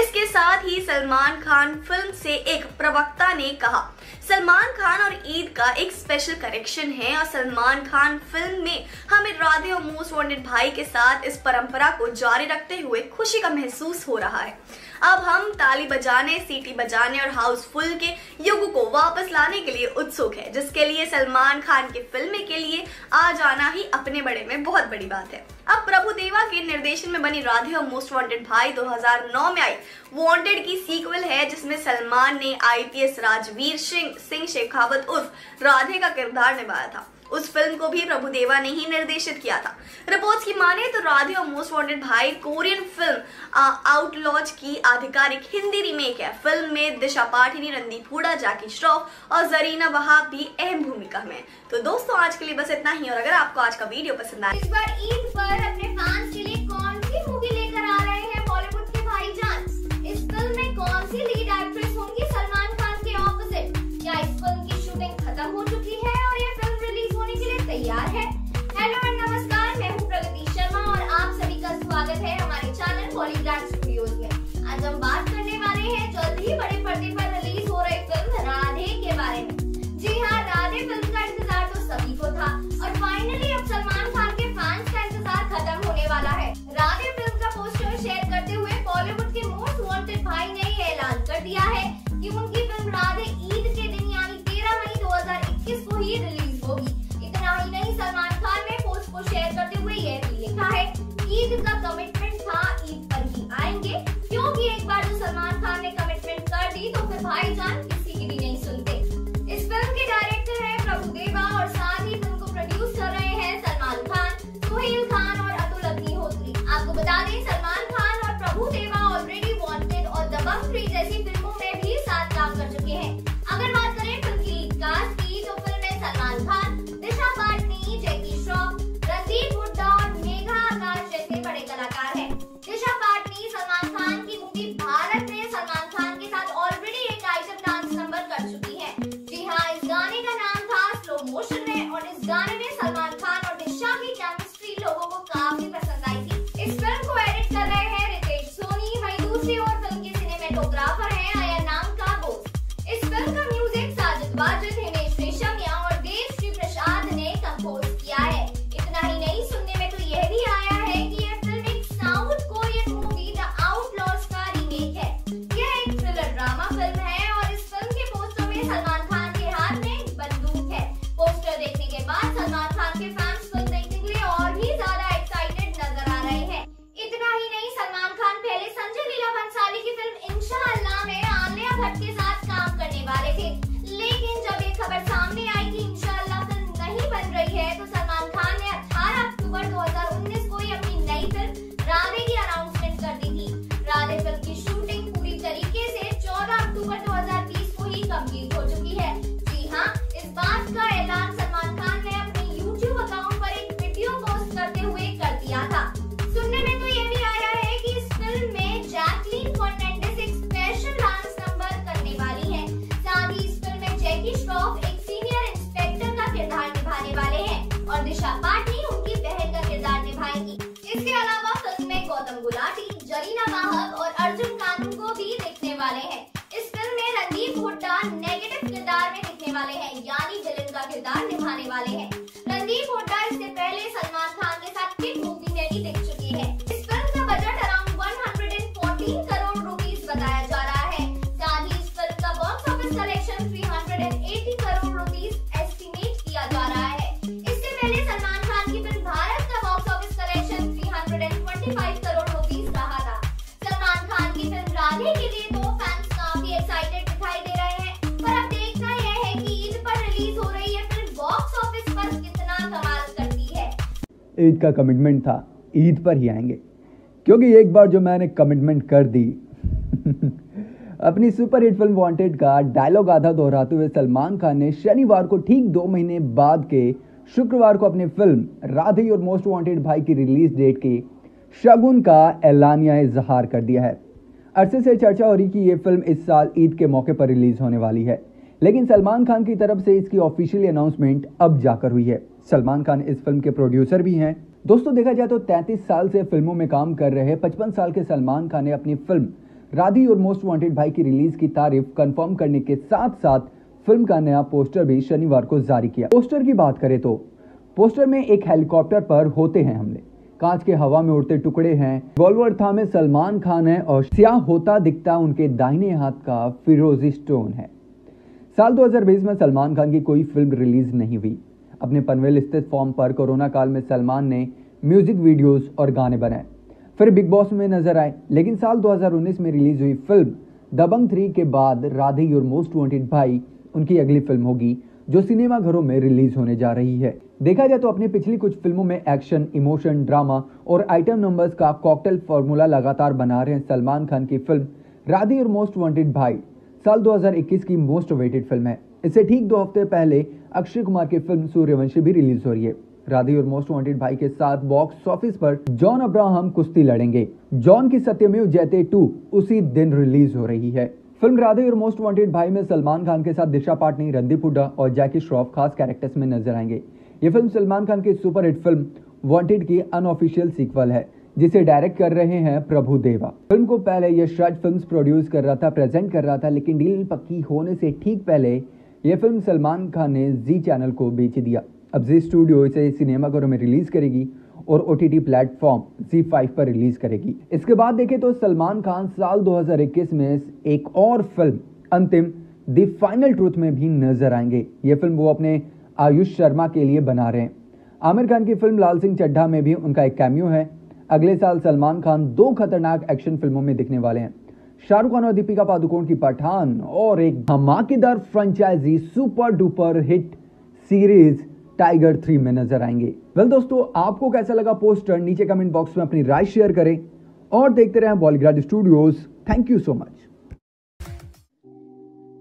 इसके साथ ही सलमान खान फिल्म से एक प्रवक्ता ने कहा, सलमान खान और ईद का एक स्पेशल कनेक्शन है और सलमान खान फिल्म में हमें राधे और मोस्ट वांटेड भाई के साथ इस परंपरा को जारी रखते हुए खुशी का महसूस हो रहा है। अब हम ताली बजाने, सीटी बजाने और हाउसफुल के युग को वापस लाने के लिए उत्सुक है, जिसके लिए सलमान खान की फिल्म के लिए आ जाना ही अपने बड़े में बहुत बड़ी बात है। अब प्रभुदेवा के निर्देशन में बनी राधे और मोस्ट वांटेड भाई 2009 में आई वांटेड की सीक्वल है, जिसमें सलमान ने आईपीएस राजवीर सिंह शेखावत उर्फ राधे का किरदार निभाया था। उस फिल्म को भी प्रभुदेवा ने ही निर्देशित किया था। रिपोर्ट्स की माने तो राधे और most wanted Bhai Korean film outlaws की आधिकारिक हिंदी रीमेक है। फिल्म में दिशा पाठनी, रणदीप हुडा, जाकी श्रॉफ और जरीना वहाब भी अहम भूमिका में। तो दोस्तों, आज के लिए बस इतना ही और अगर आपको आज का वीडियो पसंद आए, इस बार ईद पर अपने फैंस के लिए कौन सी मूवी लेकर आ रहे हैं बॉलीवुड के भाईजान? इस फिल्म में कौन सी लीड एक्ट्रेस होंगी सलमान खान के ऑपोजिट? क्या इस फिल्म की शूटिंग खत्म हो चुकी है और यह फिल्म तैयार है? हेलो और नमस्कार, मैं हूँ प्रगति शर्मा और आप सभी का स्वागत है हमारे चैनल बॉलीग्राड। आज हम बात करने वाले हैं जल्द ही बड़े पर्दे पर रिलीज हो रही फिल्म राधे के बारे में। जी हाँ, राधे फिल्म का इंतजार तो सभी को था और फाइनली अब सलमान खान के फैंस का इंतजार खत्म होने वाला है। राधे फिल्म का पोस्टर शेयर करते हुए बॉलीवुड के मोस्ट वांटेड भाई ने ऐलान कर दिया है कि उनकी फिल्म राधे ईद के दिन यानी 13 मई 2021 को ही रिलीज होगी। इतना ही नहीं, सलमान खान ने पोस्ट को शेयर करते हुए यह भी लिखा है, ईद का कमिटमेंट था, ईद पर ही आएंगे, क्योंकि एक बार जो सलमान खान ने कमिटमेंट कर दी तो फिर भाईजान किसी की भी नहीं सुनते। इस फिल्म के डायरेक्टर हैं प्रभुदेवा और साथ ही फिल्म को प्रोड्यूस कर रहे हैं सलमान खान, सोहेल खान और अतुल अग्निहोत्री। आपको बता दें, सलमान खान और प्रभुदेवा ऑलरेडी वांटेड और दबंग 3 जैसी फिल्मों में भी साथ काम कर चुके हैं। अगर बात करें फिल्म की लीड कास्ट की तो फिल्म में सलमान खान, दिशा पाटनी, जैकी श्रॉफ, रणदीप हुड्डा और मेघा आकाश जैसे बड़े कलाकार हैं। दिशा पाटनी सलमान खान की मूवी भारत में सलमान खान के साथ ऑलरेडी एक आइटम डांस नंबर कर चुकी है। जी हाँ, इस गाने का नाम था स्लो मोशन में और इस गाने में सलमान खान और दिशा की केमिस्ट्री लोगों को काफी पसंद आई थी। इस फिल्म को एडिट कर रहे हैं रितेश सोनी, वहीं दूसरी ओर फिल्म के सिनेमेटोग्राफर है आया नाम का वो। इस फिल्म का म्यूजिक साजिद वाजिद, हिमेश रेशमिया और देवश्री प्रसाद ने कंपोज किया है। नहीं नहीं सुनने में तो यह भी आया है कि यह फिल्म एक south Korean movie the outlaws का रीमेक है। यह एक थ्रिलर ड्रामा फिल्म है और इस फिल्म के पोस्टर में सलमान खान के हाथ में बंदूक है। पोस्टर देखने के बाद सलमान खान के फैंस फिल्म देखने के लिए और भी ज्यादा एक्साइटेड नजर आ रहे हैं। इतना ही नहीं, सलमान खान पहले संजय लीला भंसाली की फिल्म इंशाअल्लाह में आलिया भट्ट के साथ काम करने वाले थे, लेकिन जब ये खबर सामने आई कि इंशाअल्लाह फिल्म नहीं बन रही है तो सलमान खान ने 18 अक्टूबर 2019 को ही अपनी नई फिल्म राधे की अनाउंसमेंट कर दी थी। राधे फिल्म की शूटिंग पूरी तरीके से 14 अक्टूबर 2020 को ही कम्प्लीट हो चुकी है। जी हाँ, इस बात का ऐलान सलमान खान ने अपने YouTube अकाउंट पर एक वीडियो पोस्ट करते हुए कर दिया था। सुनने में तो ये भी आया है कि इस फिल्म में जैकलीन फर्नांडिस एक स्पेशल डांस नंबर करने वाली है। साथ ही इस फिल्म में जैकी श्रॉफ एक सीनियर इंस्पेक्टर का किरदार निभाने वाले है और दिशा पाटनी उनकी बहन का किरदार निभाएगी। इसके अलावा फिल्म में गौतम गुलाटी, जरीना वाहक और अर्जुन कानू को भी देखने वाले हैं। इस फिल्म में रणदीप हुड्डा नेगेटिव किरदार में दिखने वाले हैं, यानी विलेन का किरदार निभाने वाले हैं। रणदीप हुड्डा इससे पहले सलमान खान के साथ किक मूवी में भी दिख चुकी है। इस फिल्म का बजट अराउंड 114 करोड़ रुपीज बताया जा रहा है। साथ ही इस फिल्म का box office collection 380 crore rupees estimate किया जा रहा है। सलमान खान की फिल्म भारत का box office collection 325 crore rupees रहा था। सलमान खान की फिल्म राधे के लिए तो फैंस काफी एक्साइटेड दिखाई दे रहे हैं, पर अब देखना यह है कि ईद पर रिलीज हो रही है फिल्म बॉक्स ऑफिस पर कितना कमाल करती है। ईद का कमिटमेंट था, ईद पर ही आएंगे, क्योंकि एक बार जो मैंने कमिटमेंट कर दी अपनी सुपरहिट फिल्म वांटेड का डायलॉग आधा दोहराते हुए सलमान खान ने शनिवार को ठीक 2 महीने बाद के शुक्रवार को अपनी फिल्म राधे और मोस्ट वांटेड भाई की रिलीज डेट की शगुन का एलानिया इजहार कर दिया है। अरसे से चर्चा हो रही कि ये फिल्म इस साल ईद के मौके पर रिलीज होने वाली है, लेकिन सलमान खान की तरफ से इसकी ऑफिशियल अनाउंसमेंट अब जाकर हुई है। सलमान खान इस फिल्म के प्रोड्यूसर भी हैं। दोस्तों, देखा जाए तो 33 साल से फिल्मों में काम कर रहे 55 साल के सलमान खान ने अपनी फिल्म राधे और मोस्ट वांटेड भाई की रिलीज की तारीफ कन्फर्म करने के साथ साथ फिल्म का नया पोस्टर भी शनिवार को जारी किया। पोस्टर की बात करें तो पोस्टर में एक हेलीकॉप्टर पर होते हैं हमले, कांच के हवा में उड़ते टुकड़े हैं, गोलवर था में सलमान खान है और स्याह होता दिखता उनके दाहिने हाथ का फिरोजी स्टोन है। साल 2020 में सलमान खान की कोई फिल्म रिलीज नहीं हुई। अपने पनवेल स्थित फॉर्म पर कोरोना काल में सलमान ने म्यूजिक वीडियोज और गाने बनाए, फिर बिग बॉस में नजर आए, लेकिन साल 2019 में रिलीज हुई फिल्म दबंग 3 के बाद राधे और मोस्ट वांटेड भाई उनकी अगली फिल्म होगी जो सिनेमाघरों में रिलीज होने जा रही है। देखा जाए तो अपनी पिछली कुछ फिल्मों में एक्शन, इमोशन, ड्रामा और आइटम नंबर्स का कॉकटेल फॉर्मूला लगातार बना रहे हैं सलमान खान की फिल्म राधे और मोस्ट वांटेड भाई साल 2021 की मोस्ट अवेटेड फिल्म है। इससे ठीक 2 हफ्ते पहले अक्षय कुमार की फिल्म सूर्यवंशी भी रिलीज हो रही है। राधे और मोस्ट वांटेड भाई के साथ बॉक्स ऑफिस पर जॉन अब्राहम कुश्ती लड़ेंगे। जॉन की सत्यमेव जयते 2 उसी दिन रिलीज हो रही है। फिल्म राधे और मोस्ट वांटेड भाई में सलमान खान के साथ दिशा पाटनी, रणदीप हुड्डा और जैकी श्रॉफ खास कैरेक्टर्स में नजर आएंगे। ये फिल्म सलमान खान की सुपरहिट फिल्म वांटेड की अनऑफिशियल सीक्वल है। जिसे डायरेक्ट कर रहे हैं प्रभु देवा। फिल्म को पहले यशराज फिल्म्स प्रोड्यूस कर रहा था, प्रेजेंट कर रहा था, लेकिन डील पक्की होने से ठीक पहले यह फिल्म सलमान खान ने जी चैनल को बेच दिया। अब जी स्टूडियो इसे सिनेमाघरों में रिलीज़ करेगी और OTT प्लेटफॉर्म Z5 पर रिलीज करेगी। इसके बाद देखें तो सलमान खान साल 2021 में एक और फिल्म अंतिम द फाइनल ट्रूथ में भी नजर आएंगे। ये फिल्म वो अपने आयुष शर्मा के लिए बना रहे हैं। आमिर खान की फिल्म लाल सिंह चड्ढा में भी उनका एक कैमियो है। अगले साल सलमान खान 2 खतरनाक एक्शन फिल्मों में दिखने वाले हैं, शाहरुख खान और दीपिका पादुकोण की पठान और एक धमाकेदार franchise super duper hit series Tiger 3 में नजर आएंगे। वेल दोस्तों, आपको कैसा लगा पोस्टर? नीचे कमेंट बॉक्स में अपनी राय शेयर करें और देखते रहें Bollygrad studios. Thank you so much.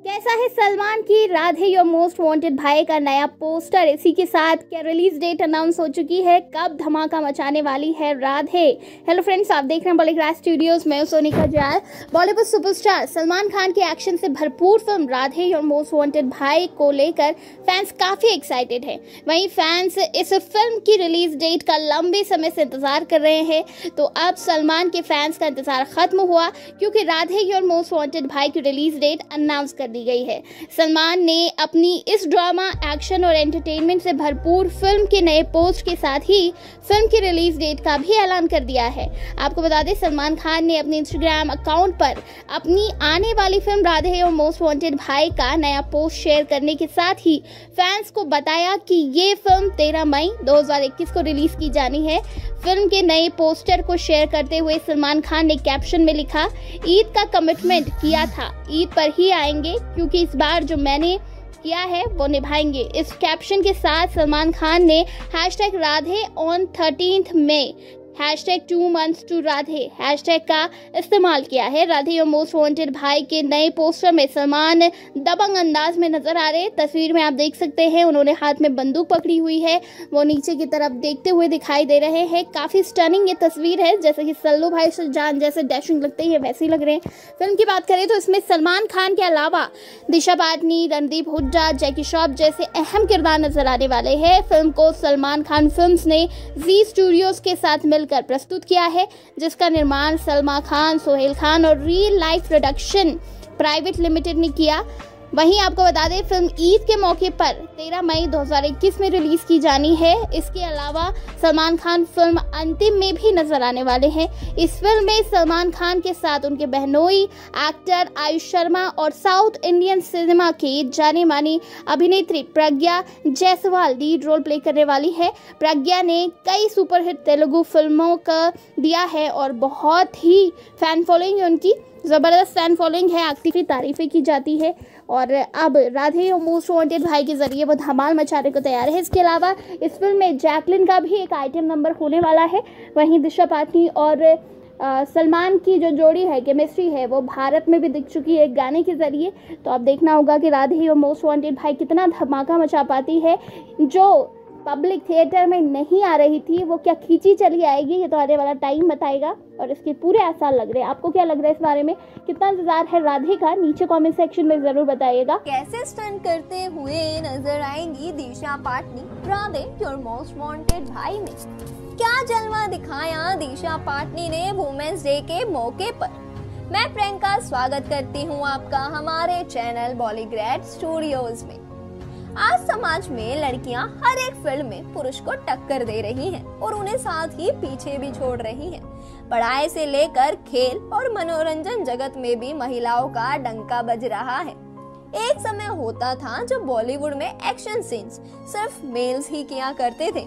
कैसा है सलमान की Radhe your most wanted Bhai का नया पोस्टर? इसी के साथ क्या रिलीज डेट अनाउंस हो चुकी है? कब धमाका मचाने वाली है राधे? हेलो फ्रेंड्स, आप देख रहे हैं बॉलीग्राड स्टूडियोज में सोनिका जाल। बॉलीवुड सुपरस्टार सलमान खान के एक्शन से भरपूर film Radhe your most wanted भाई को लेकर फैंस काफ़ी एक्साइटेड है। वहीं फैंस इस फिल्म की रिलीज डेट का लंबे समय से इंतजार कर रहे हैं। तो अब सलमान के फैंस का इंतजार खत्म हुआ क्योंकि राधे योर मोस्ट वांटेड भाई की रिलीज डेट अनाउंस कर दी गई है। सलमान ने अपनी इस ड्रामा, एक्शन और एंटरटेनमेंट से भरपूर फिल्म के नए पोस्ट के साथ ही फिल्म की रिलीज डेट का भी ऐलान कर दिया है। आपको बता दें, सलमान खान ने अपने इंस्टाग्राम अकाउंट पर अपनी आने वाली फिल्म राधे और मोस्ट वांटेड भाई का नया पोस्ट शेयर करने के साथ ही फैंस को बताया कि ये फिल्म 13 मई 2021 को रिलीज की जानी है। फिल्म के नए पोस्टर को शेयर करते हुए सलमान खान ने कैप्शन में लिखा, ईद का कमिटमेंट किया था, ईद पर ही आएंगे क्योंकि इस बार जो मैंने किया है वो निभाएंगे। इस कैप्शन के साथ सलमान खान ने हैशटैग राधे ऑन 13 मई, hashtag 2 months to Radhe hashtag का इस्तेमाल किया है। राधे योर मोस्ट वांटेड भाई के नए पोस्टर में सलमान दबंग अंदाज में नजर आ रहे हैं। तस्वीर में आप देख सकते हैं उन्होंने हाथ में बंदूक पकड़ी हुई है, वो नीचे की तरफ देखते हुए दिखाई दे रहे हैं। काफ़ी स्टनिंग ये तस्वीर है, जैसे कि सल्लू भाई जान जैसे डैशिंग लगते हैं वैसे ही लग रहे हैं। फिल्म की बात करें तो इसमें सलमान खान के अलावा दिशा पाटनी, रणदीप हुड्डा, जैकी श्रॉफ जैसे अहम किरदार नजर आने वाले हैं। फिल्म को सलमान खान फिल्म्स ने जी स्टूडियोज के साथ कर प्रस्तुत किया है, जिसका निर्माण सलमा खान, सोहेल खान और real life production private limited ने किया। वहीं आपको बता दें, फिल्म ईद के मौके पर 13 मई 2021 में रिलीज की जानी है। इसके अलावा सलमान खान फिल्म अंतिम में भी नजर आने वाले हैं। इस फिल्म में सलमान खान के साथ उनके बहनोई एक्टर आयुष शर्मा और साउथ इंडियन सिनेमा की जानी मानी अभिनेत्री Pragya Jaiswal lead role play करने वाली है। प्रज्ञा ने कई सुपरहिट तेलुगु फिल्मों का दिया है और बहुत ही फैन फॉलोइंग है, उनकी ज़बरदस्त फैन फॉलोइंग है, एक्टिव तारीफें की जाती है। और अब राधे और मोस्ट वांटेड भाई के जरिए वो धमाल मचाने को तैयार है। इसके अलावा इस फिल्म में जैकलिन का भी एक आइटम नंबर होने वाला है। वहीं दिशा पाटनी और सलमान की जो जोड़ी है, केमिस्ट्री है, वो भारत में भी दिख चुकी है एक गाने के ज़रिए। तो अब देखना होगा कि राधे और मोस्ट वांटेड भाई कितना धमाका मचा पाती है। जो पब्लिक थिएटर में नहीं आ रही थी वो क्या खींची चली आएगी, ये तो आने वाला टाइम बताएगा और इसके पूरे आसार लग रहे हैं। आपको क्या लग रहा है इस बारे में? कितना इंतजार है राधे का? नीचे कमेंट सेक्शन में जरूर बताइएगा। कैसे स्टंट करते हुए नजर आएंगी Disha Patani Radhe your most wanted भाई में? क्या जलवा दिखाया दिशा पाटनी ने वुमेन्स डे के मौके पर? मैं प्रियंका स्वागत करती हूँ आपका हमारे चैनल बॉलीग्रैड स्टूडियोज में। आज समाज में लड़कियां हर एक फील्ड में पुरुष को टक्कर दे रही हैं और उन्हें साथ ही पीछे भी छोड़ रही हैं। पढ़ाई से लेकर खेल और मनोरंजन जगत में भी महिलाओं का डंका बज रहा है। एक समय होता था जब बॉलीवुड में एक्शन सीन्स सिर्फ मेल्स ही किया करते थे,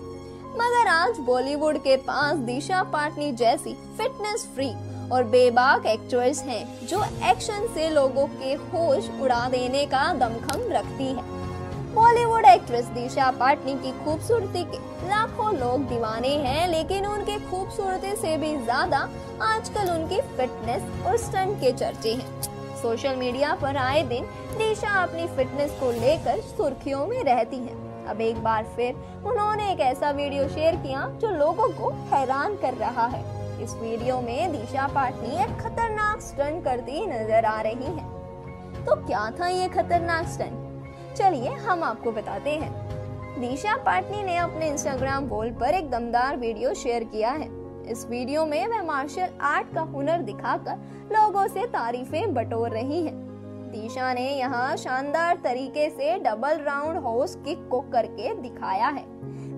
मगर आज बॉलीवुड के पास दिशा पाटनी जैसी फिटनेस फ्री और बेबाक एक्ट्रेस है जो एक्शन से लोगों के होश उड़ा देने का दमखम रखती है। बॉलीवुड एक्ट्रेस दिशा पाटनी की खूबसूरती के लाखों लोग दीवाने हैं, लेकिन उनके खूबसूरती से भी ज्यादा आजकल उनकी फिटनेस और स्टंट के चर्चे हैं। सोशल मीडिया पर आए दिन दिशा अपनी फिटनेस को लेकर सुर्खियों में रहती हैं। अब एक बार फिर उन्होंने एक ऐसा वीडियो शेयर किया जो लोगों को हैरान कर रहा है। इस वीडियो में दिशा पाटनी एक खतरनाक स्टंट करती नजर आ रही है। तो क्या था ये खतरनाक स्टंट? चलिए हम आपको बताते हैं। दिशा पाटनी ने अपने इंस्टाग्राम वॉल पर एक दमदार वीडियो शेयर किया है। इस वीडियो में वह मार्शल आर्ट का हुनर दिखाकर लोगों से तारीफें बटोर रही हैं। दिशा ने यहाँ शानदार तरीके से डबल राउंड हॉर्स किक को करके दिखाया है।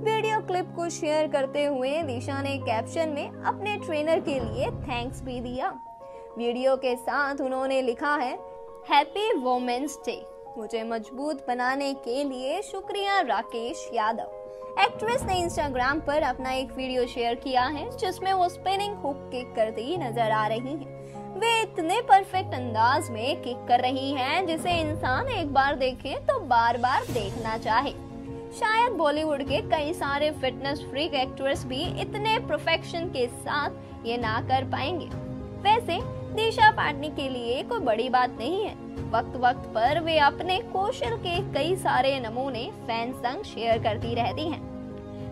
वीडियो क्लिप को शेयर करते हुए दिशा ने कैप्शन में अपने ट्रेनर के लिए थैंक्स भी दिया। वीडियो के साथ उन्होंने लिखा है, हैप्पी वुमेन्स डे, मुझे मजबूत बनाने के लिए शुक्रिया राकेश यादव। एक्ट्रेस ने इंस्टाग्राम पर अपना एक वीडियो शेयर किया है जिसमें वो स्पिनिंग हुक किक करती नजर आ रही हैं। वे इतने परफेक्ट अंदाज में किक कर रही हैं जिसे इंसान एक बार देखे तो बार बार देखना चाहे। शायद बॉलीवुड के कई सारे फिटनेस फ्रीक एक्ट्रेस भी इतने परफेक्शन के साथ ये ना कर पाएंगे। वैसे दिशा पाटनी के लिए कोई बड़ी बात नहीं है, वक्त वक्त पर वे अपने कौशल के कई सारे नमूने फैन संग शेयर करती रहती हैं।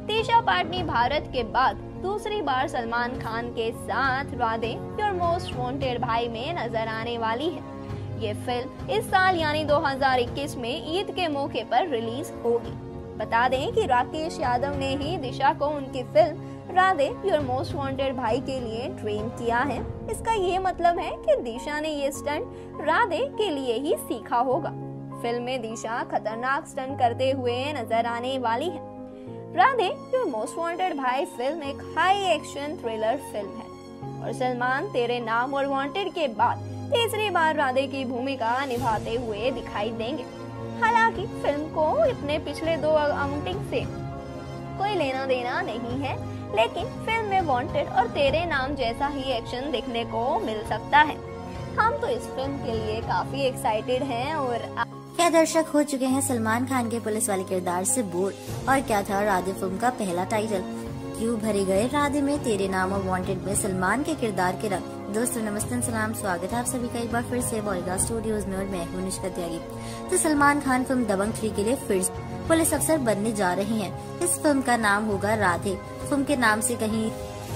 दिशा पाटनी भारत के बाद दूसरी बार सलमान खान के साथ राधे योर मोस्ट वांटेड भाई में नजर आने वाली है। ये फिल्म इस साल यानी 2021 में ईद के मौके पर रिलीज होगी। बता दें कि राकेश यादव ने ही दिशा को उनकी film Radhe your most wanted भाई के लिए ट्रेन किया है। इसका ये मतलब है कि दिशा ने ये स्टंट राधे के लिए ही सीखा होगा। फिल्म में दिशा खतरनाक स्टंट करते हुए नजर आने वाली है। राधे योर मोस्ट वांटेड भाई फिल्म एक हाई एक्शन थ्रिलर फिल्म है और सलमान तेरे नाम और वांटेड के बाद तीसरी बार राधे की भूमिका निभाते हुए दिखाई देंगे। हालांकि फिल्म को अपने पिछले दो आउटिंग से कोई लेना देना नहीं है, लेकिन फिल्म में वांटेड और तेरे नाम जैसा ही एक्शन देखने को मिल सकता है। हम तो इस फिल्म के लिए काफी एक्साइटेड हैं। और क्या दर्शक हो चुके हैं सलमान खान के पुलिस वाले किरदार से बोर। और क्या था राधे फिल्म का पहला टाइटल, क्यों भरे गए राधे में तेरे नाम और वांटेड में सलमान के किरदार के रंग। दोस्तों नमस्ते सलाम, स्वागत है आप सभी का एक बार फिर से बॉलीवुड स्टूडियोज में और मैं हूं निष्का त्यागी। तो सलमान खान फिल्म दबंग 3 के लिए फिर पुलिस अफसर बनने जा रहे हैं। इस फिल्म का नाम होगा राधे। फिल्म के नाम से कहीं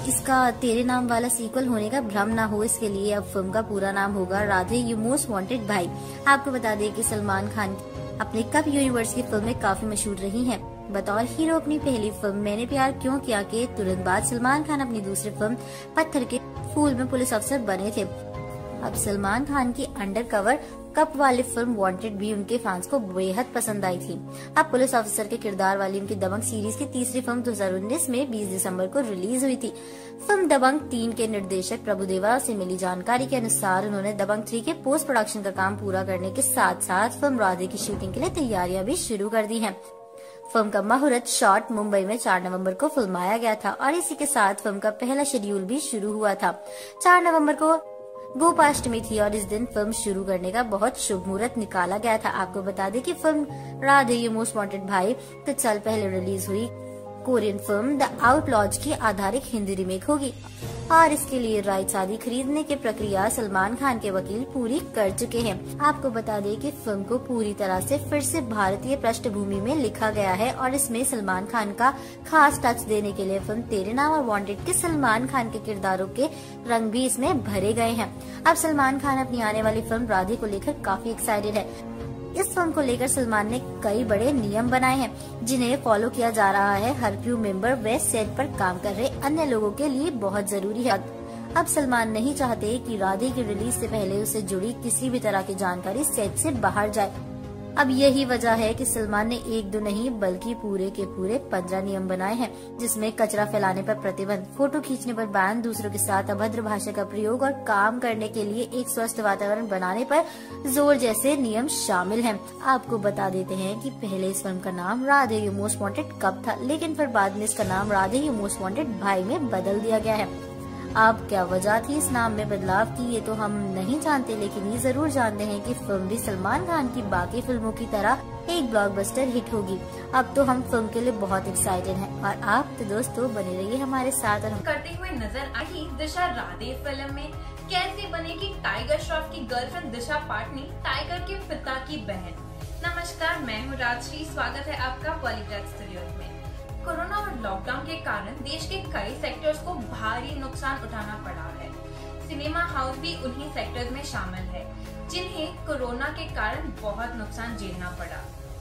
इसका तेरे नाम वाला सीक्वल होने का भ्रम ना हो, इसके लिए अब फिल्म का पूरा नाम होगा राधे यू मोस्ट वांटेड भाई। आपको बता दें कि सलमान खान अपने कप यूनिवर्स की फिल्म में काफी मशहूर रही हैं। बतौर हीरो अपनी पहली फिल्म मैंने प्यार क्यों किया के तुरंत बाद सलमान खान अपनी दूसरी फिल्म पत्थर के फूल में पुलिस अफसर बने थे। अब सलमान खान की अंडरकवर कप वाली फिल्म वांटेड भी उनके फैंस को बेहद पसंद आई थी। अब पुलिस ऑफिसर के किरदार वाली उनकी दबंग सीरीज की तीसरी फिल्म 2019 में 20 दिसंबर को रिलीज हुई थी। फिल्म दबंग 3 के निर्देशक प्रभुदेवा से मिली जानकारी के अनुसार उन्होंने दबंग 3 के पोस्ट प्रोडक्शन का काम पूरा करने के साथ साथ फिल्म राधे की शूटिंग के लिए तैयारियां भी शुरू कर दी है। फिल्म का मुहूर्त शॉट मुंबई में 4 नवंबर को फिल्माया गया था और इसी के साथ फिल्म का पहला शेड्यूल भी शुरू हुआ था। 4 नवंबर को गोपाष्टमी थी और इस दिन फिल्म शुरू करने का बहुत शुभ मुहूर्त निकाला गया था। आपको बता दें कि film Radhe you most wanted भाई कुछ साल पहले रिलीज हुई कोरियन फिल्म द आउटलॉज की आधारित हिंदी रीमेक होगी और इसके लिए राइट्स आदि खरीदने की प्रक्रिया सलमान खान के वकील पूरी कर चुके हैं। आपको बता दें कि फिल्म को पूरी तरह से फिर से भारतीय पृष्ठभूमि में लिखा गया है और इसमें सलमान खान का खास टच देने के लिए फिल्म तेरे नाम और वांटेड के सलमान खान के किरदारों के रंग भी इसमें भरे गए हैं। अब सलमान खान अपनी आने वाली फिल्म राधे को लेकर काफी एक्साइटेड है। इस फिल्म को लेकर सलमान ने कई बड़े नियम बनाए हैं जिन्हें फॉलो किया जा रहा है। हर क्रू मेंबर वे सेट पर काम कर रहे अन्य लोगों के लिए बहुत जरूरी है। अब सलमान नहीं चाहते कि राधे की रिलीज से पहले उससे जुड़ी किसी भी तरह की जानकारी सेट से बाहर जाए। अब यही वजह है कि सलमान ने 1-2 नहीं बल्कि पूरे के पूरे 15 नियम बनाए हैं, जिसमें कचरा फैलाने पर प्रतिबंध, फोटो खींचने पर बैन, दूसरों के साथ अभद्र भाषा का प्रयोग और काम करने के लिए एक स्वस्थ वातावरण बनाने पर जोर जैसे नियम शामिल हैं। आपको बता देते हैं कि पहले इस फिल्म का नाम Radhe you most wanted cop था, लेकिन फिर बाद में इसका नाम राधे यू मोस्ट वांटेड भाई में बदल दिया गया है। आप क्या वजह थी इस नाम में बदलाव की ये तो हम नहीं जानते, लेकिन ये जरूर जानते हैं कि फिल्म भी सलमान खान की बाकी फिल्मों की तरह एक ब्लॉकबस्टर हिट होगी। अब तो हम फिल्म के लिए बहुत एक्साइटेड हैं और आप तो दोस्तों बने रहिए हमारे साथ। और करते हुए नजर आई दिशा राधे फिल्म में। कैसे बनेगी टाइगर श्रॉफ की गर्लफ्रेंड दिशा पाटनी, टाइगर के पिता की बहन। नमस्कार, मैं हूँ राजश्री, स्वागत है आपका पॉलीग्राफ स्टूडियो में। कोरोना और लॉकडाउन के कारण देश के कई सेक्टर्स को भारी नुकसान उठाना पड़ा है। सिनेमा हाउस भी उन्हीं सेक्टर्स में शामिल है जिन्हें कोरोना के कारण बहुत नुकसान झेलना पड़ा।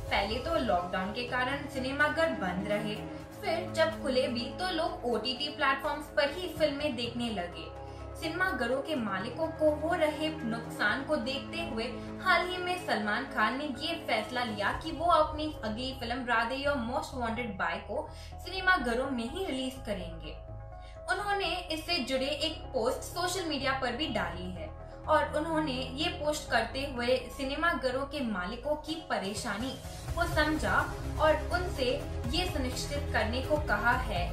पहले तो लॉकडाउन के कारण सिनेमाघर बंद रहे, फिर जब खुले भी तो लोग ओटीटी प्लेटफॉर्म्स पर ही फिल्में देखने लगे। सिनेमाघरों के मालिकों को हो रहे नुकसान को देखते हुए हाल ही में सलमान खान ने ये फैसला लिया कि वो अपनी अगली film Radhe your most wanted bye को सिनेमाघरों में ही रिलीज करेंगे। उन्होंने इससे जुड़े एक पोस्ट सोशल मीडिया पर भी डाली है और उन्होंने ये पोस्ट करते हुए सिनेमाघरों के मालिकों की परेशानी को समझा और उनसे ये सुनिश्चित करने को कहा है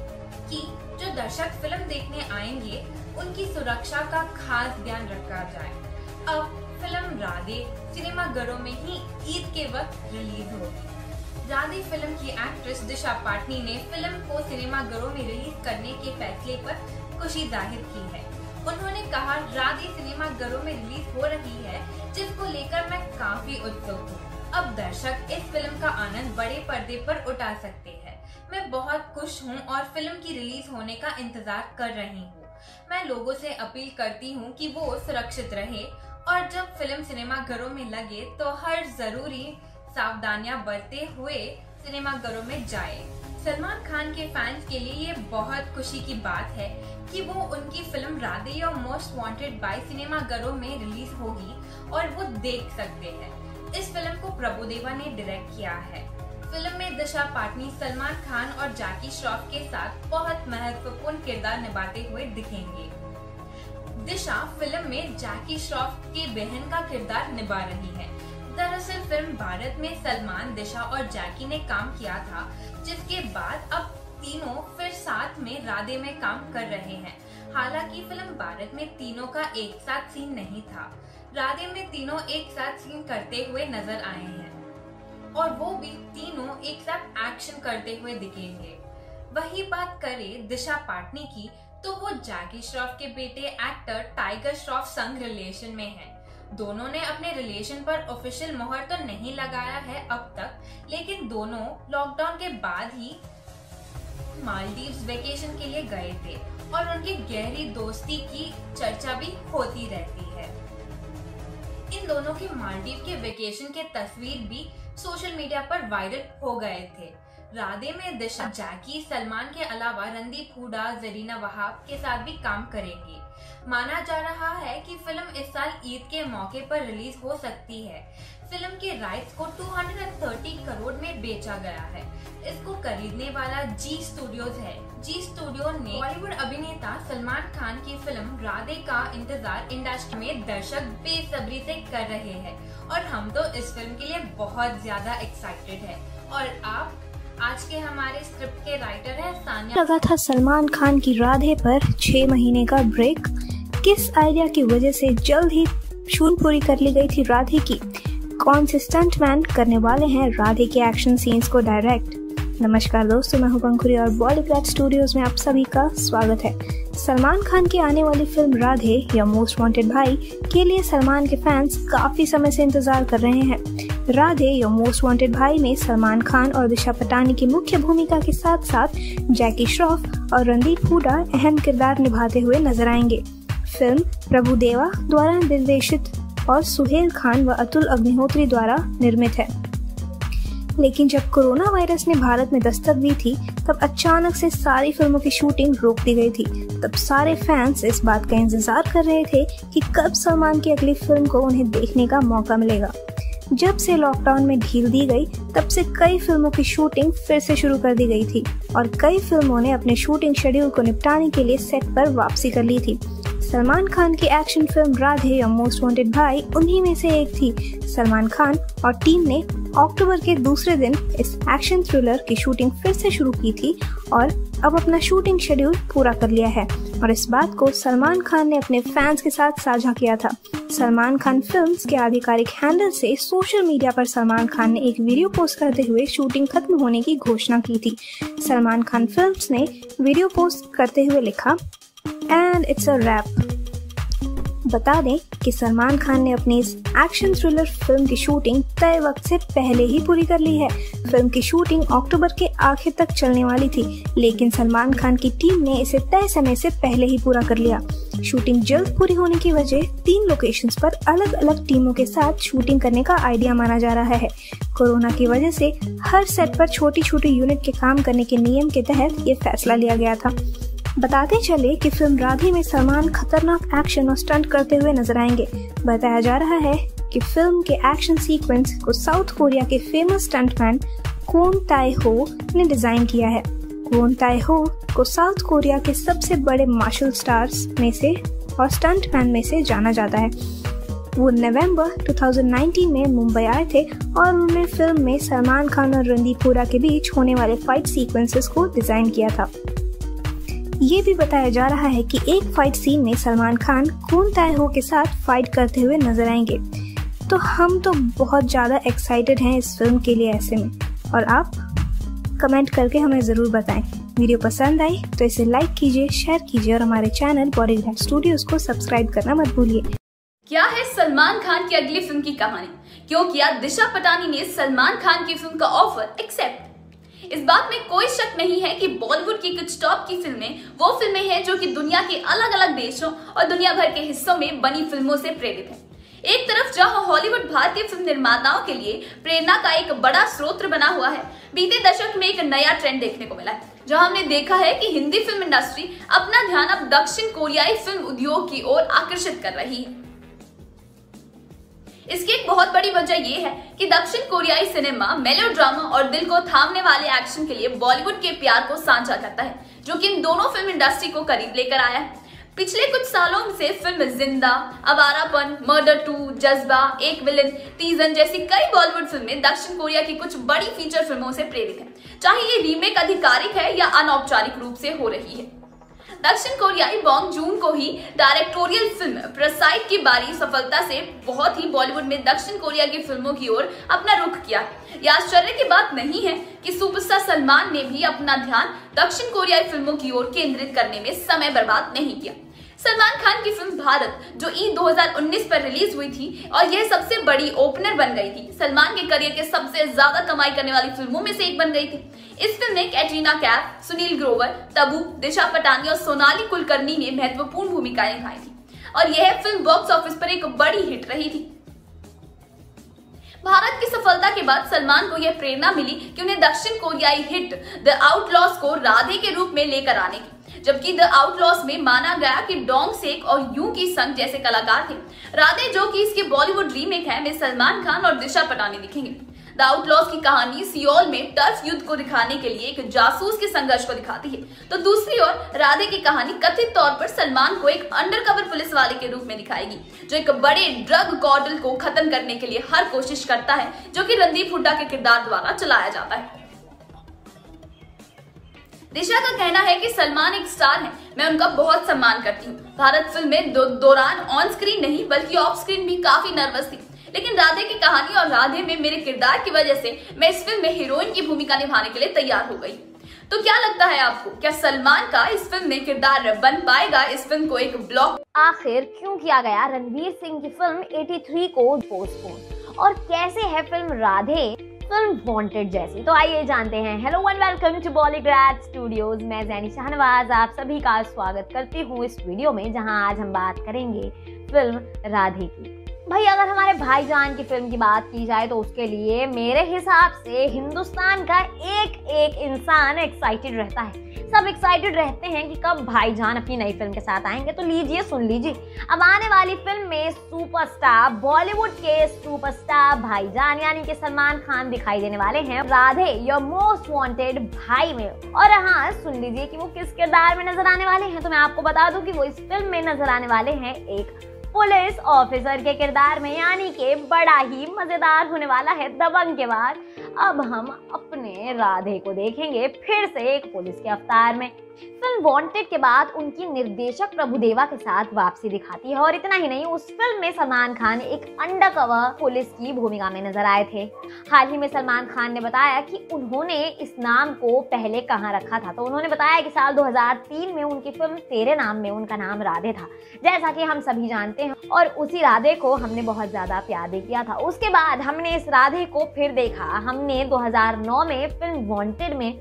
कि जो दर्शक फिल्म देखने आएंगे उनकी सुरक्षा का खास ध्यान रखा जाए। अब फिल्म राधे सिनेमाघरों में ही ईद के वक्त रिलीज होगी। राधे फिल्म की एक्ट्रेस दिशा पाटनी ने फिल्म को सिनेमाघरों में रिलीज करने के फैसले पर खुशी जाहिर की है। उन्होंने कहा, राधे सिनेमाघरों में रिलीज हो रही है जिसको लेकर मैं काफी उत्सुक हूँ। अब दर्शक इस फिल्म का आनंद बड़े पर्दे पर उठा सकते हैं। मैं बहुत खुश हूँ और फिल्म की रिलीज होने का इंतजार कर रही हूँ। मैं लोगों से अपील करती हूँ कि वो सुरक्षित रहे और जब फिल्म सिनेमाघरों में लगे तो हर जरूरी सावधानियां बरतते हुए सिनेमाघरों में जाए। सलमान खान के फैंस के लिए ये बहुत खुशी की बात है कि वो उनकी फिल्म राधे और मोस्ट वांटेड बाय सिनेमाघरों में रिलीज होगी और वो देख सकते हैं। इस फिल्म को प्रभुदेवा ने डायरेक्ट किया है। फिल्म में दिशा पाटनी सलमान खान और जैकी श्रॉफ के साथ बहुत महत्वपूर्ण किरदार निभाते हुए दिखेंगे। दिशा फिल्म में जैकी श्रॉफ की बहन का किरदार निभा रही है। दरअसल फिल्म भारत में सलमान, दिशा और जैकी ने काम किया था, जिसके बाद अब तीनों फिर साथ में राधे में काम कर रहे हैं। हालांकि फिल्म भारत में तीनों का एक साथ सीन नहीं था। राधे में तीनों एक साथ सीन करते हुए नजर आए हैं और वो भी तीनों एक साथ एक्शन करते हुए दिखेंगे। वही बात करें दिशा पाटनी की तो वो जैकी श्रॉफ के बेटे एक्टर टाइगर श्रॉफ संग रिलेशन में है। दोनों ने अपने रिलेशन पर ऑफिशियल मोहर तो नहीं लगाया है अब तक, लेकिन दोनों लॉकडाउन के बाद ही मालदीव्स वेकेशन के लिए गए थे और उनकी गहरी दोस्ती की चर्चा भी होती रहती है। इन दोनों के मालदीव के वेकेशन के तस्वीर भी सोशल मीडिया पर वायरल हो गए थे। राधे में दिशा, जैकी, सलमान के अलावा रणदीप हुडा, जरीना वहाब के साथ भी काम करेंगी। माना जा रहा है कि फिल्म इस साल ईद के मौके पर रिलीज हो सकती है। फिल्म के राइट्स को 230 करोड़ में बेचा गया है। इसको खरीदने वाला जी स्टूडियोज है। जी स्टूडियो ने बॉलीवुड अभिनेता सलमान खान की फिल्म राधे का इंतजार इंडस्ट्री में दर्शक बेसब्री से कर रहे हैं और हम तो इस फिल्म के लिए बहुत ज्यादा एक्साइटेड है। और आप आज के हमारे स्क्रिप्ट के राइटर है सानिया। लगा था सलमान खान की राधे पर 6 महीने का ब्रेक। किस आइडिया की वजह से जल्द ही शूट पूरी कर ली गई थी राधे की। कौन से स्टंटमैन करने वाले हैं राधे के एक्शन सीन्स को डायरेक्ट। नमस्कार दोस्तों, मैं हूं पंखुरी और बॉलीवुड स्टूडियोज में आप सभी का स्वागत है। सलमान खान की आने वाली film Radhe your most wanted भाई के लिए सलमान के फैंस काफी समय से इंतजार कर रहे हैं। राधे या मोस्ट वांटेड भाई में सलमान खान और दिशा पटानी की मुख्य भूमिका के साथ साथ जैकी श्रॉफ और रणदीप हुडा अहम किरदार निभाते हुए नजर आएंगे। फिल्म प्रभुदेवा द्वारा निर्देशित और सुहेल खान व अतुल अग्निहोत्री द्वारा निर्मित है। लेकिन जब कोरोना वायरस ने भारत में दस्तक दी थी तब अचानक से सारी फिल्मों की शूटिंग रोक दी गई थी। तब सारे फैंस इस बात का इंतजार कर रहे थे कि कब सलमान की अगली फिल्म को उन्हें देखने का मौका मिलेगा। जब से लॉकडाउन में ढील दी गई तब से कई फिल्मों की शूटिंग फिर से शुरू कर दी गई थी और कई फिल्मों ने अपने शूटिंग शेड्यूल को निपटाने के लिए सेट पर वापसी कर ली थी। सलमान खान की action film Radhe your most wanted भाई उन्हीं में से एक थी। सलमान खान और टीम ने अक्टूबर के दूसरे दिन इस एक्शन थ्रिलर की शूटिंग फिर से शुरू की थी और अब अपना शूटिंग शेड्यूल पूरा कर लिया है और इस बात को सलमान खान ने अपने फैंस के साथ साझा किया था। सलमान खान फिल्म्स के आधिकारिक हैंडल से सोशल मीडिया पर सलमान खान ने एक वीडियो पोस्ट करते हुए शूटिंग खत्म होने की घोषणा की थी। सलमान खान फिल्म्स ने वीडियो पोस्ट करते हुए लिखा, एंड इट्स अ रैप। बता दें कि सलमान खान ने अपनी इस एक्शन थ्रिलर फिल्म की शूटिंग तय वक्त से पहले ही पूरी कर ली है। फिल्म की शूटिंग अक्टूबर के आखिर तक चलने वाली थी, लेकिन सलमान खान की टीम ने इसे तय समय से पहले ही पूरा कर लिया। शूटिंग जल्द पूरी होने की वजह 3 लोकेशंस पर अलग अलग टीमों के साथ शूटिंग करने का आइडिया माना जा रहा है। कोरोना की वजह से हर सेट पर छोटी छोटी यूनिट के काम करने के नियम के तहत ये फैसला लिया गया था। बताते चले कि फिल्म राधे में सलमान खतरनाक एक्शन और स्टंट करते हुए नजर आएंगे। बताया जा रहा है कि फिल्म के एक्शन सीक्वेंस को साउथ कोरिया के famous stuntman Kwon Tae Ho ने डिजाइन किया है। कोन ताए हो को साउथ कोरिया के सबसे बड़े मार्शल स्टार्स में से और स्टंटमैन में से जाना जाता है। वो नवंबर 2019 में मुंबई आए थे और उन्होंने फिल्म में सलमान खान और रणदीप हुडा के बीच होने वाले फाइट सीक्वेंसेस को डिजाइन किया था। ये भी बताया जा रहा है कि एक फाइट सीन में सलमान खान कोन ताए हो के साथ फाइट करते हुए नजर आएंगे। तो हम तो बहुत ज़्यादा एक्साइटेड हैं इस फिल्म के लिए। ऐसे में और आप कमेंट करके हमें ज़रूर बताएं। वीडियो पसंद आई तो इसे लाइक कीजिए, शेयर कीजिए और हमारे चैनल बॉलीग्राफ स्टूडियोज को सब्सक्राइब करना मत भूलिए। क्या है सलमान खान की अगली फिल्म की कहानी? क्यों किया दिशा पटानी ने सलमान खान की फिल्म का ऑफर एक्सेप्ट? इस बात में कोई शक नहीं है कि बॉलीवुड की कुछ टॉप की फिल्में वो फिल्में हैं जो कि दुनिया के अलग अलग देशों और दुनिया भर के हिस्सों में बनी फिल्मों से प्रेरित है। एक तरफ जहां हॉलीवुड भारतीय फिल्म निर्माताओं के लिए प्रेरणा का एक बड़ा स्रोत बना हुआ है, बीते दशक में एक नया ट्रेंड देखने को मिला है जहां हमने देखा है कि हिंदी फिल्म इंडस्ट्री अपना ध्यान अब दक्षिण कोरियाई फिल्म उद्योग की ओर आकर्षित कर रही है। इसकी एक बहुत बड़ी वजह यह है कि दक्षिण कोरियाई सिनेमा मेलोड्रामा और दिल को थामने वाले एक्शन के लिए बॉलीवुड के प्यार को साझा करता है, जो कि इन दोनों फिल्म इंडस्ट्री को करीब लेकर आया है। पिछले कुछ सालों से फिल्म जिंदा, आवारापन, मर्डर 2, जज्बा, एक विलन, तीजन जैसी कई बॉलीवुड फिल्में दक्षिण कोरिया की कुछ बड़ी फीचर फिल्मों से प्रेरित हैं, चाहे ये रीमेक आधिकारिक है या अनौपचारिक रूप से हो रही है। दक्षिण कोरियाई बॉन्ग जून को ही डायरेक्टोरियल फिल्म प्रसाइड की बड़ी सफलता से बहुत ही बॉलीवुड में दक्षिण कोरिया की फिल्मों की ओर अपना रुख किया। यह आश्चर्य की बात नहीं है कि सुपरस्टार सलमान ने भी अपना ध्यान दक्षिण कोरियाई फिल्मों की ओर केंद्रित करने में समय बर्बाद नहीं किया। सलमान खान की फिल्म भारत जो ईद 2019 पर रिलीज हुई थी और यह सबसे बड़ी ओपनर बन गई थी, सलमान के करियर के सबसे ज्यादा कमाई करने वाली फिल्मों में से एक बन गई थी। इस फिल्म में कैटरीना कैफ, सुनील ग्रोवर, तबू, दिशा पटानी और सोनाली कुलकर्णी ने महत्वपूर्ण भूमिकाएं निभाई थी और यह फिल्म बॉक्स ऑफिस पर एक बड़ी हिट रही थी। भारत की सफलता के बाद सलमान को यह प्रेरणा मिली कि उन्हें दक्षिण कोरियाई हिट द आउटलॉस को राधे के रूप में लेकर आने की, जबकि द आउटलॉस में माना गया कि डोंग सेक और यू की संग जैसे कलाकार थे। राधे जो कि इसके बॉलीवुड रीमेक है में सलमान खान और दिशा पटानी दिखेंगे। द आउटलॉस की कहानी सियोल में टर्फ युद्ध को दिखाने के लिए एक जासूस के संघर्ष को दिखाती है, तो दूसरी ओर राधे की कहानी कथित तौर पर सलमान को एक अंडरकवर पुलिस वाले के रूप में दिखाएगी जो एक बड़े ड्रग कार्टेल को खत्म करने के लिए हर कोशिश करता है, जो कि रणदीप हुड्डा के किरदार द्वारा चलाया जाता है। दिशा का कहना है कि सलमान एक स्टार हैं, मैं उनका बहुत सम्मान करती हूँ। भारत फिल्म में दौरान ऑन स्क्रीन नहीं बल्कि ऑफ स्क्रीन भी काफी नर्वस थी, लेकिन राधे की कहानी और राधे में मेरे किरदार की वजह से मैं इस फिल्म में हीरोइन की भूमिका निभाने के लिए तैयार हो गई। तो क्या लगता है आपको, क्या सलमान का इस फिल्म में किरदार बन पाएगा? इस फिल्म को एक ब्लॉक आखिर क्यों किया गया? रणवीर सिंह की फिल्म 83 को पोस्टपोन और कैसे है फिल्म राधे फिल्म वांटेड जैसी? तो आइए जानते हैं। Hello and welcome to Bollygrad studios, मैं ज़ैनी शाहनवाज आप सभी का स्वागत करती हूँ इस वीडियो में, जहाँ आज हम बात करेंगे फिल्म राधे की। भाई अगर हमारे भाईजान की फिल्म की बात की जाए तो उसके लिए मेरे हिसाब से हिंदुस्तान का एक एक इंसान एक्साइटेड रहता है। सब एक्साइटेड रहते हैं कि कब भाईजान अपनी नई फिल्म के साथ आएंगे। तो लीजिए सुन लीजिए, अब आने वाली फिल्म में सुपरस्टार, बॉलीवुड के सुपरस्टार भाईजान यानी कि सलमान खान दिखाई देने वाले हैं राधे योर मोस्ट वांटेड भाई में। और हाँ सुन लीजिए कि वो किस किरदार में नजर आने वाले हैं। तो मैं आपको बता दूं कि वो इस फिल्म में नजर आने वाले हैं एक पुलिस ऑफिसर के किरदार में, यानी कि बड़ा ही मजेदार होने वाला है दबंग के बाद। अब हम अपने राधे को देखेंगे फिर से एक पुलिस के अवतार में। फिल्म वांटेड के बाद उनकी निर्देशक प्रभुदेवा के साथ वापसी दिखाती है और इतना ही नहीं, उस फिल्म में सलमान खान एक अंडरकवर पुलिस की भूमिका में नजर आए थे। हाल ही में सलमान खान ने बताया कि उन्होंने इस नाम को पहले कहाँ रखा था, तो उन्होंने बताया कि साल 2003 में उनकी फिल्म तेरे नाम में उनका नाम राधे था, जैसा कि हम सभी जानते हैं, और उसी राधे को हमने बहुत ज्यादा प्यार भी किया था। उसके बाद हमने इस राधे को फिर देखा। हमने 2009 में फिल्म वांटेड में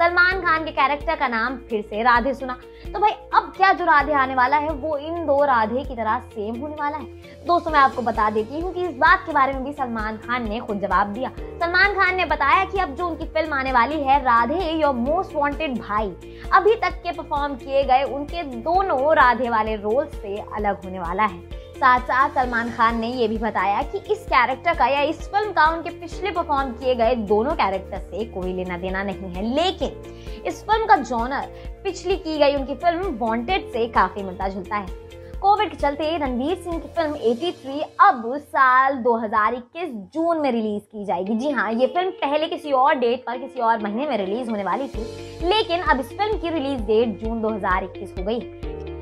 सलमान खान के कैरेक्टर का नाम फिर से राधे सुना। तो भाई अब क्या जो राधे आने वाला है वो इन दो राधे की तरह सेम होने वाला है। दोस्तों मैं आपको बता देती हूँ कि इस बात के बारे में भी सलमान खान ने खुद जवाब दिया। सलमान खान ने बताया कि अब जो उनकी फिल्म आने वाली है राधे योर मोस्ट वांटेड भाई, अभी तक के परफॉर्म किए गए उनके दोनों राधे वाले रोल से अलग होने वाला है। साथ साथ सलमान खान ने ये भी बताया कि इस कैरेक्टर का या इस फिल्म का उनके पिछले परफॉर्म किए गए दोनों कैरेक्टर से कोई लेना देना नहीं है, लेकिन इस फिल्म का जॉनर पिछली की गई उनकी फिल्म वांटेड से काफी मिलता जुलता है। कोविड के चलते रणवीर सिंह की फिल्म 83 अब साल 2021 जून में रिलीज की जाएगी। जी हाँ, ये फिल्म पहले किसी और डेट पर किसी और महीने में रिलीज होने वाली थी, लेकिन अब इस फिल्म की रिलीज डेट जून 2021 हो गई,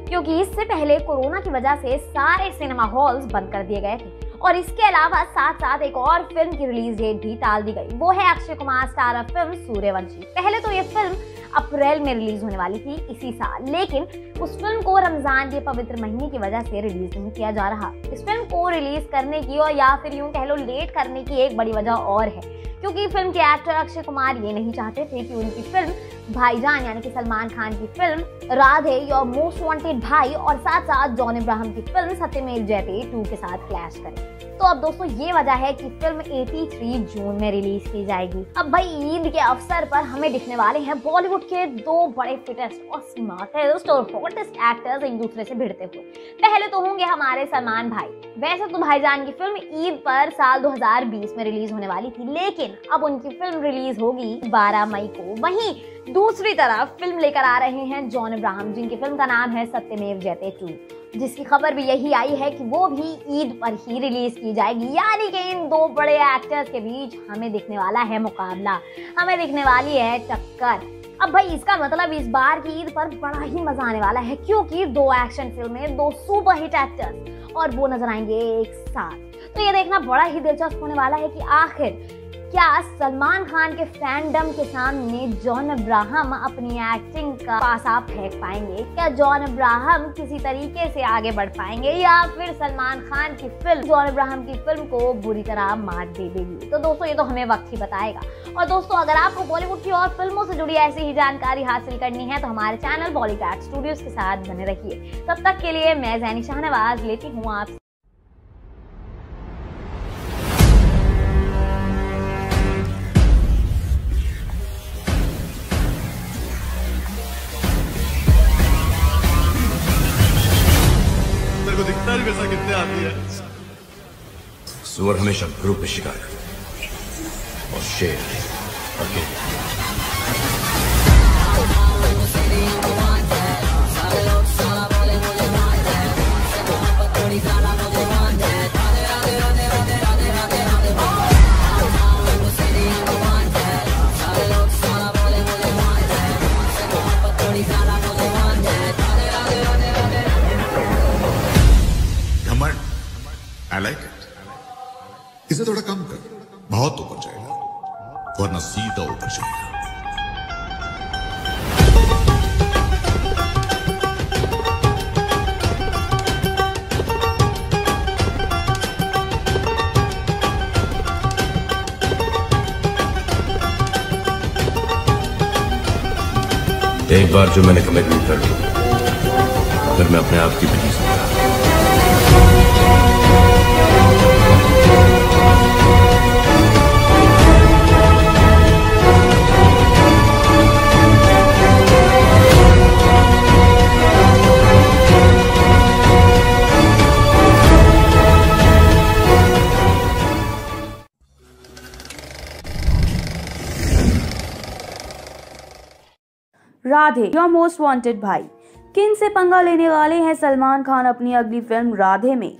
क्योंकि इससे पहले कोरोना की वजह से सारे सिनेमा हॉल्स बंद कर दिए गए थे। और इसके अलावा साथ साथ एक और फिल्म की रिलीज डेट भी टाल दी गई, वो है अक्षय कुमार स्टारर फिल्म सूर्यवंशी। पहले तो ये फिल्म अप्रैल में रिलीज होने वाली थी इसी साल, लेकिन उस फिल्म को रमजान के पवित्र महीने की वजह से रिलीज नहीं किया जा रहा। इस फिल्म को रिलीज करने की और या फिर यूं कह लो लेट करने की एक बड़ी वजह और है, क्योंकि फिल्म के एक्टर अक्षय कुमार ये नहीं चाहते थे कि उनकी फिल्म भाईजान यानी कि सलमान खान की film Radhe your most wanted भाई और साथ साथ जॉन अब्राहम की फिल्म सत्यमेव जयते 2 के साथ क्लैश करे। तो अब दोस्तों ये वजह है कि फिल्म 83 जून में रिलीज की जाएगी। अब भाई ईद के अवसर पर हमें दिखने वाले हैं बॉलीवुड के दो बड़े फिटेस्ट और स्मार्टेस्ट और हॉटेस्ट एक्टर्स एक दूसरे से भिड़ते हुए। पहले तो होंगे हमारे सलमान भाई। वैसे तो भाईजान की फिल्म ईद पर साल 2020 में रिलीज होने वाली थी, लेकिन अब उनकी फिल्म रिलीज होगी 12 मई को। वहीं दूसरी तरफ फिल्म लेकर आ रहे हैं जॉन अब्राहम, जिनकी फिल्म का नाम है सत्यमेव जयते 2, जिसकी खबर भी यही आई है कि वो भी ईद पर ही रिलीज की जाएगी। यानी कि इन दो बड़े एक्टर्स के बीच हमें दिखने वाला है मुकाबला, हमें दिखने वाली है टक्कर। अब भाई इसका मतलब इस बार की ईद पर बड़ा ही मजा आने वाला है, क्योंकि दो एक्शन फिल्में, दो सुपरहिट एक्टर्स और वो नजर आएंगे एक साथ। तो ये देखना बड़ा ही दिलचस्प होने वाला है कि आखिर क्या सलमान खान के फैंडम के सामने जॉन अब्राहम अपनी एक्टिंग का पासा फेंक पाएंगे, क्या जॉन अब्राहम किसी तरीके से आगे बढ़ पाएंगे, या फिर सलमान खान की फिल्म जॉन अब्राहम की फिल्म को बुरी तरह मात दे देगी। तो दोस्तों ये तो हमें वक्त ही बताएगा। और दोस्तों अगर आपको बॉलीवुड की और फिल्मों से जुड़ी ऐसी ही जानकारी हासिल करनी है तो हमारे चैनल बॉलीवुड स्टूडियोज के साथ बने रहिए। तब तक के लिए मैं ज़ैनी शाहनवाज लेती हूँ आप। पैसा कितने आती है? सुअर हमेशा ग्रुप में शिकार और शेर इसे थोड़ा कम कर, बहुत ऊपर जाएगा वरना सीधा ऊपर जाएगा। एक बार जो मैंने कमिटमेंट कर ली फिर मैं अपने आप की भी नहीं सकता। राधे योर मोस्ट वांटेड भाई किन से पंगा लेने वाले हैं सलमान खान अपनी अगली फिल्म राधे में।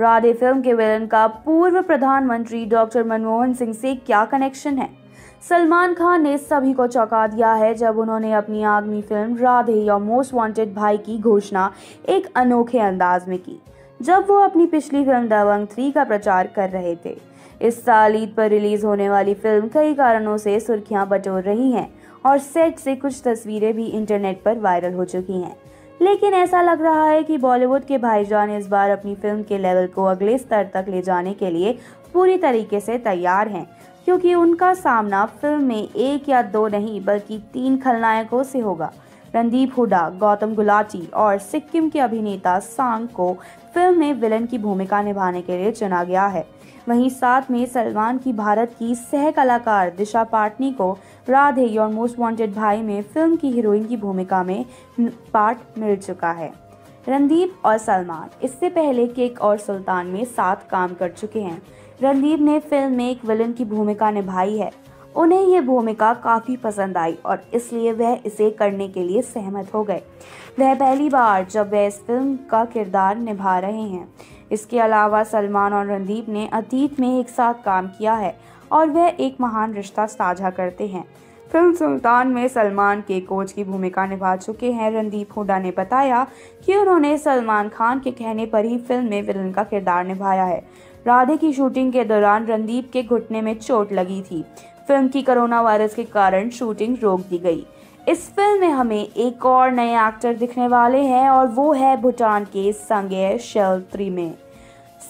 राधे फिल्म के विलन का पूर्व प्रधानमंत्री डॉक्टर मनमोहन सिंह से क्या कनेक्शन है। सलमान खान ने सभी को चौंका दिया है जब उन्होंने अपनी आगामी film Radhe your most wanted भाई की घोषणा एक अनोखे अंदाज में की, जब वो अपनी पिछली फिल्म दबंग 3 का प्रचार कर रहे थे। इस साल ईद पर रिलीज होने वाली फिल्म कई कारणों से सुर्खियां बटोर रही है और सेट से कुछ तस्वीरें भी इंटरनेट पर वायरल हो चुकी हैं। लेकिन ऐसा लग रहा है कि बॉलीवुड के भाईजान इस बार अपनी फिल्म के लेवल को अगले स्तर तक ले जाने के लिए पूरी तरीके से तैयार हैं, क्योंकि उनका सामना फिल्म में 1 या 2 नहीं बल्कि 3 खलनायकों से होगा। रणदीप हुड्डा, गौतम गुलाटी और सिक्किम के अभिनेता सांग को फिल्म में विलन की भूमिका निभाने के लिए चुना गया है। वहीं साथ में सलमान की भारत की सह कलाकार दिशा पाटनी को राधे योर मोस्ट वांटेड भाई में फिल्म की हीरोइन की भूमिका में पार्ट मिल चुका है। रणदीप और सलमान इससे पहले किक और सुल्तान में 7 काम कर चुके हैं। रणदीप ने फिल्म में एक विलन की भूमिका निभाई है। उन्हें यह भूमिका काफ़ी पसंद आई और इसलिए वह इसे करने के लिए सहमत हो गए। वह पहली बार जब वह इस फिल्म का किरदार निभा रहे हैं। इसके अलावा सलमान और रणदीप ने अतीत में एक साथ काम किया है और वह एक महान रिश्ता साझा करते हैं। फिल्म सुल्तान में सलमान के कोच की भूमिका निभा चुके हैं। रणदीप हुड्डा ने बताया कि उन्होंने सलमान खान के कहने पर ही फिल्म में विलन का किरदार निभाया है। राधे की शूटिंग के दौरान रणदीप के घुटने में चोट लगी थी। फिल्म की कोरोना वायरस के कारण शूटिंग रोक दी गई। इस फिल्म में हमें एक और नए एक्टर दिखने वाले हैं और वो है भूटान के संगे शेल्त्री में।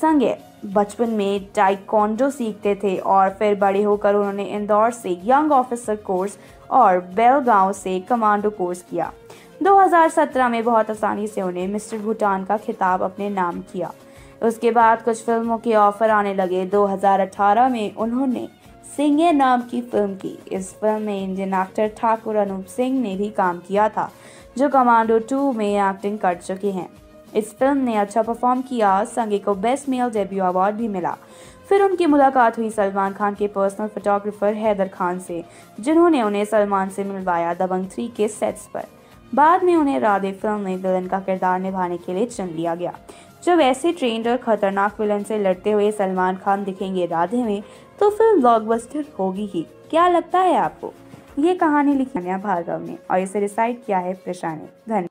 संगे बचपन में ताइक्वांडो सीखते थे और फिर बड़े होकर उन्होंने इंदौर से यंग ऑफिसर कोर्स और बेलगांव से कमांडो कोर्स किया। 2017 में बहुत आसानी से उन्हें मिस्टर भूटान का खिताब अपने नाम किया। उसके बाद कुछ फिल्मों के ऑफर आने लगे। 2018 में उन्होंने सिंह नाम की फिल्म की। इस फिल्म में इंडियन एक्टर ठाकुर अनूप सिंह ने भी काम किया था, जो कमांडो 2 में एक्टिंग कर चुके हैं। इस फिल्म ने अच्छा परफॉर्म किया। संगे को बेस्ट मेल डेब्यू अवार्ड भी मिला। फिर उनकी मुलाकात हुई सलमान खान के पर्सनल फोटोग्राफर हैदर खान से, जिन्होंने उन्हें सलमान से मिलवाया दबंग 3 के सेट्स पर। बाद में उन्हें राधे फिल्म में विलन का किरदार निभाने के लिए चुन लिया गया। जब ऐसे ट्रेंड और खतरनाक विलन से लड़ते हुए सलमान खान दिखेंगे राधे में, तो फिल्म ब्लॉकबस्टर होगी ही। क्या लगता है आपको? ये कहानी लिखी है भार्गव ने और इसे रिसाइट किया है प्रशा ने। धन्यवाद।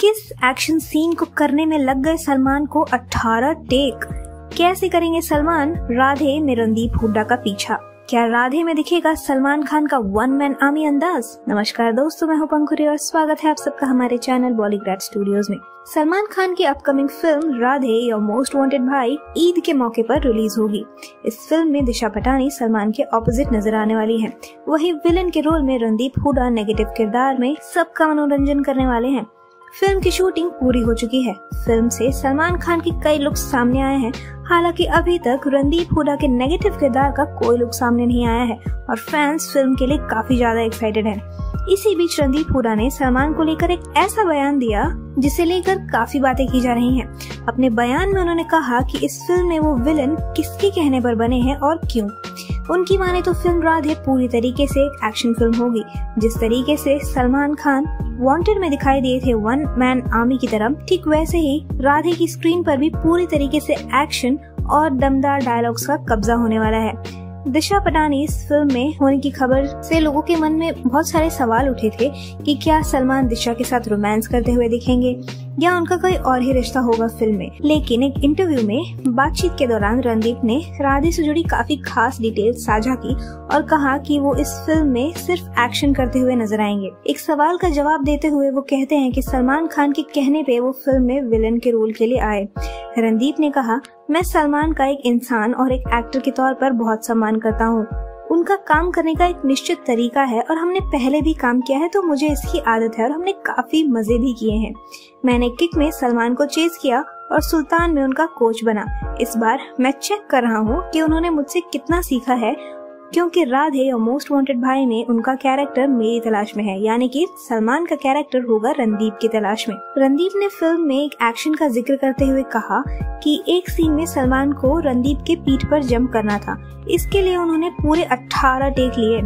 किस एक्शन सीन को करने में लग गए सलमान को 18 टेक। कैसे करेंगे सलमान राधे में रणदीप हुड्डा का पीछा? क्या राधे में दिखेगा सलमान खान का 1 मैन आर्मी अंदाज? नमस्कार दोस्तों, मैं हूं पंखुरी और स्वागत है आप सबका हमारे चैनल बॉलीग्रैड स्टूडियोज में। सलमान खान की upcoming film Radhe your most wanted भाई ईद के मौके पर रिलीज होगी। इस फिल्म में दिशा पटानी सलमान के ऑपोजिट नजर आने वाली हैं। वहीं विलन के रोल में रणदीप हुड्डा नेगेटिव किरदार में सबका मनोरंजन करने वाले हैं। फिल्म की शूटिंग पूरी हो चुकी है। फिल्म से सलमान खान के कई लुक्स सामने आए हैं। हालांकि अभी तक रणदीप हुड्डा के नेगेटिव किरदार का कोई लुक सामने नहीं आया है और फैंस फिल्म के लिए काफी ज्यादा एक्साइटेड हैं। इसी बीच रणदीप हुड्डा ने सलमान को लेकर एक ऐसा बयान दिया जिसे लेकर काफी बातें की जा रही हैं। अपने बयान में उन्होंने कहा कि इस फिल्म में वो विलन किसके कहने पर बने हैं और क्यों। उनकी माने तो फिल्म राधे पूरी तरीके से एक एक्शन फिल्म होगी। जिस तरीके से सलमान खान वांटेड में दिखाई दिए थे 1 मैन आर्मी की तरह, ठीक वैसे ही राधे की स्क्रीन पर भी पूरी तरीके से एक्शन और दमदार डायलॉग्स का कब्जा होने वाला है। दिशा पटानी इस फिल्म में होने की खबर से लोगों के मन में बहुत सारे सवाल उठे थे कि क्या सलमान दिशा के साथ रोमांस करते हुए दिखेंगे या उनका कोई और ही रिश्ता होगा फिल्म में। लेकिन एक इंटरव्यू में बातचीत के दौरान रणदीप ने राधे से जुड़ी काफी खास डिटेल साझा की और कहा कि वो इस फिल्म में सिर्फ एक्शन करते हुए नजर आएंगे। एक सवाल का जवाब देते हुए वो कहते हैं कि सलमान खान के कहने पे वो फिल्म में विलन के रोल के लिए आए। रणदीप ने कहा, मैं सलमान का एक इंसान और एक एक्टर के तौर पर बहुत सम्मान करता हूँ। उनका काम करने का एक निश्चित तरीका है और हमने पहले भी काम किया है, तो मुझे इसकी आदत है और हमने काफी मजे भी किए हैं। मैंने किक में सलमान को चेज किया और सुल्तान में उनका कोच बना। इस बार मैं चेक कर रहा हूँ कि उन्होंने मुझसे कितना सीखा है, क्योंकि राधे और मोस्ट वांटेड भाई में उनका कैरेक्टर मेरी तलाश में है, यानी कि सलमान का कैरेक्टर होगा रणदीप की तलाश में। रणदीप ने फिल्म में एक एक्शन का जिक्र करते हुए कहा कि एक सीन में सलमान को रणदीप के पीठ पर जंप करना था। इसके लिए उन्होंने पूरे 18 टेक लिए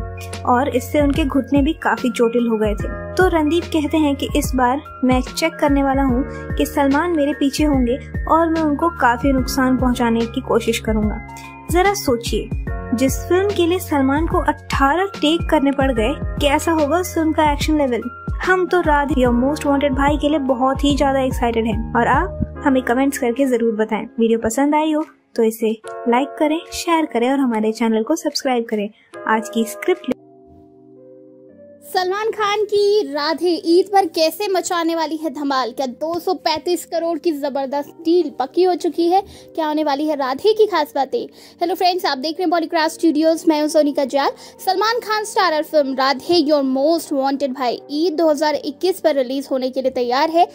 और इससे उनके घुटने भी काफी चोटिल हो गए थे। तो रणदीप कहते हैं कि इस बार मैं चेक करने वाला हूँ कि सलमान मेरे पीछे होंगे और मैं उनको काफी नुकसान पहुँचाने की कोशिश करूँगा। जरा सोचिए, जिस फिल्म के लिए सलमान को 18 टेक करने पड़ गए, कैसा होगा उस फिल्म का एक्शन लेवल। हम तो राधे योर मोस्ट वांटेड भाई के लिए बहुत ही ज्यादा एक्साइटेड हैं और आप हमें कमेंट्स करके जरूर बताएं। वीडियो पसंद आई हो तो इसे लाइक करें, शेयर करें और हमारे चैनल को सब्सक्राइब करें। आज की स्क्रिप्ट सलमान खान की राधे ईद पर कैसे मचाने वाली है धमाल। क्या 235 करोड़ की जबरदस्त डील पक्की हो चुकी है, क्या होने वाली है राधे की खास बातें। हेलो फ्रेंड्स, आप देख रहे हैं बॉलीक्राफ्ट स्टूडियोज, मैं हूं Sonika Jal. Salman Khan starrer film Radhe your most wanted भाई ईद 2021 पर रिलीज होने के लिए तैयार है।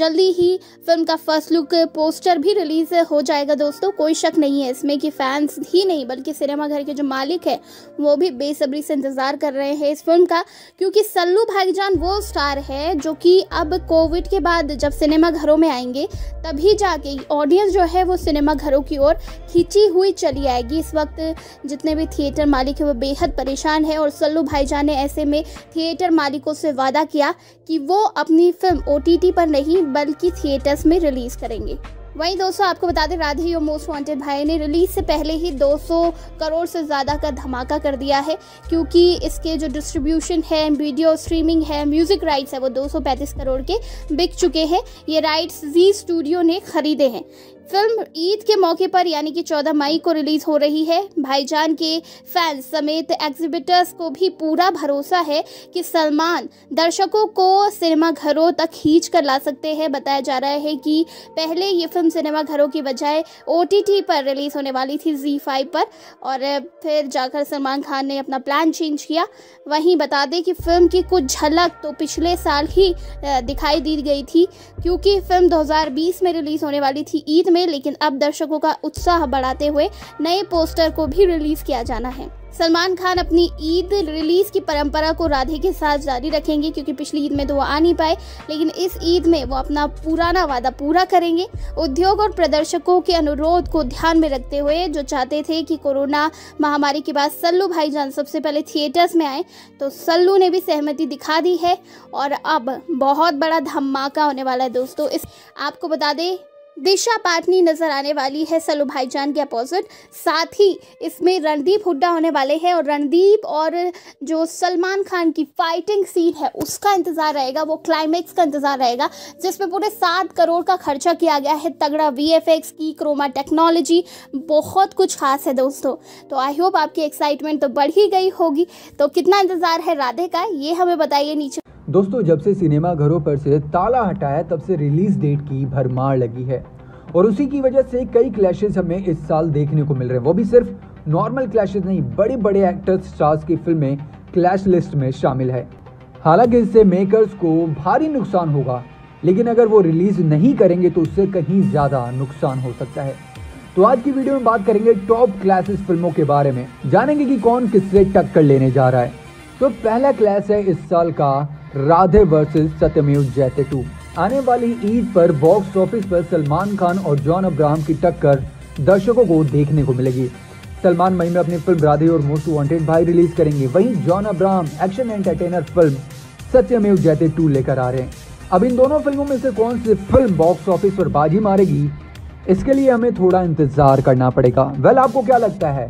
जल्दी ही फिल्म का फर्स्ट लुक पोस्टर भी रिलीज हो जाएगा। दोस्तों, कोई शक नहीं है इसमें कि फैंस ही नहीं बल्कि सिनेमाघर के जो मालिक है वो भी बेसब्री से इंतजार कर रहे हैं इस फिल्म का, क्योंकि सल्लू भाईजान वो स्टार है जो कि अब कोविड के बाद जब सिनेमा घरों में आएंगे तभी जाके ऑडियंस जो है वो सिनेमा घरों की ओर खींची हुई चली आएगी। इस वक्त जितने भी थिएटर मालिक हैं वो बेहद परेशान है और सल्लू भाईजान ने ऐसे में थिएटर मालिकों से वादा किया कि वो अपनी फिल्म OTT पर नहीं बल्कि थिएटर्स में रिलीज करेंगे। वहीं दोस्तों, आपको बता दें राधे योर मोस्ट वांटेड भाई ने रिलीज से पहले ही 200 करोड़ से ज़्यादा का धमाका कर दिया है, क्योंकि इसके जो डिस्ट्रीब्यूशन है, वीडियो स्ट्रीमिंग है, म्यूज़िक राइट्स है वो 235 करोड़ के बिक चुके हैं। ये राइट्स जी स्टूडियो ने खरीदे हैं। फिल्म ईद के मौके पर यानी कि 14 मई को रिलीज़ हो रही है। भाईजान के फैंस समेत एग्जिबिटर्स को भी पूरा भरोसा है कि सलमान दर्शकों को सिनेमा घरों तक खींच कर ला सकते हैं। बताया जा रहा है कि पहले ये फिल्म सिनेमा घरों की बजाय OTT पर रिलीज़ होने वाली थी, Zee5 पर, और फिर जाकर सलमान खान ने अपना प्लान चेंज किया। वहीं बता दें कि फिल्म की कुछ झलक तो पिछले साल ही दिखाई दी गई थी, क्योंकि फिल्म 2020 में रिलीज़ होने वाली थी ईद में, लेकिन अब दर्शकों का उत्साह बढ़ाते हुए नए पोस्टर को भी रिलीज किया जाना है। सलमान खान अपनी ईद रिलीज की परंपरा को राधे के साथ जारी रखेंगे, क्योंकि पिछली ईद में तो वो आ नहीं पाए, लेकिन इस ईद में वो अपना पुराना वादा पूरा करेंगे। उद्योग और प्रदर्शकों के अनुरोध को ध्यान में रखते हुए, जो चाहते थे कि कोरोना महामारी के बाद सल्लू भाईजान सबसे पहले थिएटर्स में आए, तो सल्लू ने भी सहमति दिखा दी है और अब बहुत बड़ा धमाका होने वाला है। दोस्तों, इस आपको बता दें दिशा पाटनी नजर आने वाली है सल्लू भाईजान के अपोजिट। साथ ही इसमें रणदीप हुड्डा होने वाले हैं और रणदीप और जो सलमान खान की फाइटिंग सीन है उसका इंतज़ार रहेगा, वो क्लाइमेक्स का इंतज़ार रहेगा, जिसमें पूरे 7 करोड़ का खर्चा किया गया है। तगड़ा VFX की क्रोमा टेक्नोलॉजी, बहुत कुछ खास है। दोस्तों, तो आई होप आपकी एक्साइटमेंट तो बढ़ ही गई होगी। तो कितना इंतज़ार है राधे का, ये हमें बताइए नीचे। दोस्तों, जब से सिनेमा घरों पर से ताला हटाया तब से रिलीज डेट की भरमार लगी है और उसी की वजह से कई क्लैशेस हमें इस साल देखने को मिल रहे हैं। वो भी सिर्फ नॉर्मल क्लैशेस नहीं, बड़े बड़े एक्टर्स स्टार्स की फिल्में क्लैश लिस्ट में शामिल है। हालांकि इससे मेकर्स को भारी नुकसान होगा, लेकिन अगर वो रिलीज नहीं करेंगे तो उससे कहीं ज़्यादा नुकसान हो सकता है। तो आज की वीडियो में बात करेंगे टॉप क्लैशेस फिल्मों के बारे में, जानेंगे कि कौन किससे टक्कर लेने जा रहा है। तो पहला क्लैश है इस साल का राधे वर्सेस सत्यमेव जयते 2। आने वाली ईद पर बॉक्स ऑफिस पर सलमान खान और जॉन अब्राहम की टक्कर दर्शकों को देखने को मिलेगी। सलमान मई में अपनी फिल्म राधे और मोस्ट वांटेड भाई रिलीज करेंगे, वहीं John Abraham action entertainer film Satyameva Jayate 2 लेकर आ रहे हैं। अब इन दोनों फिल्मों में से कौन सी फिल्म बॉक्स ऑफिस पर बाजी मारेगी, इसके लिए हमें थोड़ा इंतजार करना पड़ेगा। वेल, आपको क्या लगता है,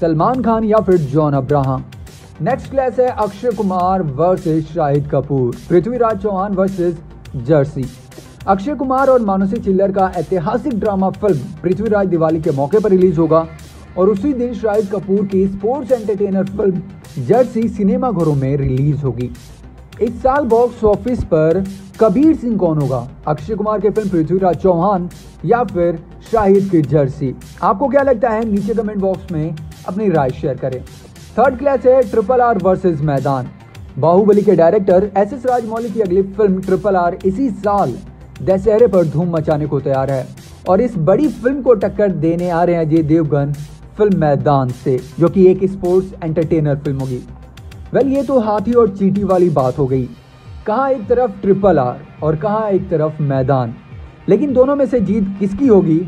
सलमान खान या फिर जॉन अब्राहम? नेक्स्ट क्लैश है Akshay Kumar versus Shahid Kapoor, Prithviraj Chauhan versus Jersey. Akshay Kumar और मानुषी चिल्लर का ऐतिहासिक ड्रामा फिल्म पृथ्वीराज दिवाली के मौके पर रिलीज होगा और उसी दिन शाहिद कपूर की sports entertainer film Jersey cinema घरों में रिलीज होगी। इस साल बॉक्स ऑफिस पर कबीर सिंह कौन होगा, अक्षय कुमार की फिल्म पृथ्वीराज चौहान या फिर शाहिद की जर्सी? आपको क्या लगता है, नीचे कमेंट बॉक्स में अपनी राय शेयर करें। थर्ड क्लैश है RRR वर्सेस मैदान। बाहुबली के डायरेक्टर SS राजमौली की अगली फिल्म RRR इसी साल दशहरे पर धूम मचाने को तैयार है और इस बड़ी फिल्म को टक्कर देने आ रहे हैं अजय देवगन फिल्म मैदान से, जो कि एक स्पोर्ट्स एंटरटेनर फिल्म होगी। वेल, ये तो हाथी और चींटी वाली बात हो गई, कहाँ एक तरफ RRR और कहाँ एक तरफ मैदान, लेकिन दोनों में से जीत किसकी होगी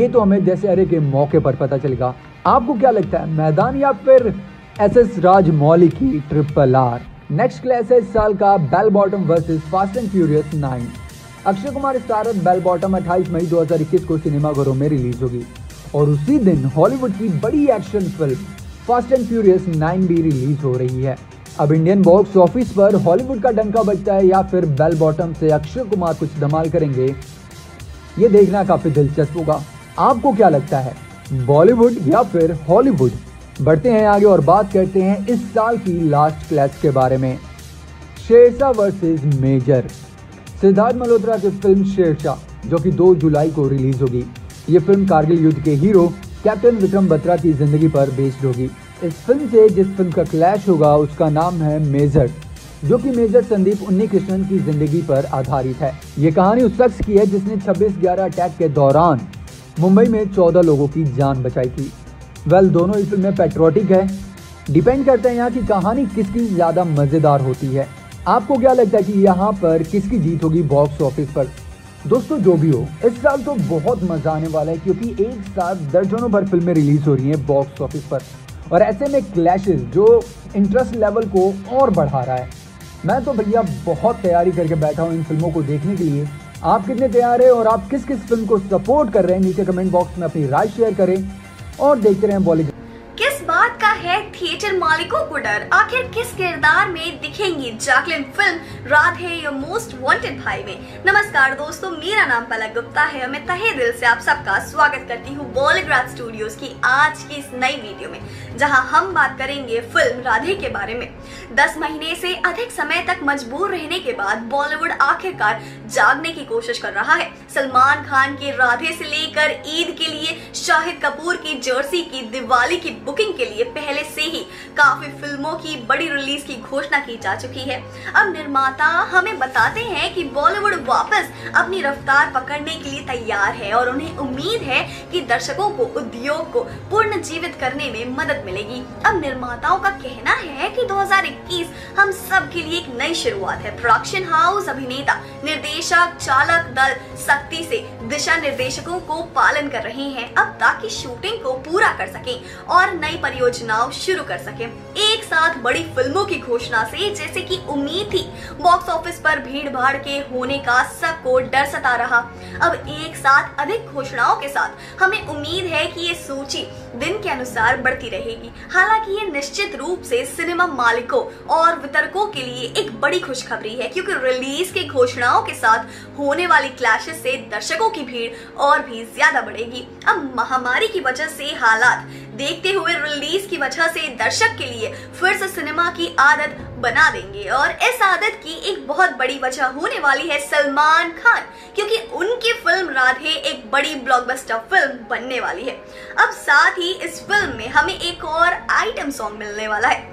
ये तो हमें दशहरे के मौके पर पता चलेगा। आपको क्या लगता है, मैदान या फिर SS राजमौली की RRR? नेक्स्ट क्लैश है इस साल का bell bottom versus fast and furious 9। Akshay Kumar starrer bell bottom 28 मई 2021 को सिनेमाघरों में रिलीज होगी और उसी दिन हॉलीवुड की बड़ी action film fast and furious 9 भी रिलीज हो रही है। अब इंडियन बॉक्स ऑफिस पर हॉलीवुड का डंका बजता है या फिर बेल बॉटम से अक्षय कुमार कुछ धमाल करेंगे, ये देखना काफी दिलचस्प होगा। आपको क्या लगता है, बॉलीवुड या फिर हॉलीवुड? बढ़ते हैं आगे और बात करते हैं इस साल की लास्ट क्लैश के बारे में। Shershaah versus major. सिद्धार्थ मल्होत्रा की फिल्म शेरशाह जो कि 2 जुलाई को रिलीज होगी। ये फिल्म कारगिल युद्ध के हीरो कैप्टन विक्रम बत्रा की जिंदगी पर बेस्ड होगी। इस फिल्म से जिस फिल्म का क्लैश होगा उसका नाम है मेजर, जो कि मेजर संदीप उन्नीकृष्णन की जिंदगी पर आधारित है। ये कहानी उस शख्स की है जिसने 26/11 अटैक के दौरान मुंबई में 14 लोगों की जान बचाई थी। वेल, दोनों ही फिल्में पेट्रियोटिक है। डिपेंड करता है यहाँ की कहानी किसकी ज़्यादा मज़ेदार होती है। आपको क्या लगता है कि यहाँ पर किसकी जीत होगी बॉक्स ऑफिस पर? दोस्तों, जो भी हो, इस साल तो बहुत मज़ा आने वाला है, क्योंकि एक साथ दर्जनों भर फिल्में रिलीज हो रही हैं बॉक्स ऑफिस पर, और ऐसे में क्लैशेस जो इंटरेस्ट लेवल को और बढ़ा रहा है। मैं तो भैया बहुत तैयारी करके बैठा हूँ इन फिल्मों को देखने के लिए। आप कितने तैयार हैं और आप किस किस फिल्म को सपोर्ट कर रहे हैं? नीचे कमेंट बॉक्स में अपनी राय शेयर करें और देखते रहें बॉलीवुड। किस बात का है थिएटर मालिकों को डर? आखिर किस किरदार में दिखेंगी Jacqueline film Radhe your most wanted भाई में? नमस्कार दोस्तों, मेरा नाम पलक गुप्ता है। मैं तहे दिल से आप सबका स्वागत करती हूँ बॉलीग्राफ स्टूडियोज की आज की इस नई वीडियो में, जहाँ हम बात करेंगे फिल्म राधे के बारे में। 10 महीने से अधिक समय तक मजबूर रहने के बाद बॉलीवुड आखिरकार जागने की कोशिश कर रहा है। सलमान खान के राधे से लेकर ईद के लिए शाहिद कपूर की जर्सी की दिवाली की बुकिंग के लिए पहले से ही काफी फिल्मों की बड़ी रिलीज की घोषणा की जा चुकी है। अब निर्माता हमें बताते हैं कि बॉलीवुड वापस अपनी रफ्तार पकड़ने के लिए तैयार है और उन्हें उम्मीद है कि दर्शकों को उद्योग को पुनर्जीवित करने में मदद मिलेगी। अब निर्माताओं का कहना है कि 2021 हम सब के लिए एक नई शुरुआत है। प्रोडक्शन हाउस, अभिनेता, निर्देशक, चालक दल सख्ती से दिशा निर्देशकों को पालन कर रहे हैं अब, ताकि शूटिंग को पूरा कर सके और नई परियोजनाओं शुरू कर सके। एक साथ बड़ी फिल्मों की घोषणा से जैसे कि उम्मीद थी, बॉक्स ऑफिस पर भीड़ भाड़ के होने का सबको डर सता रहा। अब एक साथ अधिक घोषणाओं के साथ हमें उम्मीद है कि ये सूची दिन के अनुसार बढ़ती रहेगी। हालांकि ये निश्चित रूप से सिनेमा मालिकों और वितरकों के लिए एक बड़ी खुशखबरी है, क्योंकि रिलीज के घोषणाओं के साथ होने वाली क्लैशेस से दर्शकों की भीड़ और भी ज्यादा बढ़ेगी। अब महामारी की वजह से हालात देखते हुए रिलीज की वजह से दर्शक के लिए फिर से सिनेमा की आदत बना देंगे, और इस आदत की एक बहुत बड़ी वजह होने वाली है सलमान खान, क्योंकि उनकी फिल्म राधे एक बड़ी ब्लॉकबस्टर फिल्म बनने वाली है। अब साथ ही इस फिल्म में हमें एक और आइटम सॉन्ग मिलने वाला है।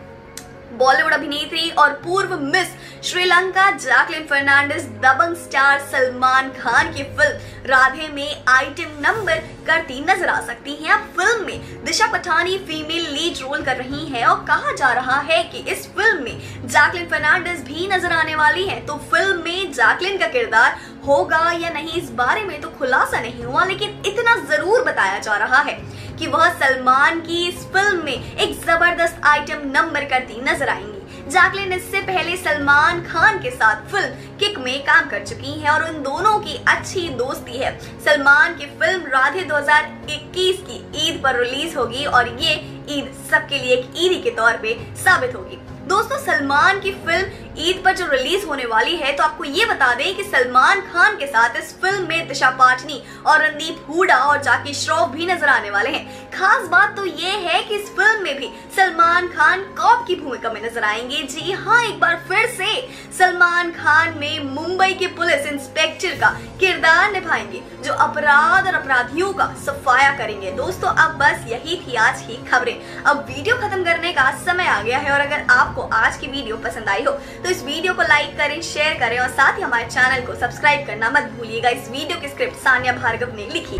बॉलीवुड अभिनेत्री और पूर्व मिस श्रीलंका जैकलिन फर्नांडिस दबंग स्टार सलमान खान की फिल्म राधे में आइटम नंबर करती नजर आ सकती हैं। अब फिल्म में Disha Patani female lead role कर रही हैं और कहा जा रहा है कि इस फिल्म में जैकलिन फर्नांडिस भी नजर आने वाली हैं। तो फिल्म में जैकलिन का किरदार होगा या नहीं इस बारे में तो खुलासा नहीं हुआ, लेकिन इतना जरूर बताया जा रहा है कि वह सलमान की इस फिल्म में एक जबरदस्त आइटम नंबर करती नजर आएंगी। जैकलिन इससे पहले सलमान खान के साथ फिल्म किक में काम कर चुकी हैं और उन दोनों की अच्छी दोस्ती है। सलमान की फिल्म राधे 2021 की ईद पर रिलीज होगी और ये ईद सबके लिए एक ईदी के तौर पे साबित होगी। दोस्तों, सलमान की फिल्म ईद पर जो रिलीज होने वाली है, तो आपको ये बता दें कि सलमान खान के साथ इस फिल्म में दिशा पाटनी और रणदीप हुडा और जाकी श्रॉफ भी नजर आने वाले हैं। खास बात तो ये है कि इस फिल्म में भी सलमान खान कॉप की भूमिका में नजर आएंगे। जी हाँ, एक बार फिर से सलमान खान में मुंबई के पुलिस इंस्पेक्टर का किरदार निभाएंगे, जो अपराध और अपराधियों का सफाया करेंगे। दोस्तों, अब बस यही थी आज की खबरें। अब वीडियो खत्म करने का समय आ गया है, और अगर आपको आज की वीडियो पसंद आई हो तो इस वीडियो को लाइक करें, शेयर करें और साथ ही हमारे चैनल को सब्सक्राइब करना मत भूलिएगा। इस वीडियो की स्क्रिप्ट सानिया भार्गव ने लिखी।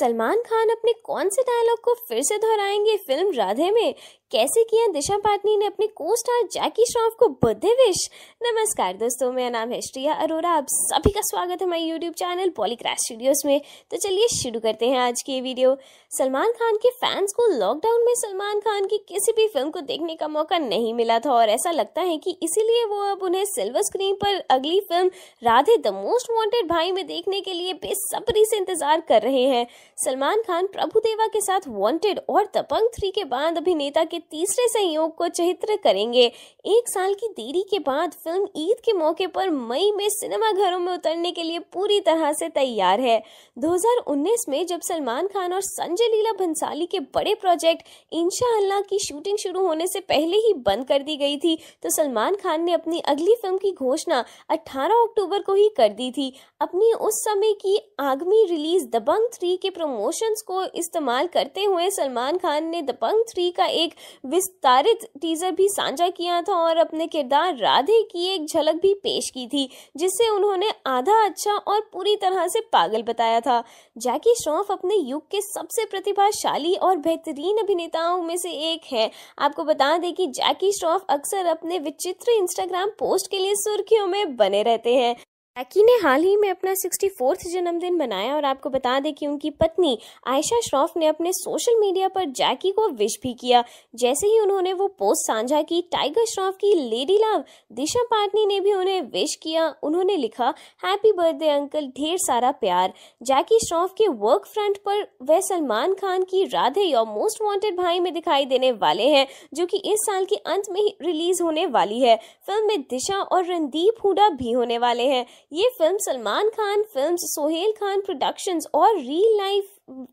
सलमान खान अपने कौन से डायलॉग को फिर से दोहराएंगे फिल्म राधे में? कैसे किया दिशा पाटनी ने अपने को स्टार जैकी श्रॉफ को बर्थडे विश? नमस्कार दोस्तों, मेरा नाम है श्रिया अरोरा। आप सभी का स्वागत है हमारे यूट्यूब चैनल पॉलीक्राफ्ट स्टूडियोज में। तो चलिए शुरू करते हैं आज की ये वीडियो। सलमान खान के फैंस को लॉकडाउन में सलमान खान की किसी भी फिल्म को देखने का मौका नहीं मिला था, और ऐसा लगता है कि इसीलिए वो अब उन्हें सिल्वर स्क्रीन पर अगली film Radhe the most wanted भाई में देखने के लिए बेसब्री से इंतजार कर रहे हैं। सलमान खान प्रभुदेवा के साथ वांटेड और दबंग 3 के बाद अभिनेता के तीसरे सहयोग को चित्रित करेंगे। एक साल की देरी के बाद फिल्म ईद के मौके पर मई में सिनेमाघरों में उतरने के लिए पूरी तरह से तैयार है। 2019 में जब सलमान खान और संजय लीला भंसाली के बड़े प्रोजेक्ट इंशाअल्लाह की शूटिंग शुरू होने से पहले ही बंद कर दी गई थी तो सलमान खान ने अपनी अगली फिल्म की घोषणा 18 अक्टूबर को ही कर दी थी। अपनी उस समय की आगामी रिलीज दबंग 3 के प्रमोशंस को इस्तेमाल करते हुए सलमान खान ने दबंग 3 का एक विस्तारित टीजर भी साझा किया था और अपने किरदार राधे की एक झलक भी पेश की थी, जिससे उन्होंने आधा अच्छा और पूरी तरह से पागल बताया था। जैकी श्रॉफ अपने युग के सबसे प्रतिभाशाली और बेहतरीन अभिनेताओं में से एक है। आपको बता दें कि जैकी श्रॉफ अक्सर अपने विचित्र इंस्टाग्राम पोस्ट के लिए सुर्खियों में बने रहते हैं। जैकी ने हाल ही में अपना 64वां जन्मदिन मनाया और आपको बता दें कि उनकी पत्नी आयशा श्रॉफ ने अपने सोशल मीडिया पर जैकी को विश भी किया। जैसे ही उन्होंने वो पोस्ट साझा की, टाइगर श्रॉफ की लेडी लव दिशा पाटनी ने भी उन्हें विश किया। उन्होंने लिखा, हैप्पी बर्थडे अंकल, ढेर सारा प्यार। जैकी श्रॉफ के वर्क फ्रंट पर वह सलमान खान की राधे योर मोस्ट वांटेड भाई में दिखाई देने वाले हैं, जो कि इस साल के अंत में ही रिलीज होने वाली है। फिल्म में दिशा और रणदीप हुडा भी होने वाले हैं। ये film Salman Khan films, Sohail Khan productions और रियल लाइफ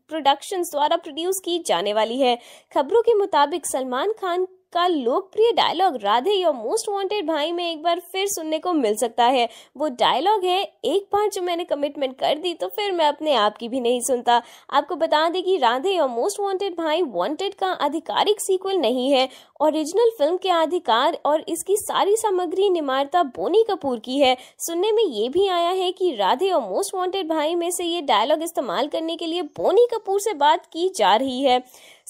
प्रोडक्शंस द्वारा प्रोड्यूस की जाने वाली है। खबरों के मुताबिक सलमान खान का लोकप्रिय dialogue Radhe your most wanted भाई में एक बार फिर सुनने को मिल सकता है। वो डायलॉग है, एक बार जो मैंने कमिटमेंट कर दी तो फिर मैं अपने आप की भी नहीं सुनता। आपको बता दें कि Radhe your most wanted Bhai wanted का आधिकारिक सीक्वल नहीं है। ओरिजिनल फिल्म के अधिकार और इसकी सारी सामग्री निर्माता बोनी कपूर की है। सुनने में ये भी आया है कि राधे योर मोस्ट वांटेड भाई में से ये डायलॉग इस्तेमाल करने के लिए बोनी कपूर से बात की जा रही है।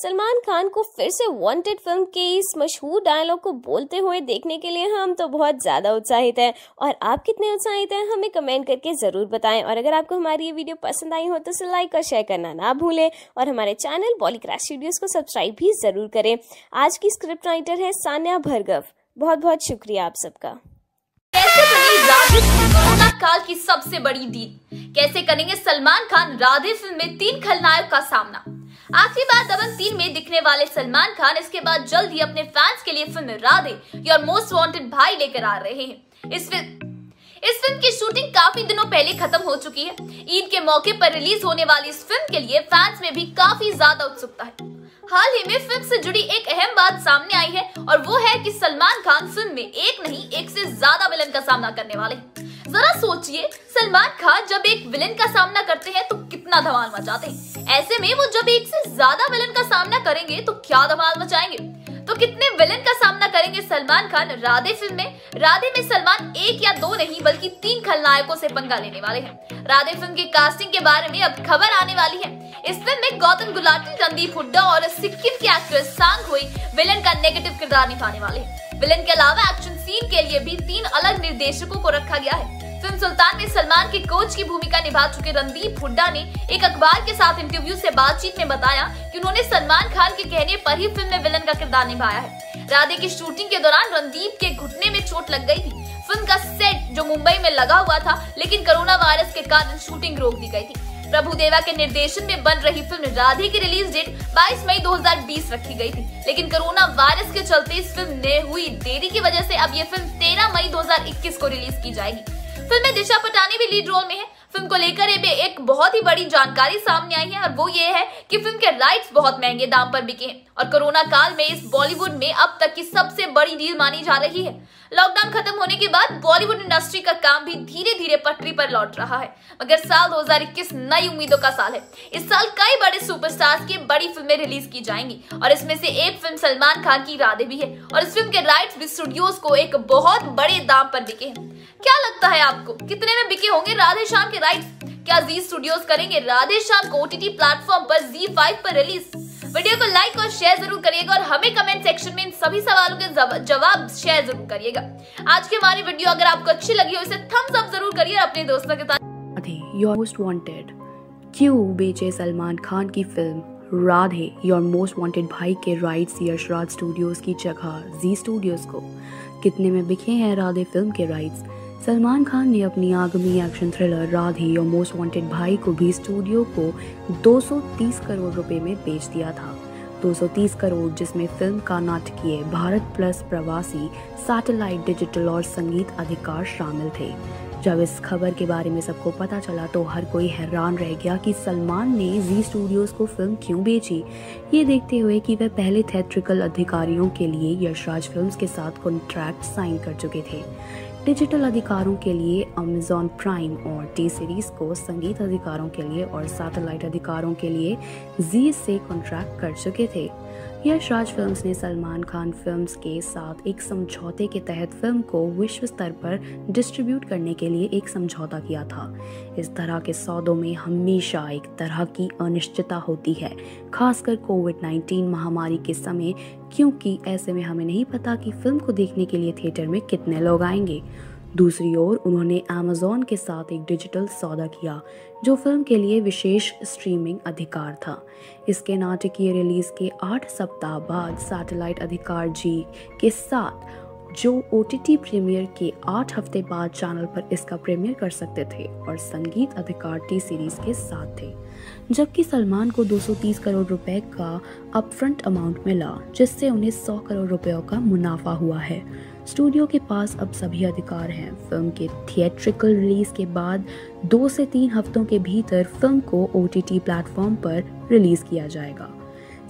सलमान खान को फिर से वांटेड फिल्म के इस मशहूर डायलॉग को बोलते हुए देखने के लिए हम तो बहुत ज़्यादा उत्साहित हैं और आप कितने उत्साहित हैं हमें कमेंट करके ज़रूर बताएं। और अगर आपको हमारी ये वीडियो पसंद आई हो तो इसे लाइक और शेयर करना ना भूलें और हमारे चैनल बॉली क्रैश स्टूडियोज़ को सब्सक्राइब भी ज़रूर करें। आज की स्क्रिप्ट राइटर है सान्या भार्गव। बहुत बहुत शुक्रिया आप सबका। कोरोना काल की सबसे बड़ी डील, कैसे करेंगे सलमान खान राधे फिल्म में 3 खलनायक का सामना। आखिरी बार दबंग 3 में दिखने वाले सलमान खान इसके बाद जल्द ही अपने फैंस के लिए film Radhe your most wanted Bhai लेकर आ रहे हैं। इस फिल्म की शूटिंग काफी दिनों पहले खत्म हो चुकी है। ईद के मौके पर रिलीज होने वाली इस फिल्म के लिए फैंस में भी काफी ज्यादा उत्सुकता है। हाल ही में फिल्म से जुड़ी एक अहम बात सामने आई है और वो है कि सलमान खान फिल्म में एक नहीं 1 से ज्यादा विलन का सामना करने वाले। जरा सोचिए, सलमान खान जब एक विलन का सामना करते हैं तो कितना धमाल मचाते हैं। ऐसे में वो जब 1 से ज्यादा विलन का सामना करेंगे तो क्या धमाल मचाएंगे। तो कितने विलन का सामना करेंगे सलमान खान राधे फिल्म में। राधे में सलमान 1 या 2 नहीं बल्कि 3 खलनायकों से पंगा लेने वाले हैं। राधे फिल्म की कास्टिंग के बारे में अब खबर आने वाली है। इस फिल्म में गौतम गुलाटी, रणदीप हुड्डा और सिक्किम की एक्ट्रेस सांग हुई विलन का नेगेटिव किरदार निभाने वाले हैं। विलन के अलावा एक्शन सीन के लिए भी 3 अलग निर्देशकों को रखा गया है। फिल्म सुल्तान में सलमान के कोच की भूमिका निभा चुके रणदीप हुड्डा ने एक अखबार के साथ इंटरव्यू से बातचीत में बताया कि उन्होंने सलमान खान के कहने पर ही फिल्म में विलन का किरदार निभाया है। राधे की शूटिंग के दौरान रणदीप के घुटने में चोट लग गई थी। फिल्म का सेट जो मुंबई में लगा हुआ था लेकिन कोरोना वायरस के कारण शूटिंग रोक दी गयी थी। प्रभुदेवा के निर्देशन में बन रही फिल्म राधे की रिलीज डेट 22 मई 2020 रखी गई थी, लेकिन कोरोना वायरस के चलते इस फिल्म ने हुई देरी की वजह से अब ये फिल्म 13 मई 2021 को रिलीज की जाएगी। फिल्म में दिशा पटानी भी लीड रोल में है। फिल्म को लेकर एक बहुत ही बड़ी जानकारी सामने आई है और वो ये है कि फिल्म के राइट्स बहुत महंगे दाम पर बिके हैं और कोरोना काल में इस बॉलीवुड में अब तक की सबसे बड़ी डील मानी जा रही है। लॉकडाउन खत्म होने के बाद बॉलीवुड इंडस्ट्री का काम भी धीरे धीरे पटरी पर लौट रहा है, मगर साल 2021 नई उम्मीदों का साल है। इस साल कई बड़े सुपरस्टार्स की बड़ी फिल्में रिलीज की जाएंगी और इसमें से एक फिल्म सलमान खान की राधे भी है और इस फिल्म के राइट्स भी स्टूडियोज को एक बहुत बड़े दाम पर बिके हैं। क्या लगता है आपको कितने में बिके होंगे राधे श्याम के राइट्स? क्या जी स्टूडियोज करेंगे राधे श्याम को OTT प्लेटफॉर्म पर Zee5 पर रिलीज? वीडियो को लाइक और शेयर जरूर करिएगा और हमें कमेंट सेक्शन में इन सभी सवालों के जवाब शेयर जरूर करिएगा। आज की हमारी वीडियो अगर आपको अच्छी लगी हो इसे थम्स अप जरूर करिए और अपने दोस्तों के साथ। योर मोस्ट वांटेड क्यों बेचे सलमान खान की film Radhe your most wanted भाई के राइट्स यशराज स्टूडियोज की जगह जी स्टूडियोज को। कितने में बिके हैं राधे फिल्म के राइट्स? सलमान खान ने अपनी आगामी एक्शन थ्रिलर राधे और मोस्ट वांटेड भाई को भी स्टूडियो को 230 करोड़ रुपए में बेच दिया था। 230 करोड़ जिसमें फिल्म का नाटकीय भारत प्लस प्रवासी सैटेलाइट डिजिटल और संगीत अधिकार शामिल थे। जब इस खबर के बारे में सबको पता चला तो हर कोई हैरान रह गया कि सलमान ने जी स्टूडियोज को फिल्म क्यों बेची, ये देखते हुए कि वह पहले थिएट्रिकल अधिकारियों के लिए यशराज फिल्म्स के साथ कॉन्ट्रैक्ट साइन कर चुके थे। डिजिटल अधिकारों के लिए अमेज़ॉन प्राइम और टी सीरीज़ को संगीत अधिकारों के लिए और सैटेलाइट अधिकारों के लिए जी से कॉन्ट्रैक्ट कर चुके थे। यशराज फिल्म्स ने सलमान खान फिल्म्स के साथ एक समझौते के तहत फिल्म को विश्व स्तर पर डिस्ट्रीब्यूट करने के लिए एक समझौता किया था। इस तरह के सौदों में हमेशा एक तरह की अनिश्चितता होती है, खासकर कोविड-19 महामारी के समय, क्योंकि ऐसे में हमें नहीं पता कि फिल्म को देखने के लिए थिएटर में कितने लोग आएंगे। दूसरी ओर उन्होंने अमेज़ॉन के साथ एक डिजिटल सौदा किया जो फिल्म के लिए विशेष स्ट्रीमिंग अधिकार था। इसके नाटकीय रिलीज़ के 8 सप्ताह बाद सैटेलाइट अधिकार जी के साथ, जो OTT प्रीमियर के 8 हफ्ते बाद चैनल पर इसका प्रीमियर कर सकते थे, और संगीत अधिकार टी सीरीज़ के साथ थे। जबकि सलमान को 230 करोड़ रुपए का अपफ्रंट अमाउंट मिला, जिससे उन्हें 100 करोड़ रुपयों का मुनाफा हुआ है। स्टूडियो के पास अब सभी अधिकार हैं। फिल्म के थिएट्रिकल रिलीज़ के बाद 2 से 3 हफ्तों के भीतर फिल्म को OTT प्लेटफॉर्म पर रिलीज़ किया जाएगा।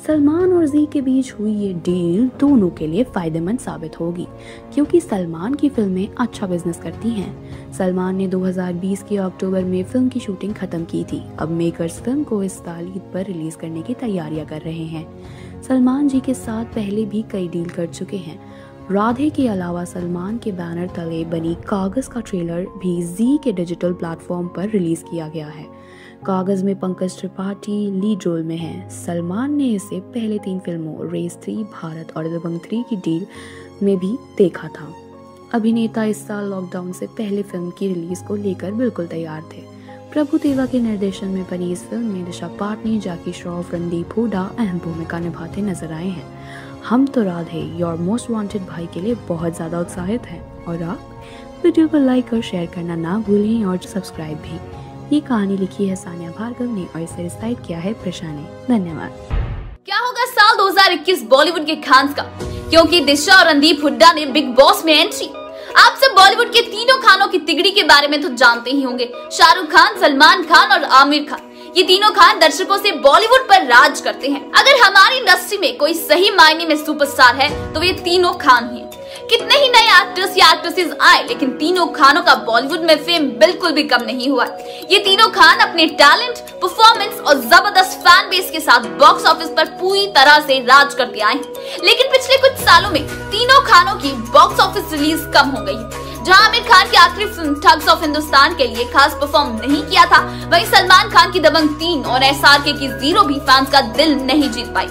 सलमान और जी के बीच हुई ये डील दोनों के लिए फ़ायदेमंद साबित होगी, क्योंकि सलमान की फिल्में अच्छा बिजनेस करती हैं। सलमान ने 2020 के अक्टूबर में फिल्म की शूटिंग ख़त्म की थी। अब मेकर्स फिल्म को इस साल ईद पर रिलीज़ करने की तैयारियां कर रहे हैं। सलमान जी के साथ पहले भी कई डील कर चुके हैं। राधे के अलावा सलमान के बैनर तले बनी कागज़ का ट्रेलर भी जी के डिजिटल प्लेटफॉर्म पर रिलीज़ किया गया है। कागज़ में पंकज त्रिपाठी लीड रोल में हैं। सलमान ने इसे पहले 3 फिल्मों रेस 3, भारत और दबंग 3 की डील में भी देखा था। अभिनेता इस साल लॉकडाउन से पहले फिल्म की रिलीज़ को लेकर बिल्कुल तैयार थे। प्रभु देवा के निर्देशन में बनी इस फिल्म में दिशा पाटनी, जैकी श्रॉफ, रणदीप हुडा अहम भूमिका निभाते नजर आए हैं। हम तो राधे योर मोस्ट वांटेड भाई के लिए बहुत ज़्यादा उत्साहित हैं, और आप वीडियो को लाइक और शेयर करना ना भूलें और सब्सक्राइब भी। ये कहानी लिखी है सानिया भार्गव ने और इसे रिसाइट किया है प्रेशा ने। धन्यवाद। क्या होगा साल 2021 बॉलीवुड के खान्स का, क्योंकि दिशा और रणदीप हुड्डा ने बिग बॉस में एंट्री। आप सब बॉलीवुड के तीनों खानों की तिगड़ी के बारे में तो जानते ही होंगे, शाहरुख खान, सलमान खान और आमिर खान। ये तीनों खान दर्शकों से बॉलीवुड पर राज करते हैं। अगर हमारी इंडस्ट्री में कोई सही मायने में सुपरस्टार है तो ये तीनों खान ही हैं। कितने ही नए एक्टर्स या एक्ट्रेसेस आए, लेकिन तीनों खानों का बॉलीवुड में फेम बिल्कुल भी कम नहीं हुआ। ये तीनों खान अपने टैलेंट, परफॉर्मेंस और जबरदस्त फैन बेस के साथ बॉक्स ऑफिस पर पूरी तरह से राज करते आए हैं। लेकिन पिछले कुछ सालों में तीनों खानों की बॉक्स ऑफिस रिलीज कम हो गई। जहां आमिर खान की आखिरी फिल्म ठग्स ऑफ हिंदुस्तान के लिए खास परफॉर्म नहीं किया था, वहीं सलमान खान की दबंग 3 और SRK की 0 भी फैंस का दिल नहीं जीत पाई।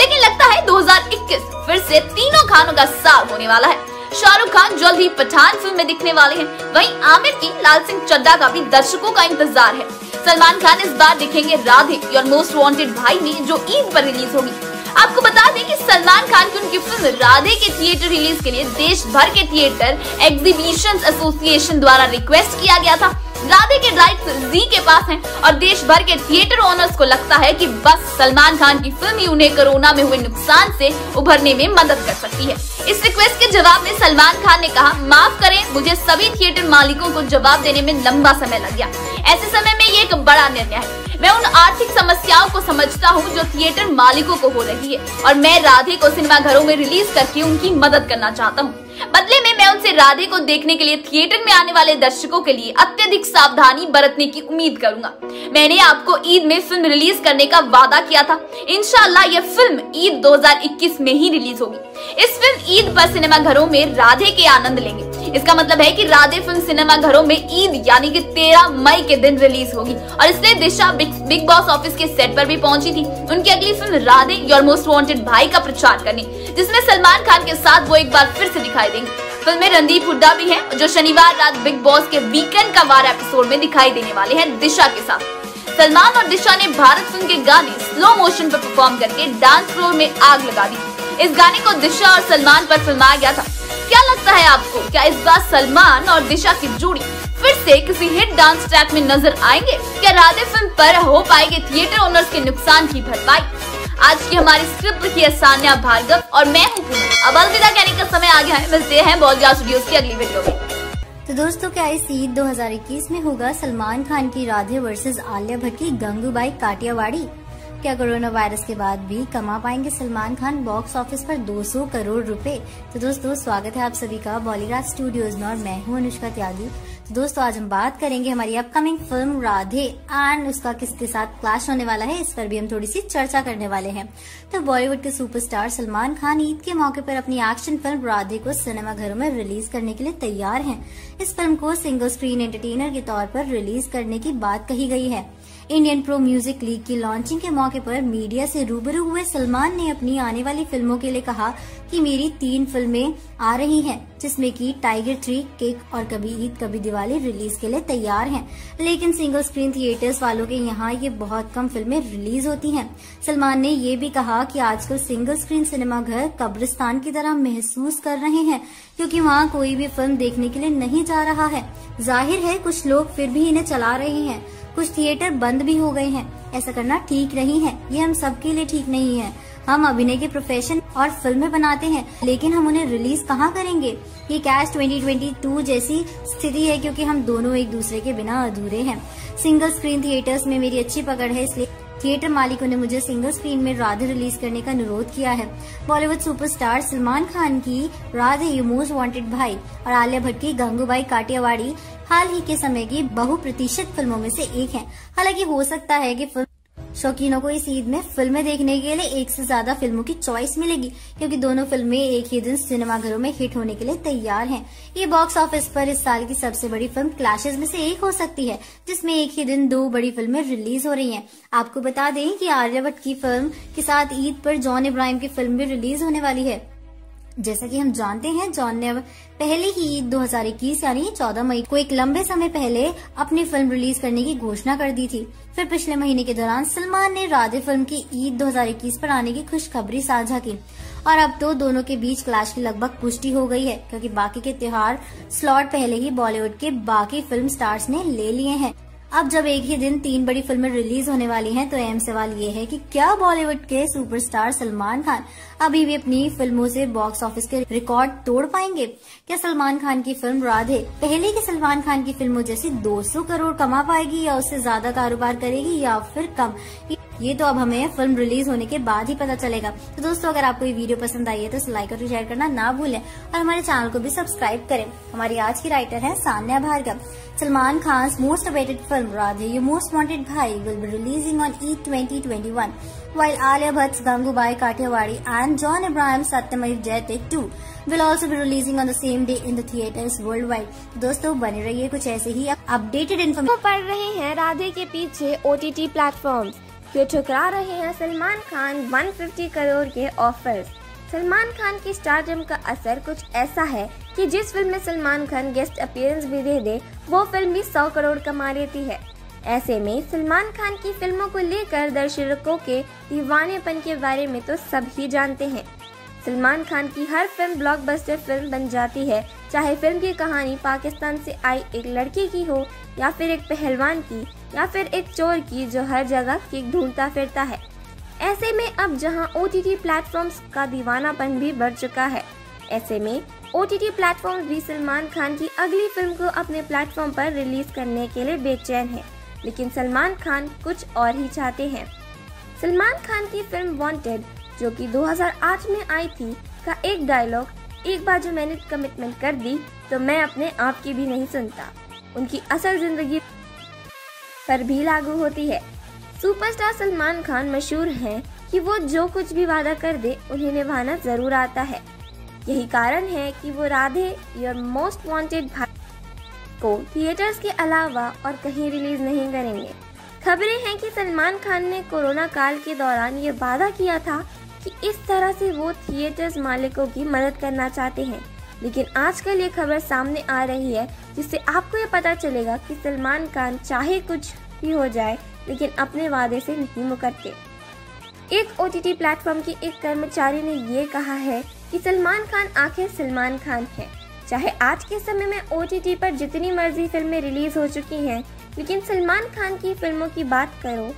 लेकिन लगता है 2021 फिर से तीनों खानों का साल होने वाला है। शाहरुख खान जल्द ही पठान फिल्म में दिखने वाले हैं, वहीं आमिर की लाल सिंह चड्ढा का भी दर्शकों का इंतजार है। सलमान खान इस बार दिखेंगे राधे योर मोस्ट वांटेड भाई में, जो ईद पर रिलीज होगी। आपको बता दें कि सलमान खान की उनकी फिल्म राधे के थिएटर रिलीज के लिए देश भर के थिएटर एग्जीबिशन एसोसिएशन द्वारा रिक्वेस्ट किया गया था। राधे के राइट्स जी के पास हैं और देश भर के थिएटर ओनर्स को लगता है कि बस सलमान खान की फिल्म ही उन्हें कोरोना में हुए नुकसान से उभरने में मदद कर सकती है। इस रिक्वेस्ट के जवाब में सलमान खान ने कहा, माफ करें, मुझे सभी थिएटर मालिकों को जवाब देने में लंबा समय लग गया। ऐसे समय में ये एक बड़ा निर्णय है। मैं उन आर्थिक समस्याओं को समझता हूँ जो थिएटर मालिकों को हो रही है, और मैं राधे को सिनेमाघरों में रिलीज करके उनकी मदद करना चाहता हूँ। बदले में मैं उनसे राधे को देखने के लिए थिएटर में आने वाले दर्शकों के लिए अत्यधिक सावधानी बरतने की उम्मीद करूंगा। मैंने आपको ईद में फिल्म रिलीज करने का वादा किया था। इंशाल्लाह ये फिल्म ईद 2021 में ही रिलीज होगी। इस फिल्म ईद पर सिनेमाघरों में राधे के आनंद लेंगे। इसका मतलब है कि राधे फिल्म सिनेमाघरों में ईद यानी कि 13 मई के दिन रिलीज होगी, और इसलिए दिशा बिग बॉस ऑफिस के सेट पर भी पहुंची थी उनकी अगली film Radhe your most wanted Bhai का प्रचार करने, जिसमें सलमान खान के साथ वो एक बार फिर से दिखाई देंगे। फिल्म में रणदीप हुड्डा भी हैं, जो शनिवार रात बिग बॉस के वीकेंड का वार एपिसोड में दिखाई देने वाले हैं दिशा के साथ। सलमान और दिशा ने भारत फिल्म के गाने स्लो मोशन पर परफॉर्म करके डांस फ्लोर में आग लगा दी। इस गाने को दिशा और सलमान पर फिल्माया गया था। क्या लगता है आपको, क्या इस बार सलमान और दिशा की जोड़ी फिर से किसी हिट डांस ट्रैक में नजर आएंगे? क्या राधे फिल्म पर हो पाएगी थिएटर ओनर्स के नुकसान की भरपाई? आज की हमारी स्क्रिप्ट लिखी है सान्या भार्गव और मैं हूँ पूनम। अब अलविदा कहने का समय आ गया है, मिलते हैं बॉलीवुड स्टूडियोज की अगली वीडियो में। तो दोस्तों क्या इस ईद 2021 में होगा सलमान खान की राधे वर्सेस आलिया भट्ट की गंगूबाई काठियावाड़ी? क्या कोरोना वायरस के बाद भी कमा पाएंगे सलमान खान बॉक्स ऑफिस पर 200 करोड़ रुपए? तो दोस्तों स्वागत है आप सभी का बॉलीवुड स्टूडियोज में और मैं हूँ अनुष्का त्यागी। तो दोस्तों आज हम बात करेंगे हमारी अपकमिंग फिल्म राधे एंड उसका किसके साथ क्लैश होने वाला है, इस पर भी हम थोड़ी सी चर्चा करने वाले हैं। तो बॉलीवुड के सुपरस्टार सलमान खान ईद के मौके पर अपनी एक्शन फिल्म राधे को सिनेमाघरों में रिलीज करने के लिए तैयार हैं। इस फिल्म को सिंगल स्क्रीन एंटरटेनर के तौर पर रिलीज करने की बात कही गई है। इंडियन प्रो म्यूजिक लीग की लॉन्चिंग के मौके पर मीडिया से रूबरू हुए सलमान ने अपनी आने वाली फिल्मों के लिए कहा कि मेरी 3 फिल्में आ रही हैं, जिसमें कि टाइगर 3, किक और कभी ईद कभी दिवाली रिलीज के लिए तैयार हैं। लेकिन सिंगल स्क्रीन थिएटर्स वालों के यहाँ ये बहुत कम फिल्में रिलीज होती हैं। सलमान ने ये भी कहा कि आजकल सिंगल स्क्रीन सिनेमाघर कब्रिस्तान की तरह महसूस कर रहे हैं, क्योंकि वहाँ कोई भी फिल्म देखने के लिए नहीं जा रहा है। जाहिर है कुछ लोग फिर भी इन्हें चला रहे हैं, कुछ थिएटर बंद भी हो गए हैं। ऐसा करना ठीक नहीं है, ये हम सबके लिए ठीक नहीं है। हम अभिनय के प्रोफेशन और फिल्में बनाते हैं, लेकिन हम उन्हें रिलीज कहाँ करेंगे? ये कैश 2022 जैसी स्थिति है, क्योंकि हम दोनों एक दूसरे के बिना अधूरे हैं। सिंगल स्क्रीन थिएटर्स में मेरी अच्छी पकड़ है, इसलिए थिएटर मालिकों ने मुझे सिंगल स्क्रीन में राधे रिलीज करने का अनुरोध किया है। बॉलीवुड सुपरस्टार सलमान खान की राधे यू मोस्ट वांटेड भाई और आलिया भट्ट की गंगूबाई काठियावाड़ी हाल ही के समय की बहुप्रतिशत फिल्मों में से एक है। हालांकि हो सकता है कि शौकीनों को इस ईद में फिल्में देखने के लिए एक से ज्यादा फिल्मों की चॉइस मिलेगी, क्योंकि दोनों फिल्में एक ही दिन सिनेमाघरों में हिट होने के लिए तैयार हैं। ये बॉक्स ऑफिस पर इस साल की सबसे बड़ी फिल्म क्लैशेस में से एक हो सकती है, जिसमें एक ही दिन 2 बड़ी फिल्में रिलीज हो रही हैं। आपको बता दें कि आलिया भट्ट की फिल्म के साथ ईद पर जॉन इब्राहिम की फिल्म भी रिलीज होने वाली है। जैसा कि हम जानते हैं, जॉन ने पहले ही ईद 2021 यानी 14 मई को एक लंबे समय पहले अपनी फिल्म रिलीज करने की घोषणा कर दी थी। फिर पिछले महीने के दौरान सलमान ने राधे फिल्म की ईद 2021 पर आने की खुशखबरी साझा की और अब तो दोनों के बीच क्लैश की लगभग पुष्टि हो गई है, क्योंकि बाकी के त्योहार स्लॉट पहले ही बॉलीवुड के बाकी फिल्म स्टार्स ने ले लिए हैं। अब जब एक ही दिन 3 बड़ी फिल्में रिलीज होने वाली हैं, तो अहम सवाल ये है कि क्या बॉलीवुड के सुपरस्टार सलमान खान अभी भी अपनी फिल्मों से बॉक्स ऑफिस के रिकॉर्ड तोड़ पाएंगे? क्या सलमान खान की फिल्म राधे पहले की सलमान खान की फिल्मों जैसी 200 करोड़ कमा पाएगी या उससे ज्यादा कारोबार करेगी या फिर कम? ये तो अब हमें फिल्म रिलीज होने के बाद ही पता चलेगा। तो दोस्तों अगर आपको ये वीडियो पसंद आई है तो लाइक और शेयर करना ना भूलें और हमारे चैनल को भी सब्सक्राइब करें। हमारी आज की राइटर है Sanya Bhargava. Salman Khan most awaited film Radhe you most wanted Bhai will be releasing on Eid 2021, while Alia Bhatt's Gangubai Kathiawadi and John Abraham's Satyamay Jayate 2 will also be releasing on the same day in the theaters worldwide. दोस्तों बने रहिए कुछ ऐसे ही अपडेटेड इन्फॉर्मेशन। पढ़ रहे हैं राधे के पीछे OTT प्लेटफॉर्म्स, जो ठुकरा रहे हैं सलमान खान 150 करोड़ के ऑफर्स। सलमान खान की स्टारडम का असर कुछ ऐसा है कि जिस फिल्म में सलमान खान गेस्ट अपीयरेंस भी दे दे वो फिल्म भी 100 करोड़ कमा लेती है। ऐसे में सलमान खान की फिल्मों को लेकर दर्शकों के दीवानेपन के बारे में तो सब ही जानते हैं। सलमान खान की हर फिल्म ब्लॉकबस्टर फिल्म बन जाती है, चाहे फिल्म की कहानी पाकिस्तान से आई एक लड़की की हो या फिर एक पहलवान की या फिर एक चोर की जो हर जगह किक ढूंढता फिरता है। ऐसे में अब जहां OTT प्लेटफॉर्म्स का दीवानापन भी बढ़ चुका है, ऐसे में OTT प्लेटफॉर्म्स भी सलमान खान की अगली फिल्म को अपने प्लेटफॉर्म पर रिलीज करने के लिए बेचैन है। लेकिन सलमान खान कुछ और ही चाहते हैं। सलमान खान की फिल्म वांटेड, जो कि 2008 में आई थी, का एक डायलॉग एक बार जो मैंने कमिटमेंट कर दी तो मैं अपने आप की भी नहीं सुनता, उनकी असल जिंदगी पर भी लागू होती है। सुपरस्टार सलमान खान मशहूर हैं कि वो जो कुछ भी वादा कर दे उन्हें निभाना जरूर आता है। यही कारण है कि वो राधे योर मोस्ट वांटेड को थिएटर्स के अलावा और कहीं रिलीज नहीं करेंगे। खबरें हैं कि सलमान खान ने कोरोना काल के दौरान ये वादा किया था कि इस तरह से वो थिएटर्स मालिकों की मदद करना चाहते हैं, लेकिन आजकल ये खबर सामने आ रही है जिससे आपको ये पता चलेगा कि सलमान खान चाहे कुछ भी हो जाए लेकिन अपने वादे से नहीं मुकरते। एक OTT प्लेटफॉर्म की एक कर्मचारी ने ये कहा है कि सलमान खान आखिर सलमान खान है, चाहे आज के समय में OTT पर जितनी मर्जी फिल्में रिलीज हो चुकी हैं, लेकिन सलमान खान की फिल्मों की बात करो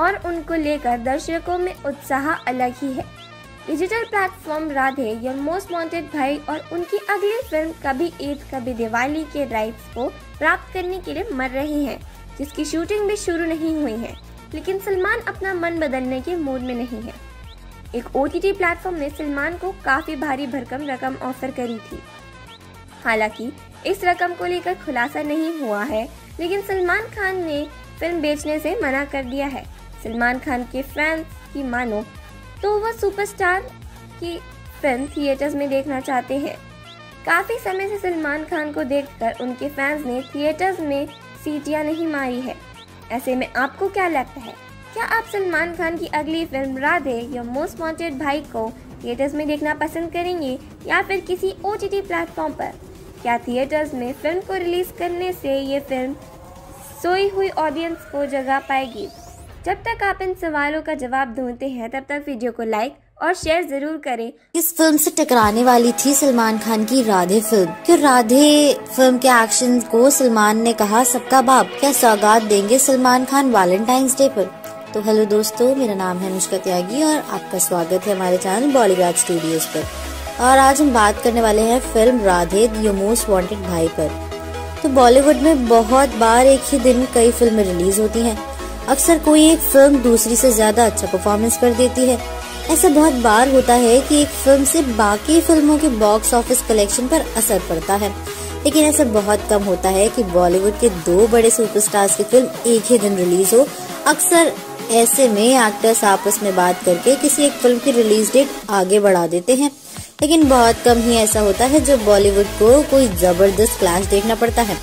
और उनको लेकर दर्शकों में उत्साह अलग ही है। Digital platform Radhe your most wanted भाई और उनकी अगली फिल्म कभी ईद कभी दिवाली के राइट्स को प्राप्त करने के लिए मर रहे हैं, जिसकी शूटिंग भी शुरू नहीं हुई है, लेकिन सलमान अपना मन बदलने के मूड में नहीं है। एक ओटीटी प्लेटफॉर्म ने सलमान को काफी भारी भरकम रकम ऑफर करी थी। हालांकि इस रकम को लेकर खुलासा नहीं हुआ है, लेकिन सलमान खान ने फिल्म बेचने से मना कर दिया है। सलमान खान के फैंस की मानो तो वह सुपरस्टार की फिल्म थिएटर्स में देखना चाहते हैं। काफ़ी समय से सलमान खान को देखकर उनके फैंस ने थिएटर्स में सीटियां नहीं मारी है। ऐसे में आपको क्या लगता है, क्या आप सलमान खान की अगली film Radhe your most wanted भाई को थिएटर्स में देखना पसंद करेंगे या फिर किसी ओटीटी प्लेटफॉर्म पर? क्या थिएटर्स में फिल्म को रिलीज़ करने से ये फिल्म सोई हुई ऑडियंस को जगा पाएगी? जब तक आप इन सवालों का जवाब ढूंढते हैं, तब तक वीडियो को लाइक और शेयर जरूर करें। इस फिल्म से टकराने वाली थी सलमान खान की राधे फिल्म। कि राधे फिल्म के एक्शन को सलमान ने कहा सबका बाप, क्या सौगात देंगे सलमान खान वैलेंटाइंस डे पर। तो हेलो दोस्तों, मेरा नाम है अनुष्का त्यागी और आपका स्वागत है हमारे चैनल बॉलीवुड स्टूडियोज पर। और आज हम बात करने वाले हैं film Radhe your most wanted Bhai पर। तो बॉलीवुड में बहुत बार एक ही दिन कई फिल्में रिलीज होती हैं। अक्सर कोई एक फिल्म दूसरी से ज्यादा अच्छा परफॉर्मेंस कर देती है। ऐसा बहुत बार होता है कि एक फिल्म से बाकी फिल्मों के बॉक्स ऑफिस कलेक्शन पर असर पड़ता है, लेकिन ऐसा बहुत कम होता है कि बॉलीवुड के दो बड़े सुपरस्टार्स की फिल्म एक ही दिन रिलीज हो। अक्सर ऐसे में एक्टर्स आपस में बात करके किसी एक फिल्म की रिलीज डेट आगे बढ़ा देते हैं, लेकिन बहुत कम ही ऐसा होता है जब बॉलीवुड को कोई जबरदस्त क्लैश देखना पड़ता है।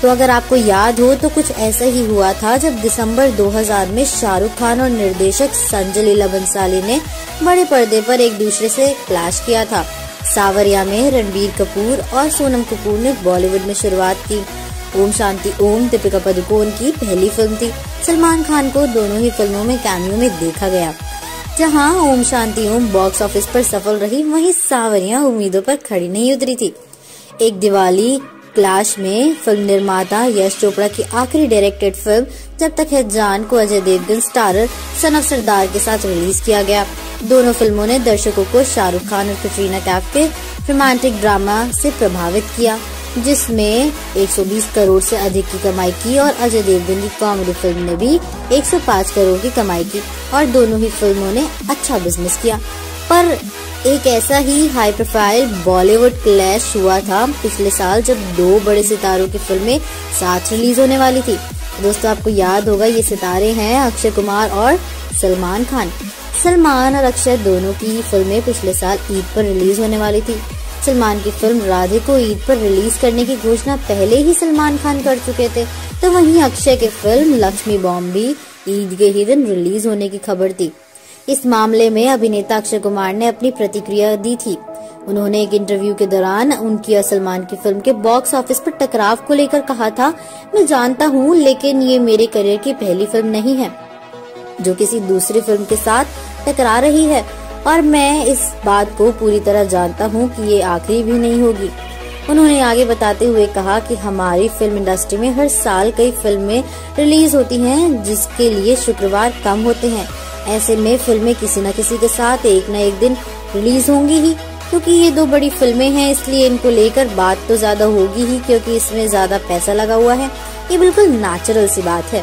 तो अगर आपको याद हो तो कुछ ऐसा ही हुआ था जब दिसंबर 2000 में शाहरुख खान और निर्देशक संजय लीला बंसाली ने बड़े पर्दे पर एक दूसरे से क्लैश किया था। सावरिया में रणबीर कपूर और सोनम कपूर ने बॉलीवुड में शुरुआत की। ओम शांति ओम दीपिका पादुकोण की पहली फिल्म थी। सलमान खान को दोनों ही फिल्मों में कैमियो में देखा गया। जहाँ ओम शांति ओम बॉक्स ऑफिस पर सफल रही, वहीं सावरिया उम्मीदों पर खड़ी नहीं उतरी थी। एक दिवाली क्लैश में फिल्म निर्माता यश चोपड़ा की आखिरी डायरेक्टेड फिल्म जब तक है जान को अजय देवगन स्टारर सनम सरदार के साथ रिलीज किया गया। दोनों फिल्मों ने दर्शकों को शाहरुख खान और कैटरीना कैफ के रोमांटिक ड्रामा से प्रभावित किया, जिसमें 120 करोड़ से अधिक की कमाई की और अजय देवगन की कॉमेडी फिल्म ने भी 105 करोड़ की कमाई की और दोनों ही फिल्मों ने अच्छा बिजनेस किया। पर एक ऐसा ही हाई प्रोफाइल बॉलीवुड क्लैश हुआ था पिछले साल जब दो बड़े सितारों की फिल्में साथ रिलीज होने वाली थी। दोस्तों, आपको याद होगा ये सितारे हैं अक्षय कुमार और सलमान खान। सलमान और अक्षय दोनों की फिल्में पिछले साल ईद पर रिलीज होने वाली थी। सलमान की फिल्म राधे को ईद पर रिलीज करने की घोषणा पहले ही सलमान खान कर चुके थे, तो वहीं अक्षय की फिल्म लक्ष्मी बॉम्ब भी ईद के ही दिन रिलीज होने की खबर थी। इस मामले में अभिनेता अक्षय कुमार ने अपनी प्रतिक्रिया दी थी। उन्होंने एक इंटरव्यू के दौरान उनकी और सलमान की फिल्म के बॉक्स ऑफिस पर टकराव को लेकर कहा था, मैं जानता हूं, लेकिन ये मेरे करियर की पहली फिल्म नहीं है जो किसी दूसरी फिल्म के साथ टकरा रही है और मैं इस बात को पूरी तरह जानता हूं कि ये आखिरी भी नहीं होगी। उन्होंने आगे बताते हुए कहा कि हमारी फिल्म इंडस्ट्री में हर साल कई फिल्में रिलीज होती हैं जिसके लिए शुक्रवार कम होते हैं। ऐसे में फिल्में किसी न किसी के साथ एक न एक दिन रिलीज होंगी ही, क्योंकि ये दो बड़ी फिल्में हैं, इसलिए इनको लेकर बात तो ज्यादा होगी ही, क्योंकि इसमें ज्यादा पैसा लगा हुआ है। ये बिल्कुल नेचुरल सी बात है।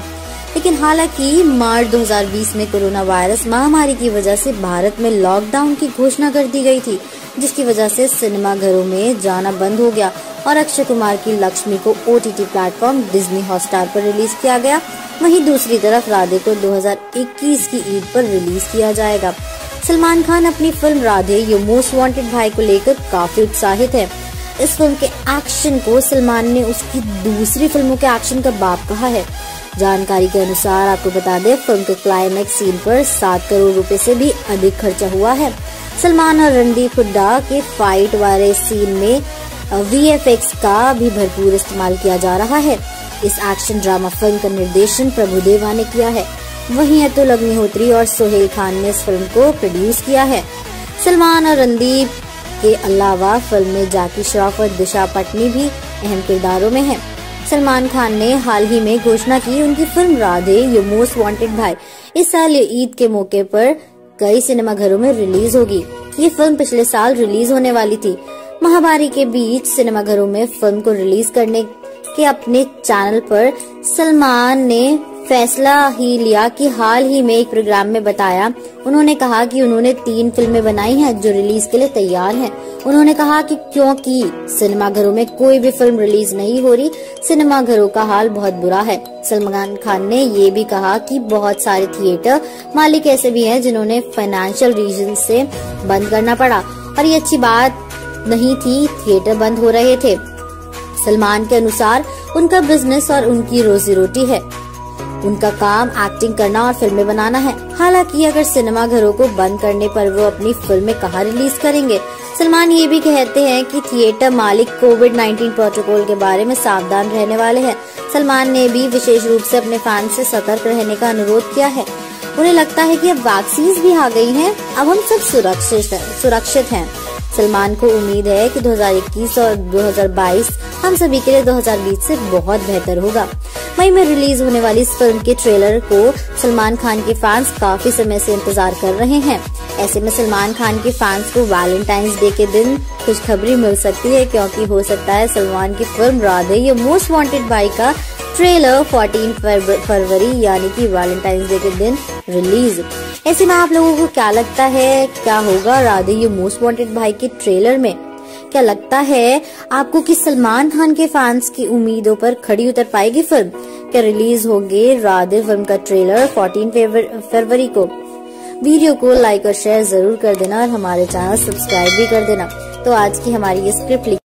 लेकिन हालांकि मार्च 2020 में कोरोना वायरस महामारी की वजह से भारत में लॉकडाउन की घोषणा कर दी गई थी, जिसकी वजह से सिनेमाघरों में जाना बंद हो गया और अक्षय कुमार की लक्ष्मी को ओटीटी प्लेटफॉर्म डिज्नी हॉटस्टार पर रिलीज किया गया। वहीं दूसरी तरफ राधे को 2021 की ईद पर रिलीज किया जाएगा। सलमान खान अपनी film Radhe your most wanted भाई को लेकर काफी उत्साहित है। इस फिल्म के एक्शन को सलमान ने उसकी दूसरी फिल्मों के एक्शन का बाप कहा है। जानकारी के अनुसार आपको बता दें, फिल्म के क्लाइमैक्स सीन पर 7 करोड़ रुपए से भी अधिक खर्चा हुआ है। सलमान और रणदीप हुड्डा के फाइट वाले सीन में VFX का भी भरपूर इस्तेमाल किया जा रहा है। इस एक्शन ड्रामा फिल्म का निर्देशन प्रभुदेवा ने किया है। वहीं अतुल अग्निहोत्री और सोहेल खान ने इस फिल्म को प्रोड्यूस किया है। सलमान और रणदीप के अलावा फिल्म में जैकी श्रॉफ और दिशा पटनी भी अहम किरदारों में हैं। सलमान खान ने हाल ही में घोषणा की उनकी film Radhe your most wanted Bhai इस साल ये ईद के मौके पर कई सिनेमाघरों में रिलीज होगी। ये फिल्म पिछले साल रिलीज होने वाली थी। महामारी के बीच सिनेमाघरों में फिल्म को रिलीज करने के अपने चैनल पर सलमान ने फैसला ही लिया कि हाल ही में एक प्रोग्राम में बताया। उन्होंने कहा कि उन्होंने 3 फिल्में बनाई हैं जो रिलीज के लिए तैयार हैं। उन्होंने कहा कि क्योंकि सिनेमाघरों में कोई भी फिल्म रिलीज नहीं हो रही, सिनेमाघरों का हाल बहुत बुरा है। सलमान खान ने ये भी कहा कि बहुत सारे थिएटर मालिक ऐसे भी हैं जिन्होंने फाइनेंशियल रीजन से बंद करना पड़ा और ये अच्छी बात नहीं थी, थिएटर बंद हो रहे थे। सलमान के अनुसार उनका बिजनेस और उनकी रोजी रोटी है, उनका काम एक्टिंग करना और फिल्में बनाना है। हालांकि अगर सिनेमाघरों को बंद करने पर वो अपनी फिल्में कहाँ रिलीज करेंगे। सलमान ये भी कहते हैं कि थिएटर मालिक कोविड-19 प्रोटोकॉल के बारे में सावधान रहने वाले हैं। सलमान ने भी विशेष रूप से अपने फैंस से सतर्क रहने का अनुरोध किया है। उन्हें लगता है कि अब वैक्सीन भी आ गई है, अब हम सब सुरक्षित हैं। सलमान को उम्मीद है कि 2021 और 2022 हम सभी के लिए 2020 से बहुत बेहतर होगा। मई में रिलीज होने वाली इस फिल्म के ट्रेलर को सलमान खान के फैंस काफी समय से इंतजार कर रहे हैं। ऐसे में सलमान खान के फैंस को वैलेंटाइंस डे के दिन खुशखबरी मिल सकती है, क्योंकि हो सकता है सलमान की film Radhe your most wanted Bhai का ट्रेलर 14 फरवरी यानी कि वैलेंटाइंस डे के दिन रिलीज। ऐसे में आप लोगों को क्या लगता है, क्या होगा राधे ये मोस्ट वांटेड भाई के ट्रेलर में? क्या लगता है आपको कि सलमान खान के फैंस की उम्मीदों पर खड़ी उतर पाएगी फिल्म? क्या रिलीज होगी राधे फिल्म का ट्रेलर 14 फरवरी को? वीडियो को लाइक और शेयर जरूर कर देना और हमारे चैनल सब्सक्राइब भी कर देना। तो आज की हमारी ये स्क्रिप्ट